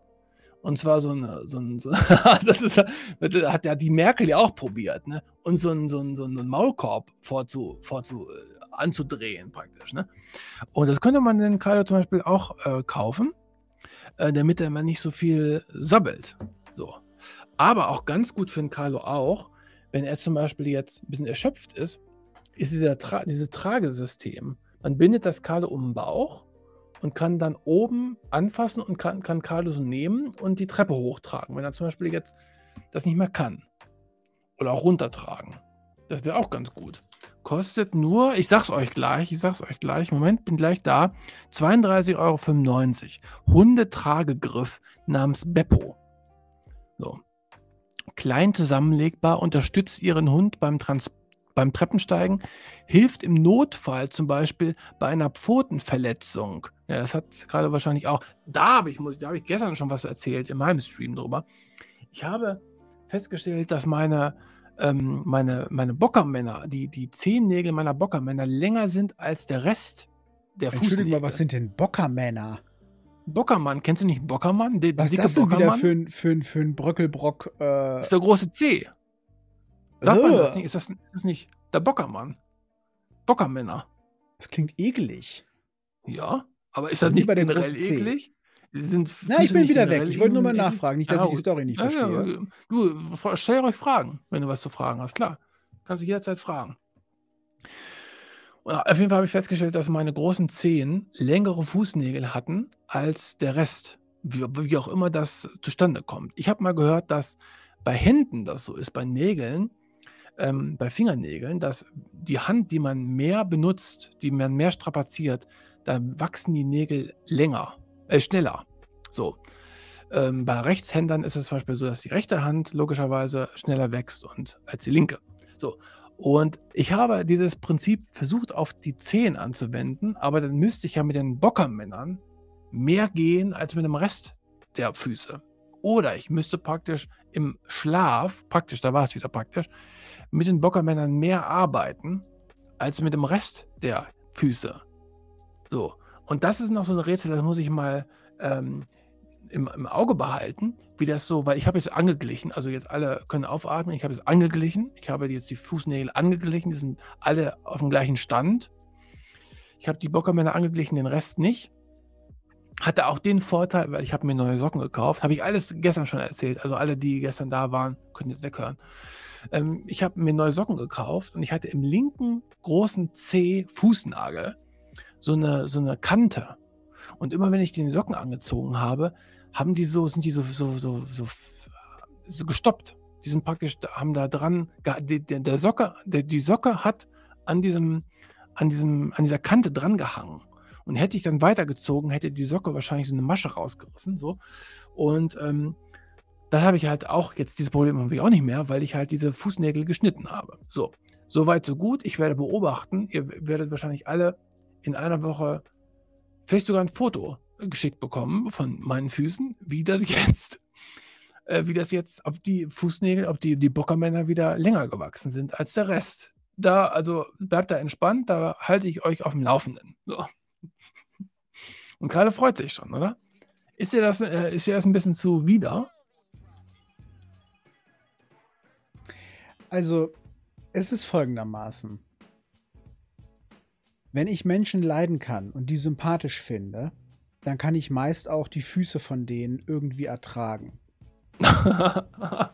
Und zwar so ein das hat ja die Merkel ja auch probiert, ne? Und so ein Maulkorb anzudrehen praktisch, ne? Und das könnte man den Carlo zum Beispiel auch kaufen, damit er mal nicht so viel sabbelt. So. Aber auch ganz gut für den Carlo auch, wenn er zum Beispiel jetzt ein bisschen erschöpft ist, ist dieses Tragesystem. Man bindet das Carlo um den Bauch und kann dann oben anfassen und kann Carlo so nehmen und die Treppe hochtragen, wenn er zum Beispiel jetzt das nicht mehr kann. Oder auch runtertragen. Das wäre auch ganz gut. Kostet nur, ich sag's euch gleich, Moment, bin gleich da, 32,95 €. Hundetragegriff namens Beppo. So. Klein zusammenlegbar, unterstützt Ihren Hund beim Transport. Beim Treppensteigen, hilft im Notfall zum Beispiel bei einer Pfotenverletzung. Ja, das hat gerade wahrscheinlich auch. Da habe ich gestern schon was erzählt in meinem Stream drüber. Ich habe festgestellt, dass meine Bockermänner, die Zehennägel meiner Bockermänner länger sind als der Rest der Fußnägel. Entschuldigung, aber was sind denn Bockermänner? Bockermann, kennst du nicht Bockermann? Was ist das denn wieder für ein Bröckelbrock? Das ist der große C. Sagt man das nicht? Ist das nicht der Bockermann? Bockermänner. Das klingt eklig. Ja, aber ist das nicht bei generell eklig? Na, ich bin wieder weg. Ich wollte nur mal nachfragen, nicht, dass ich die Story nicht verstehe. Ja. Du, stell euch Fragen, wenn du was zu fragen hast. Klar, kannst du jederzeit fragen. Auf jeden Fall habe ich festgestellt, dass meine großen Zehen längere Fußnägel hatten als der Rest. Wie auch immer das zustande kommt. Ich habe mal gehört, dass bei Händen das so ist, bei Nägeln, bei Fingernägeln, dass die Hand, die man mehr benutzt, die man mehr strapaziert, da wachsen die Nägel schneller. So. Bei Rechtshändern ist es zum Beispiel so, dass die rechte Hand logischerweise schneller wächst als die linke. So. Und ich habe dieses Prinzip versucht, auf die Zehen anzuwenden, aber dann müsste ich ja mit den Bockermännern mehr gehen als mit dem Rest der Füße. Oder ich müsste praktisch im Schlaf, mit den Bockermännern mehr arbeiten, als mit dem Rest der Füße. So, und das ist noch so ein Rätsel, das muss ich mal im Auge behalten, wie das so, weil ich habe jetzt angeglichen, also jetzt alle können aufatmen, ich habe jetzt angeglichen, ich habe jetzt die Fußnägel angeglichen, die sind alle auf dem gleichen Stand. Ich habe die Bockermänner angeglichen, den Rest nicht. Hatte auch den Vorteil, weil ich habe mir neue Socken gekauft, habe ich alles gestern schon erzählt, also alle, die gestern da waren, können jetzt weghören. Ich habe mir neue Socken gekauft und ich hatte im linken großen C-Fußnagel so eine Kante. Und immer wenn ich die Socken angezogen habe, sind die so gestoppt. Die sind praktisch, haben da dran, die Socke hat an dieser Kante dran gehangen. Und hätte ich dann weitergezogen, hätte die Socke wahrscheinlich so eine Masche rausgerissen. So. Und das habe ich halt auch, jetzt dieses Problem habe ich auch nicht mehr, weil ich halt diese Fußnägel geschnitten habe. So, soweit so gut. Ich werde beobachten. Ihr werdet wahrscheinlich alle in einer Woche vielleicht sogar ein Foto geschickt bekommen von meinen Füßen, wie das jetzt ob die Fußnägel, ob die Bockermänner wieder länger gewachsen sind als der Rest. Da, also bleibt da entspannt, da halte ich euch auf dem Laufenden. So. Und Carlo freut sich schon, oder? Ist dir das ein bisschen zuwider? Also, es ist folgendermaßen. Wenn ich Menschen leiden kann und die sympathisch finde, dann kann ich meist auch die Füße von denen irgendwie ertragen. Ja.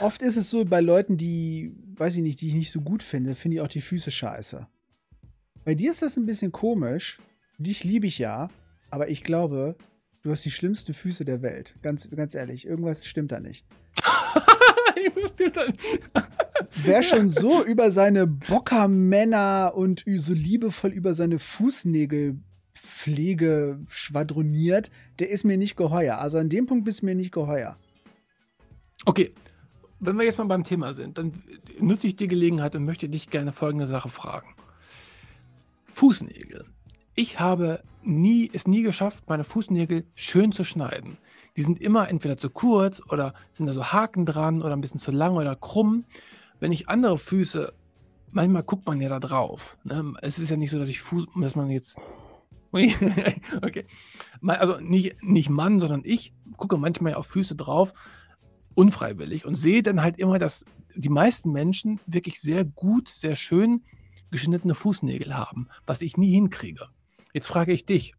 Oft ist es so, bei Leuten, die ich nicht so gut finde, finde ich auch die Füße scheiße. Bei dir ist das ein bisschen komisch. Dich liebe ich ja, aber ich glaube, du hast die schlimmsten Füße der Welt. Ganz ehrlich, irgendwas stimmt da nicht. Wer schon so über seine Bockermänner und so liebevoll über seine Fußnägelpflege schwadroniert, der ist mir nicht geheuer. Also an dem Punkt bist du mir nicht geheuer. Okay, wenn wir jetzt mal beim Thema sind, dann nutze ich die Gelegenheit und möchte dich gerne folgende Sache fragen. Fußnägel. Ich habe es nie geschafft, meine Fußnägel schön zu schneiden. Die sind immer entweder zu kurz oder sind da so Haken dran oder ein bisschen zu lang oder krumm. Wenn ich andere Füße, manchmal guckt man ja da drauf. Ne? Es ist ja nicht so, dass man jetzt... Okay. Also nicht Mann, sondern ich gucke manchmal auf Füße drauf, unfreiwillig, und sehe dann halt immer, dass die meisten Menschen wirklich sehr gut, sehr schön geschnittene Fußnägel haben, was ich nie hinkriege. Jetzt frage ich dich,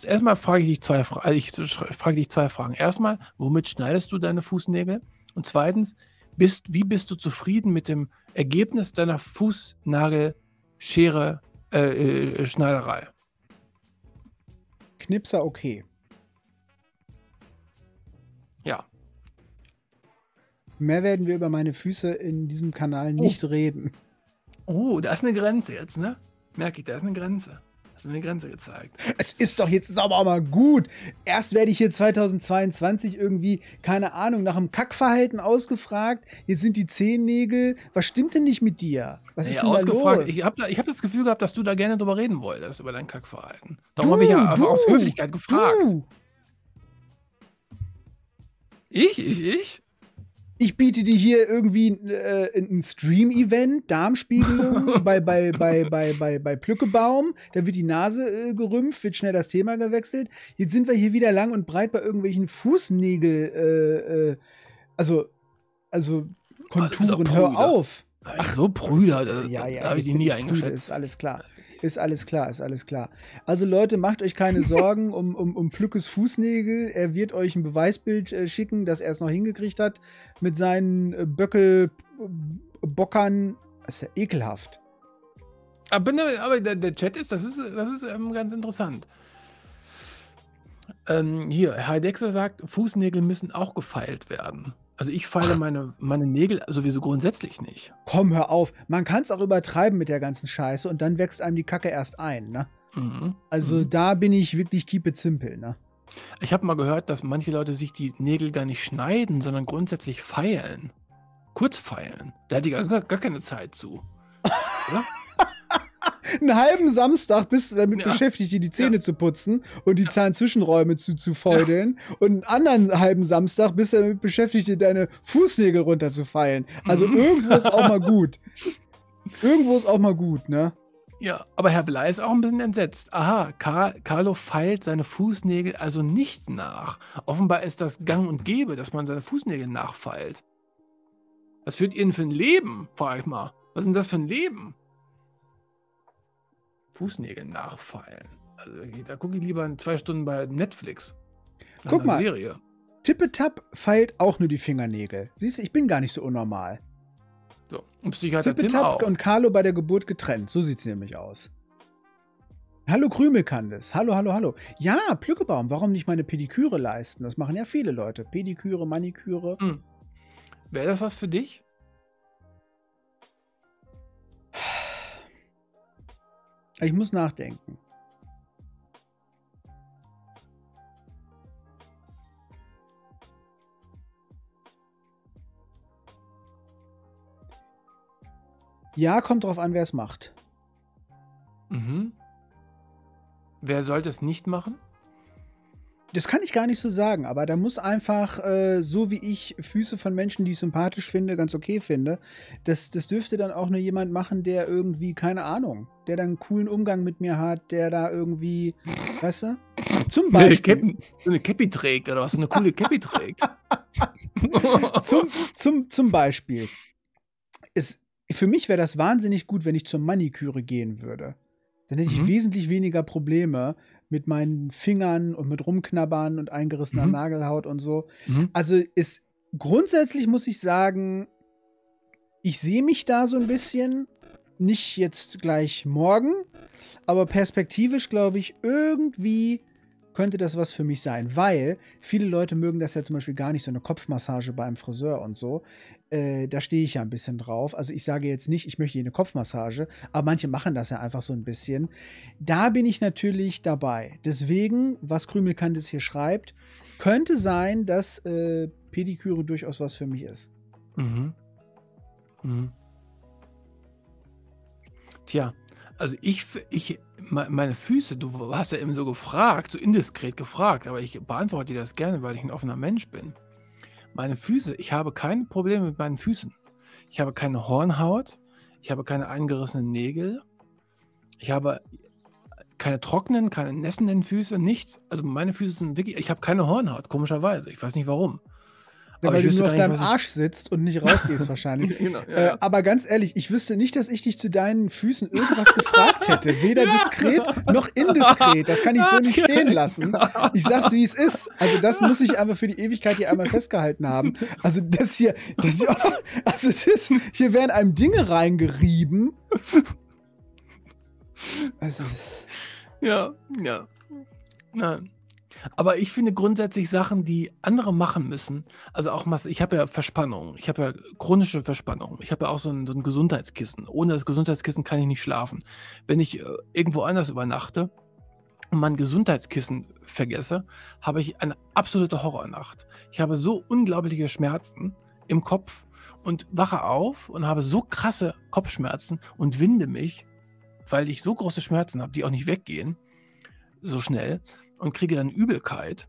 erstmal frage ich dich zwei Fragen. Erstmal, womit schneidest du deine Fußnägel? Und zweitens, wie bist du zufrieden mit dem Ergebnis deiner Fußnagelschere, Schneiderei? Knipser okay. Ja. Mehr werden wir über meine Füße in diesem Kanal nicht reden. Oh, da ist eine Grenze jetzt, ne? Merke ich, da ist eine Grenze. Hast du mir eine Grenze gezeigt. Es ist doch jetzt aber auch mal gut. Erst werde ich hier 2022 irgendwie, keine Ahnung, nach dem Kackverhalten ausgefragt. Jetzt sind die Zehennägel. Was stimmt denn nicht mit dir? Was ist denn ausgefragt? Da los? Ich hab das Gefühl gehabt, dass du da gerne drüber reden wolltest, über dein Kackverhalten. Darum habe ich ja aus Höflichkeit gefragt. Ich? Ich biete dir hier irgendwie ein Stream-Event, Darmspiegelung bei Plückebaum. Da wird die Nase gerümpft, wird schnell das Thema gewechselt. Jetzt sind wir hier wieder lang und breit bei irgendwelchen Fußnägel, also Konturen. Hör auf! Ach, so Brüder, da habe ich die nie eingeschätzt. Ist alles klar. Ist alles klar. Also Leute, macht euch keine Sorgen um Plückes Fußnägel. Er wird euch ein Beweisbild schicken, das er es noch hingekriegt hat mit seinen Bockern. Das ist ja ekelhaft. Aber der Chat das ist ganz interessant. Hier, Heidexer sagt, Fußnägel müssen auch gefeilt werden. Also ich feile meine Nägel sowieso grundsätzlich nicht. Komm, hör auf. Man kann es auch übertreiben mit der ganzen Scheiße und dann wächst einem die Kacke erst ein, ne? Mhm. Also da bin ich wirklich keep it simple, ne? Ich habe mal gehört, dass manche Leute sich die Nägel gar nicht schneiden, sondern grundsätzlich feilen. Kurz feilen. Da hat die gar keine Zeit zu. Oder? Einen halben Samstag bist du damit beschäftigt, dir die Zähne zu putzen und die Zahnzwischenräume zuzufeudeln. Und einen anderen halben Samstag bist du damit beschäftigt, dir deine Fußnägel runterzufeilen. Also irgendwo ist auch mal gut. Irgendwo ist auch mal gut, ne? Ja, aber Herr Blei ist auch ein bisschen entsetzt. Aha, Carlo feilt seine Fußnägel also nicht nach. Offenbar ist das gang und gäbe, dass man seine Fußnägel nachfeilt. Was führt ihr denn für ein Leben, frag ich mal. Was ist denn das für ein Leben? Fußnägel nachfeilen. Also da gucke ich lieber 2 Stunden bei Netflix. Guck mal, Serie. Tippetapp feilt auch nur die Fingernägel. Siehst du, ich bin gar nicht so unnormal. So, und Psychiater Tippetapp Tim auch. Und Carlo bei der Geburt getrennt. So sieht es nämlich aus. Hallo Krümelkandis. Hallo. Ja, Plückebaum, warum nicht meine Pediküre leisten? Das machen ja viele Leute. Pediküre, Maniküre. Mhm. Wäre das was für dich? Ich muss nachdenken. Ja, kommt drauf an, wer es macht. Mhm. Wer sollte es nicht machen? Das kann ich gar nicht so sagen, aber da muss einfach, so wie ich Füße von Menschen, die ich sympathisch finde, ganz okay finde, das dürfte dann auch nur jemand machen, der irgendwie, keine Ahnung, der dann einen coolen Umgang mit mir hat, der da irgendwie, weißt du, zum Beispiel... eine Käppi trägt oder was, so eine coole Käppi trägt. zum Beispiel. Für mich wäre das wahnsinnig gut, wenn ich zur Maniküre gehen würde. Dann hätte ich wesentlich weniger Probleme mit meinen Fingern und mit Rumknabbern und eingerissener Nagelhaut und so. Also grundsätzlich muss ich sagen, ich sehe mich da so ein bisschen, nicht jetzt gleich morgen, aber perspektivisch glaube ich irgendwie könnte das was für mich sein, weil viele Leute mögen das ja zum Beispiel gar nicht, so eine Kopfmassage beim Friseur und so. Da stehe ich ja ein bisschen drauf. Also ich sage jetzt nicht, ich möchte hier eine Kopfmassage, aber manche machen das ja einfach so ein bisschen. Da bin ich natürlich dabei. Deswegen, was Krümelkantes hier schreibt, könnte sein, dass Pediküre durchaus was für mich ist. Mhm. Mhm. Tja, also meine Füße, du hast ja eben so gefragt, so indiskret gefragt, aber ich beantworte dir das gerne, weil ich ein offener Mensch bin. Meine Füße, ich habe keine Probleme mit meinen Füßen. Ich habe keine Hornhaut, ich habe keine eingerissenen Nägel, ich habe keine trockenen, keine nässenden Füße, nichts. Also meine Füße sind wirklich, ich habe keine Hornhaut, komischerweise, ich weiß nicht warum. Ja, weil du nur auf deinem Arsch sitzt und nicht rausgehst wahrscheinlich. Genau, ja, ja. Aber ganz ehrlich, ich wüsste nicht, dass ich dich zu deinen Füßen irgendwas gefragt hätte. Weder diskret noch indiskret. Das kann ich so nicht stehen lassen. Ich sag's, wie es ist. Also das muss ich aber für die Ewigkeit hier einmal festgehalten haben. Also hier werden einem Dinge reingerieben. Also, ja, ja. Nein. Aber ich finde grundsätzlich Sachen, die andere machen müssen, also auch, ich habe ja Verspannungen, ich habe ja chronische Verspannungen, ich habe ja auch so ein Gesundheitskissen. Ohne das Gesundheitskissen kann ich nicht schlafen. Wenn ich irgendwo anders übernachte und mein Gesundheitskissen vergesse, habe ich eine absolute Horrornacht. Ich habe so unglaubliche Schmerzen im Kopf und wache auf und habe so krasse Kopfschmerzen und winde mich, weil ich so große Schmerzen habe, die auch nicht weggehen, so schnell, und kriege dann Übelkeit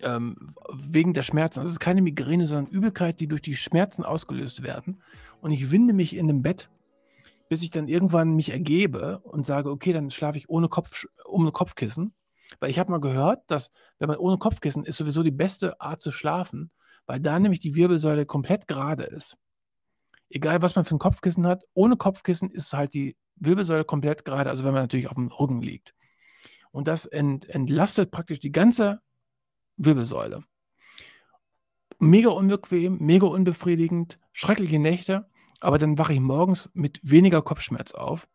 wegen der Schmerzen. Also es ist keine Migräne, sondern Übelkeit, die durch die Schmerzen ausgelöst werden. Und ich winde mich in dem Bett, bis ich dann irgendwann mich ergebe und sage, okay, dann schlafe ich ohne Kopfkissen. Weil ich habe mal gehört, dass wenn man ohne Kopfkissen ist, sowieso die beste Art zu schlafen, weil da nämlich die Wirbelsäule komplett gerade ist. Egal, was man für ein Kopfkissen hat, ohne Kopfkissen ist halt die Wirbelsäule komplett gerade, also wenn man natürlich auf dem Rücken liegt. Und das entlastet praktisch die ganze Wirbelsäule. Mega unbequem, mega unbefriedigend, schreckliche Nächte, aber dann wache ich morgens mit weniger Kopfschmerz auf,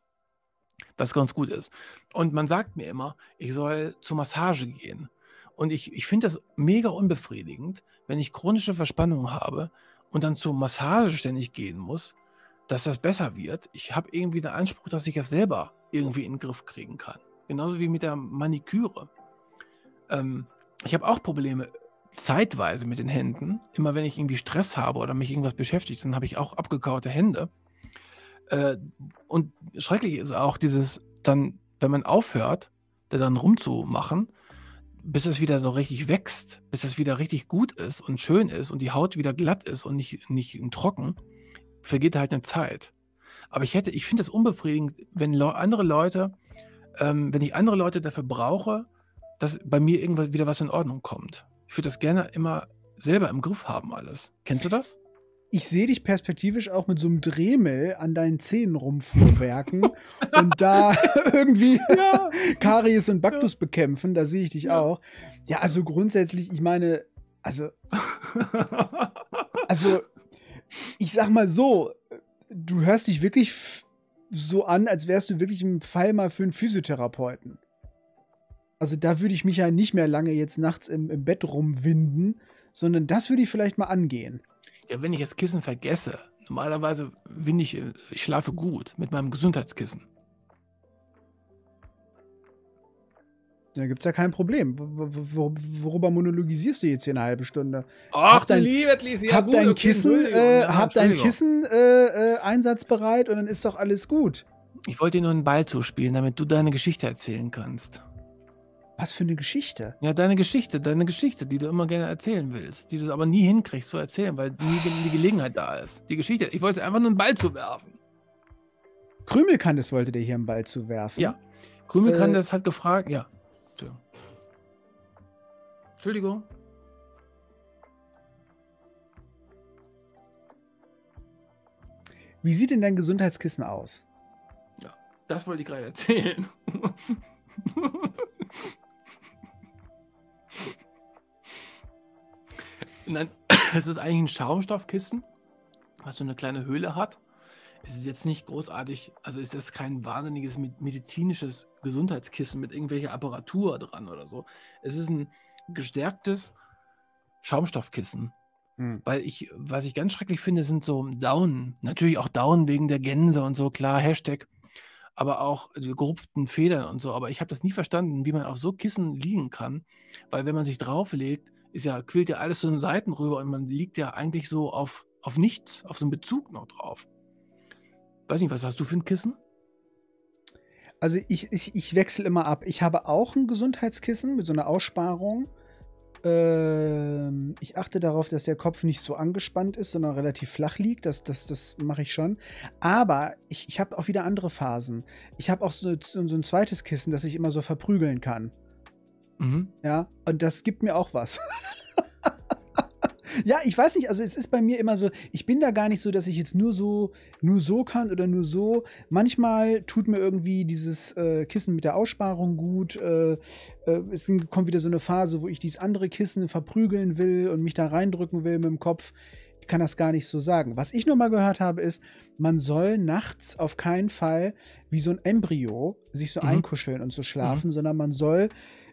was ganz gut ist. Und man sagt mir immer, ich soll zur Massage gehen. Und ich finde das mega unbefriedigend, wenn ich chronische Verspannung habe und dann zur Massage ständig gehen muss, dass das besser wird. Ich habe irgendwie den Anspruch, dass ich das selber irgendwie in den Griff kriegen kann. Genauso wie mit der Maniküre. Ich habe auch Probleme zeitweise mit den Händen. Immer wenn ich irgendwie Stress habe oder mich irgendwas beschäftigt, dann habe ich auch abgekaute Hände. Und schrecklich ist auch dieses, dann, wenn man aufhört, da dann rumzumachen, bis es wieder so richtig wächst, bis es wieder richtig gut ist und schön ist und die Haut wieder glatt ist und nicht trocken, vergeht halt eine Zeit. Aber ich finde das unbefriedigend, wenn wenn ich andere Leute dafür brauche, dass bei mir irgendwann wieder was in Ordnung kommt. Ich würde das gerne immer selber im Griff haben alles. Kennst du das? Ich sehe dich perspektivisch auch mit so einem Dremel an deinen Zähnen rumfuhrwerken und da irgendwie Karies und Baktus bekämpfen. Da sehe ich dich auch. Ja, also grundsätzlich, ich meine, also ich sag mal so, du hörst dich wirklich so an, als wärst du wirklich ein Fall mal für einen Physiotherapeuten. Also da würde ich mich ja nicht mehr lange jetzt nachts im Bett rumwinden, sondern das würde ich vielleicht mal angehen. Ja, wenn ich das Kissen vergesse, normalerweise ich schlafe gut mit meinem Gesundheitskissen. Da gibt es ja kein Problem. Worüber monologisierst du jetzt hier eine halbe Stunde? Ach, du liebes Lisi, ja, hab dein Kissen einsatzbereit und dann ist doch alles gut. Ich wollte dir nur einen Ball zuspielen, damit du deine Geschichte erzählen kannst. Was für eine Geschichte? Ja, deine Geschichte, die du immer gerne erzählen willst, die du aber nie hinkriegst zu erzählen, weil nie die Gelegenheit da ist. Die Geschichte, ich wollte einfach nur einen Ball zuwerfen. Krümelkantes wollte dir hier einen Ball zuwerfen? Ja, Krümelkantes hat gefragt, ja. Entschuldigung. Wie sieht denn dein Gesundheitskissen aus? Ja, das wollte ich gerade erzählen. Nein, es ist eigentlich ein Schaumstoffkissen, was so eine kleine Höhle hat, Es ist jetzt nicht großartig, also ist das kein wahnsinniges medizinisches Gesundheitskissen mit irgendwelcher Apparatur dran oder so. Es ist ein gestärktes Schaumstoffkissen. Mhm. Weil was ich ganz schrecklich finde, sind so Daunen. Natürlich auch Daunen wegen der Gänse und so, klar, Hashtag. Aber auch die gerupften Federn und so. Aber ich habe das nie verstanden, wie man auf so Kissen liegen kann. Weil wenn man sich drauflegt, quillt ja alles zu den Seiten rüber und man liegt ja eigentlich so auf nichts, auf so einen Bezug noch drauf. Weiß nicht, was hast du für ein Kissen? Also ich wechsle immer ab. Ich habe auch ein Gesundheitskissen mit so einer Aussparung. Ich achte darauf, dass der Kopf nicht so angespannt ist, sondern relativ flach liegt. Das mache ich schon. Aber ich habe auch wieder andere Phasen. Ich habe auch so ein zweites Kissen, das ich immer so verprügeln kann. Mhm. Ja, und das gibt mir auch was. Ja, ich weiß nicht, also es ist bei mir immer so, ich bin da gar nicht so, dass ich jetzt nur so kann oder nur so. Manchmal tut mir irgendwie dieses Kissen mit der Aussparung gut. Es kommt wieder so eine Phase, wo ich dieses andere Kissen verprügeln will und mich da reindrücken will mit dem Kopf. Ich kann das gar nicht so sagen. Was ich nur mal gehört habe, ist, man soll nachts auf keinen Fall wie so ein Embryo sich so einkuscheln und so schlafen, sondern man soll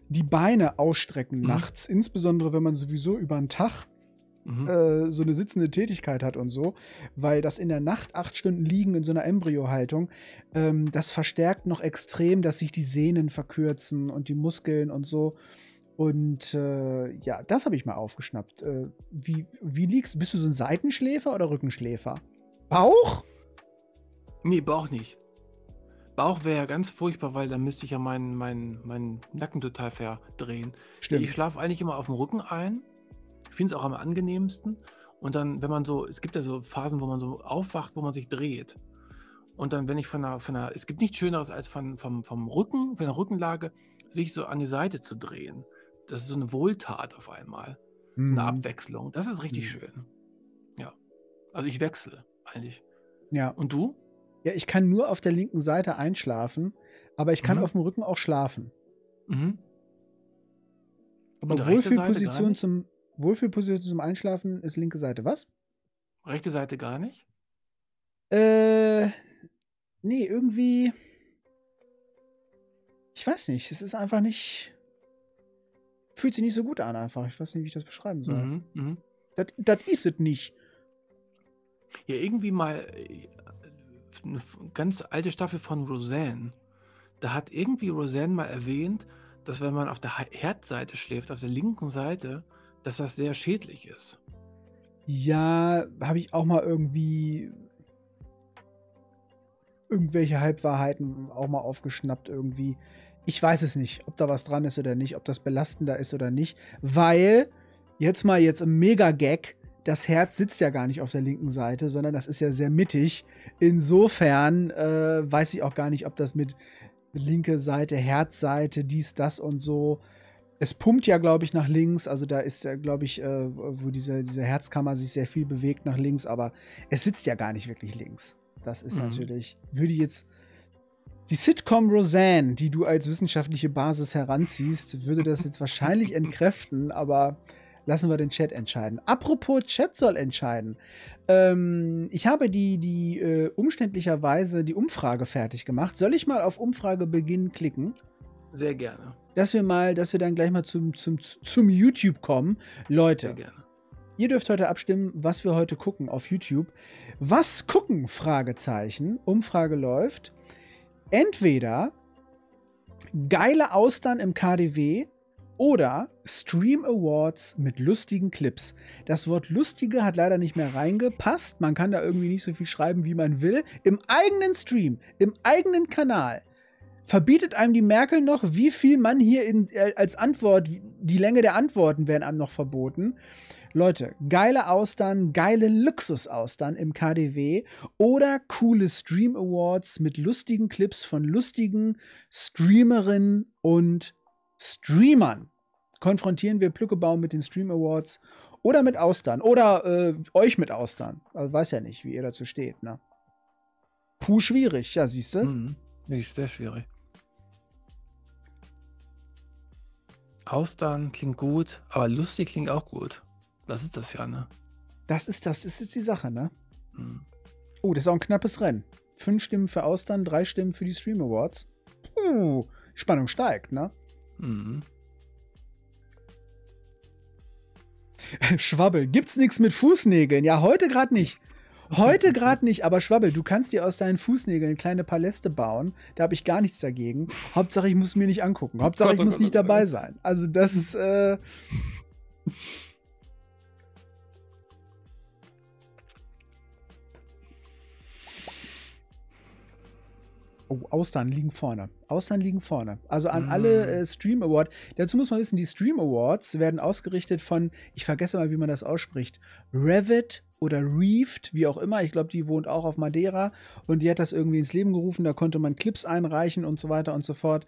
die Beine ausstrecken nachts, insbesondere wenn man sowieso über den Tag so eine sitzende Tätigkeit hat und so, weil das in der Nacht 8 Stunden liegen in so einer Embryohaltung, das verstärkt noch extrem, dass sich die Sehnen verkürzen und die Muskeln und so. Und ja, das habe ich mal aufgeschnappt. Wie liegst du? Bist du so ein Seitenschläfer oder Rückenschläfer? Bauch? Nee, Bauch nicht. Bauch wäre ja ganz furchtbar, weil dann müsste ich ja meinen Nacken total verdrehen. Stimmt. Ich schlafe eigentlich immer auf dem Rücken ein. Ich finde es auch am angenehmsten. Und dann, wenn man so, es gibt ja so Phasen, wo man so aufwacht, wo man sich dreht. Und dann, wenn ich es gibt nichts Schöneres, als vom Rücken, von der Rückenlage, sich so an die Seite zu drehen. Das ist so eine Wohltat auf einmal. Mhm. Eine Abwechslung. Das ist richtig schön. Ja. Also ich wechsle eigentlich. Ja. Und du? Ja, ich kann nur auf der linken Seite einschlafen, aber ich kann auf dem Rücken auch schlafen. Mhm. Aber Wohlfühlposition zum Einschlafen ist linke Seite. Was? Rechte Seite gar nicht? Nee, irgendwie. Ich weiß nicht. Es ist einfach nicht. Fühlt sich nicht so gut an, einfach. Ich weiß nicht, wie ich das beschreiben soll. Das ist es nicht. Ja, irgendwie mal eine ganz alte Staffel von Roseanne. Da hat irgendwie Roseanne mal erwähnt, dass wenn man auf der Herzseite schläft, auf der linken Seite, dass das sehr schädlich ist. Ja, habe ich auch mal irgendwie irgendwelche Halbwahrheiten auch mal aufgeschnappt irgendwie. Ich weiß es nicht, ob da was dran ist oder nicht, ob das belastender ist oder nicht, weil, jetzt im Mega-Gag, das Herz sitzt ja gar nicht auf der linken Seite, sondern das ist ja sehr mittig. Insofern weiß ich auch gar nicht, ob das mit linke Seite, Herzseite, dies, das und so. Es pumpt ja, glaube ich, nach links. Also da ist ja, glaube ich, wo diese Herzkammer sich sehr viel bewegt nach links. Aber es sitzt ja gar nicht wirklich links. Das ist natürlich, würde jetzt die Sitcom Roseanne, die du als wissenschaftliche Basis heranziehst, würde das jetzt wahrscheinlich entkräften. Aber lassen wir den Chat entscheiden. Apropos, Chat soll entscheiden. Ich habe die umständlicherweise die Umfrage fertig gemacht. Soll ich mal auf Umfrage beginnen klicken? Sehr gerne. Dass wir dann gleich mal zum YouTube kommen. Leute, sehr gerne. Ihr dürft heute abstimmen, was wir heute gucken auf YouTube. Was gucken? Fragezeichen. Umfrage läuft. Entweder geile Austern im KaDeWe oder Stream Awards mit lustigen Clips. Das Wort lustige hat leider nicht mehr reingepasst. Man kann da irgendwie nicht so viel schreiben, wie man will. Im eigenen Stream, im eigenen Kanal. Verbietet einem die Merkel noch, wie viel man hier als Antwort, die Länge der Antworten werden einem noch verboten. Leute, geile Austern, geile Luxusaustern im KaDeWe oder coole Stream Awards mit lustigen Clips von lustigen Streamerinnen und Streamern. Konfrontieren wir Plückebaum mit den Stream Awards oder mit Austern oder euch mit Austern. Also weiß ja nicht, wie ihr dazu steht, ne? Puh, schwierig. Ja, siehst du? Sehr schwierig. Austern klingt gut, aber lustig klingt auch gut. Das ist das ja, ne? Das ist die Sache, ne? Oh, das ist auch ein knappes Rennen. 5 Stimmen für Austern, 3 Stimmen für die Stream Awards. Puh, Spannung steigt, ne? Mhm. Schwabbel, gibt's nichts mit Fußnägeln? Ja, heute gerade nicht. Heute gerade nicht, aber Schwabbel, du kannst dir aus deinen Fußnägeln kleine Paläste bauen. Da habe ich gar nichts dagegen. Hauptsache, ich muss mir nicht angucken. Hauptsache, ich muss nicht dabei sein. Also das ist... Oh, Austern liegen vorne. Austern liegen vorne. Also an alle Stream Awards. Dazu muss man wissen, die Stream Awards werden ausgerichtet von, ich vergesse mal, wie man das ausspricht, Revit oder Reeft, wie auch immer. Ich glaube, die wohnt auch auf Madeira und die hat das irgendwie ins Leben gerufen. Da konnte man Clips einreichen und so weiter und so fort.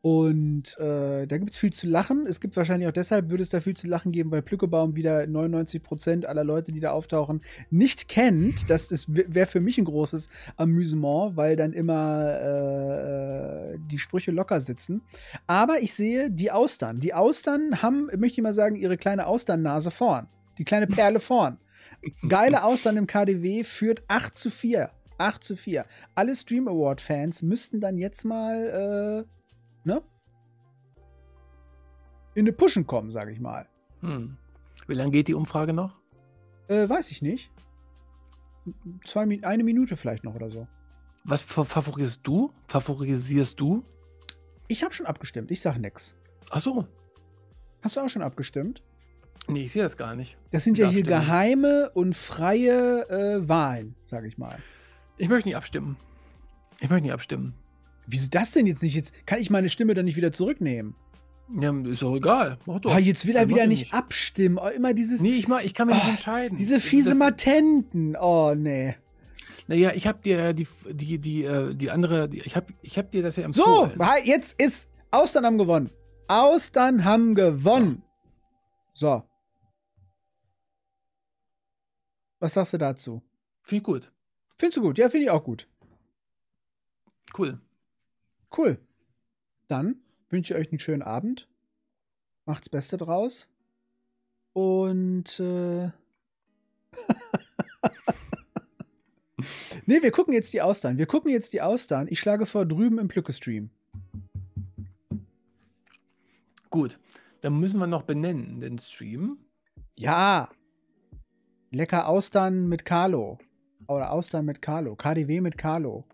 Und da gibt es viel zu lachen. Es gibt wahrscheinlich auch deshalb, würde es da viel zu lachen geben, weil Plückebaum wieder 99% aller Leute, die da auftauchen, nicht kennt. Das wäre für mich ein großes Amüsement, weil dann immer die Sprüche locker sitzen. Aber ich sehe die Austern. Die Austern haben, möchte ich mal sagen, ihre kleine Austernnase vorn. Die kleine Perle vorn. Geile Austern im KDW führt 8:4. 8:4. Alle Stream Award-Fans müssten dann jetzt mal... Ne? In eine Pushen kommen, sage ich mal. Hm. Wie lange geht die Umfrage noch? Weiß ich nicht. 1 Minute vielleicht noch oder so. Was favorisierst du? Ich habe schon abgestimmt, ich sage nix. Ach so. Hast du auch schon abgestimmt? Nee, ich sehe das gar nicht. Das sind ja hier geheime und freie Wahlen, sage ich mal. Ich möchte nicht abstimmen. Wieso das denn jetzt nicht? Jetzt kann ich meine Stimme dann nicht wieder zurücknehmen. Ja, ist doch egal. Mach doch. Oh, jetzt will er wieder nicht abstimmen. Oh, immer dieses... Nee, ich kann mich nicht entscheiden. Diese fiese Matenten. Oh, nee. Naja, ich habe dir die andere... Ich hab dir das ja empfohlen. So, jetzt ist... Austern haben gewonnen. Austern haben gewonnen. So. Was sagst du dazu? Finde ich gut. Findest du gut? Ja, finde ich auch gut. Cool. Cool. Dann wünsche ich euch einen schönen Abend. Macht's Beste draus. Und nee, wir gucken jetzt die Austern. Ich schlage vor, drüben im Plücke-Stream. Gut. Dann müssen wir noch benennen, den Stream. Ja. Lecker Austern mit Carlo. Oder Austern mit Carlo. KDW mit Carlo.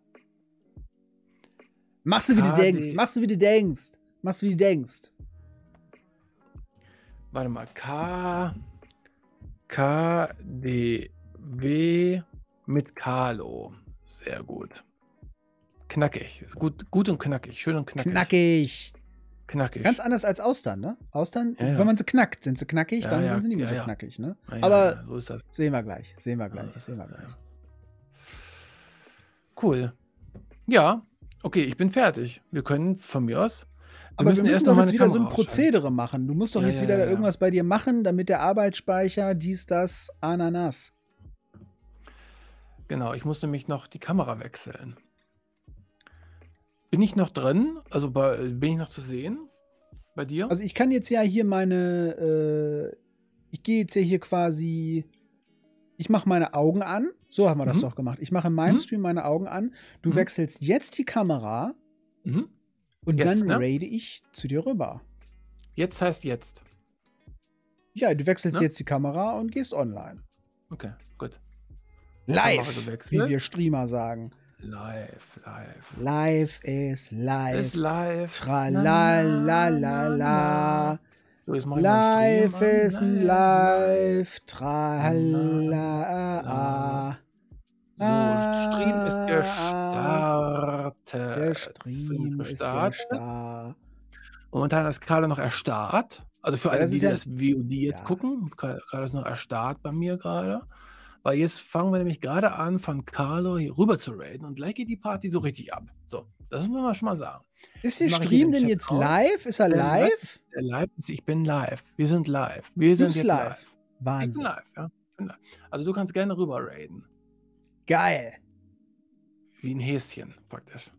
Machst du, wie du denkst. Warte mal. KDW mit Carlo. Sehr gut. Knackig. Gut und knackig. Schön und knackig. Ganz anders als Austern, ne? Austern, ja, ja. Wenn man sie knackt, sind sie knackig, ja, dann sind sie nicht mehr so knackig, ne? Ja, aber so ist das. Sehen wir gleich. Cool. Ja. Okay, ich bin fertig. Wir können von mir aus... Wir müssen erst noch mal jetzt wieder so ein Prozedere machen. Du musst doch jetzt wieder da irgendwas bei dir machen, damit der Arbeitsspeicher dies, das, Ananas. Genau, ich muss nämlich noch die Kamera wechseln. Bin ich noch drin? Also bin ich noch zu sehen? Bei dir? Also ich kann jetzt ja hier meine... ich gehe jetzt ja hier quasi... Ich mache meine Augen an. So haben wir das doch gemacht. Ich mache in meinem Stream meine Augen an. Du wechselst jetzt die Kamera und jetzt, dann raide ich zu dir rüber. Jetzt heißt jetzt. Ja, du wechselst jetzt die Kamera und gehst online. Okay, gut. Live, wie wir Streamer sagen. Live. Live ist live. Ist live. Tralalalala. Live ist live, tralala. So, Stream ist gestartet. Der Stream ist gestartet. Momentan ist Carlo noch erstarrt. Also für alle, die das VOD jetzt gucken, Carlo ist noch erstarrt bei mir gerade. Weil jetzt fangen wir nämlich gerade an, von Carlo hier rüber zu raiden und gleich geht die Party so richtig ab. So, das müssen wir schon mal sagen. Ist der Stream denn jetzt live? Ist er live? Ich bin live. Wir sind live. Wir sind jetzt live. Wahnsinn. Ich bin live, ja. Also du kannst gerne rüber raiden. Geil. Wie ein Häschen, praktisch.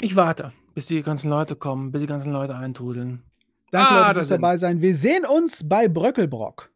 Ich warte, bis die ganzen Leute kommen, bis die ganzen Leute eintrudeln. Danke, Leute, fürs dabei sein. Wir sehen uns bei Bröckelbrock.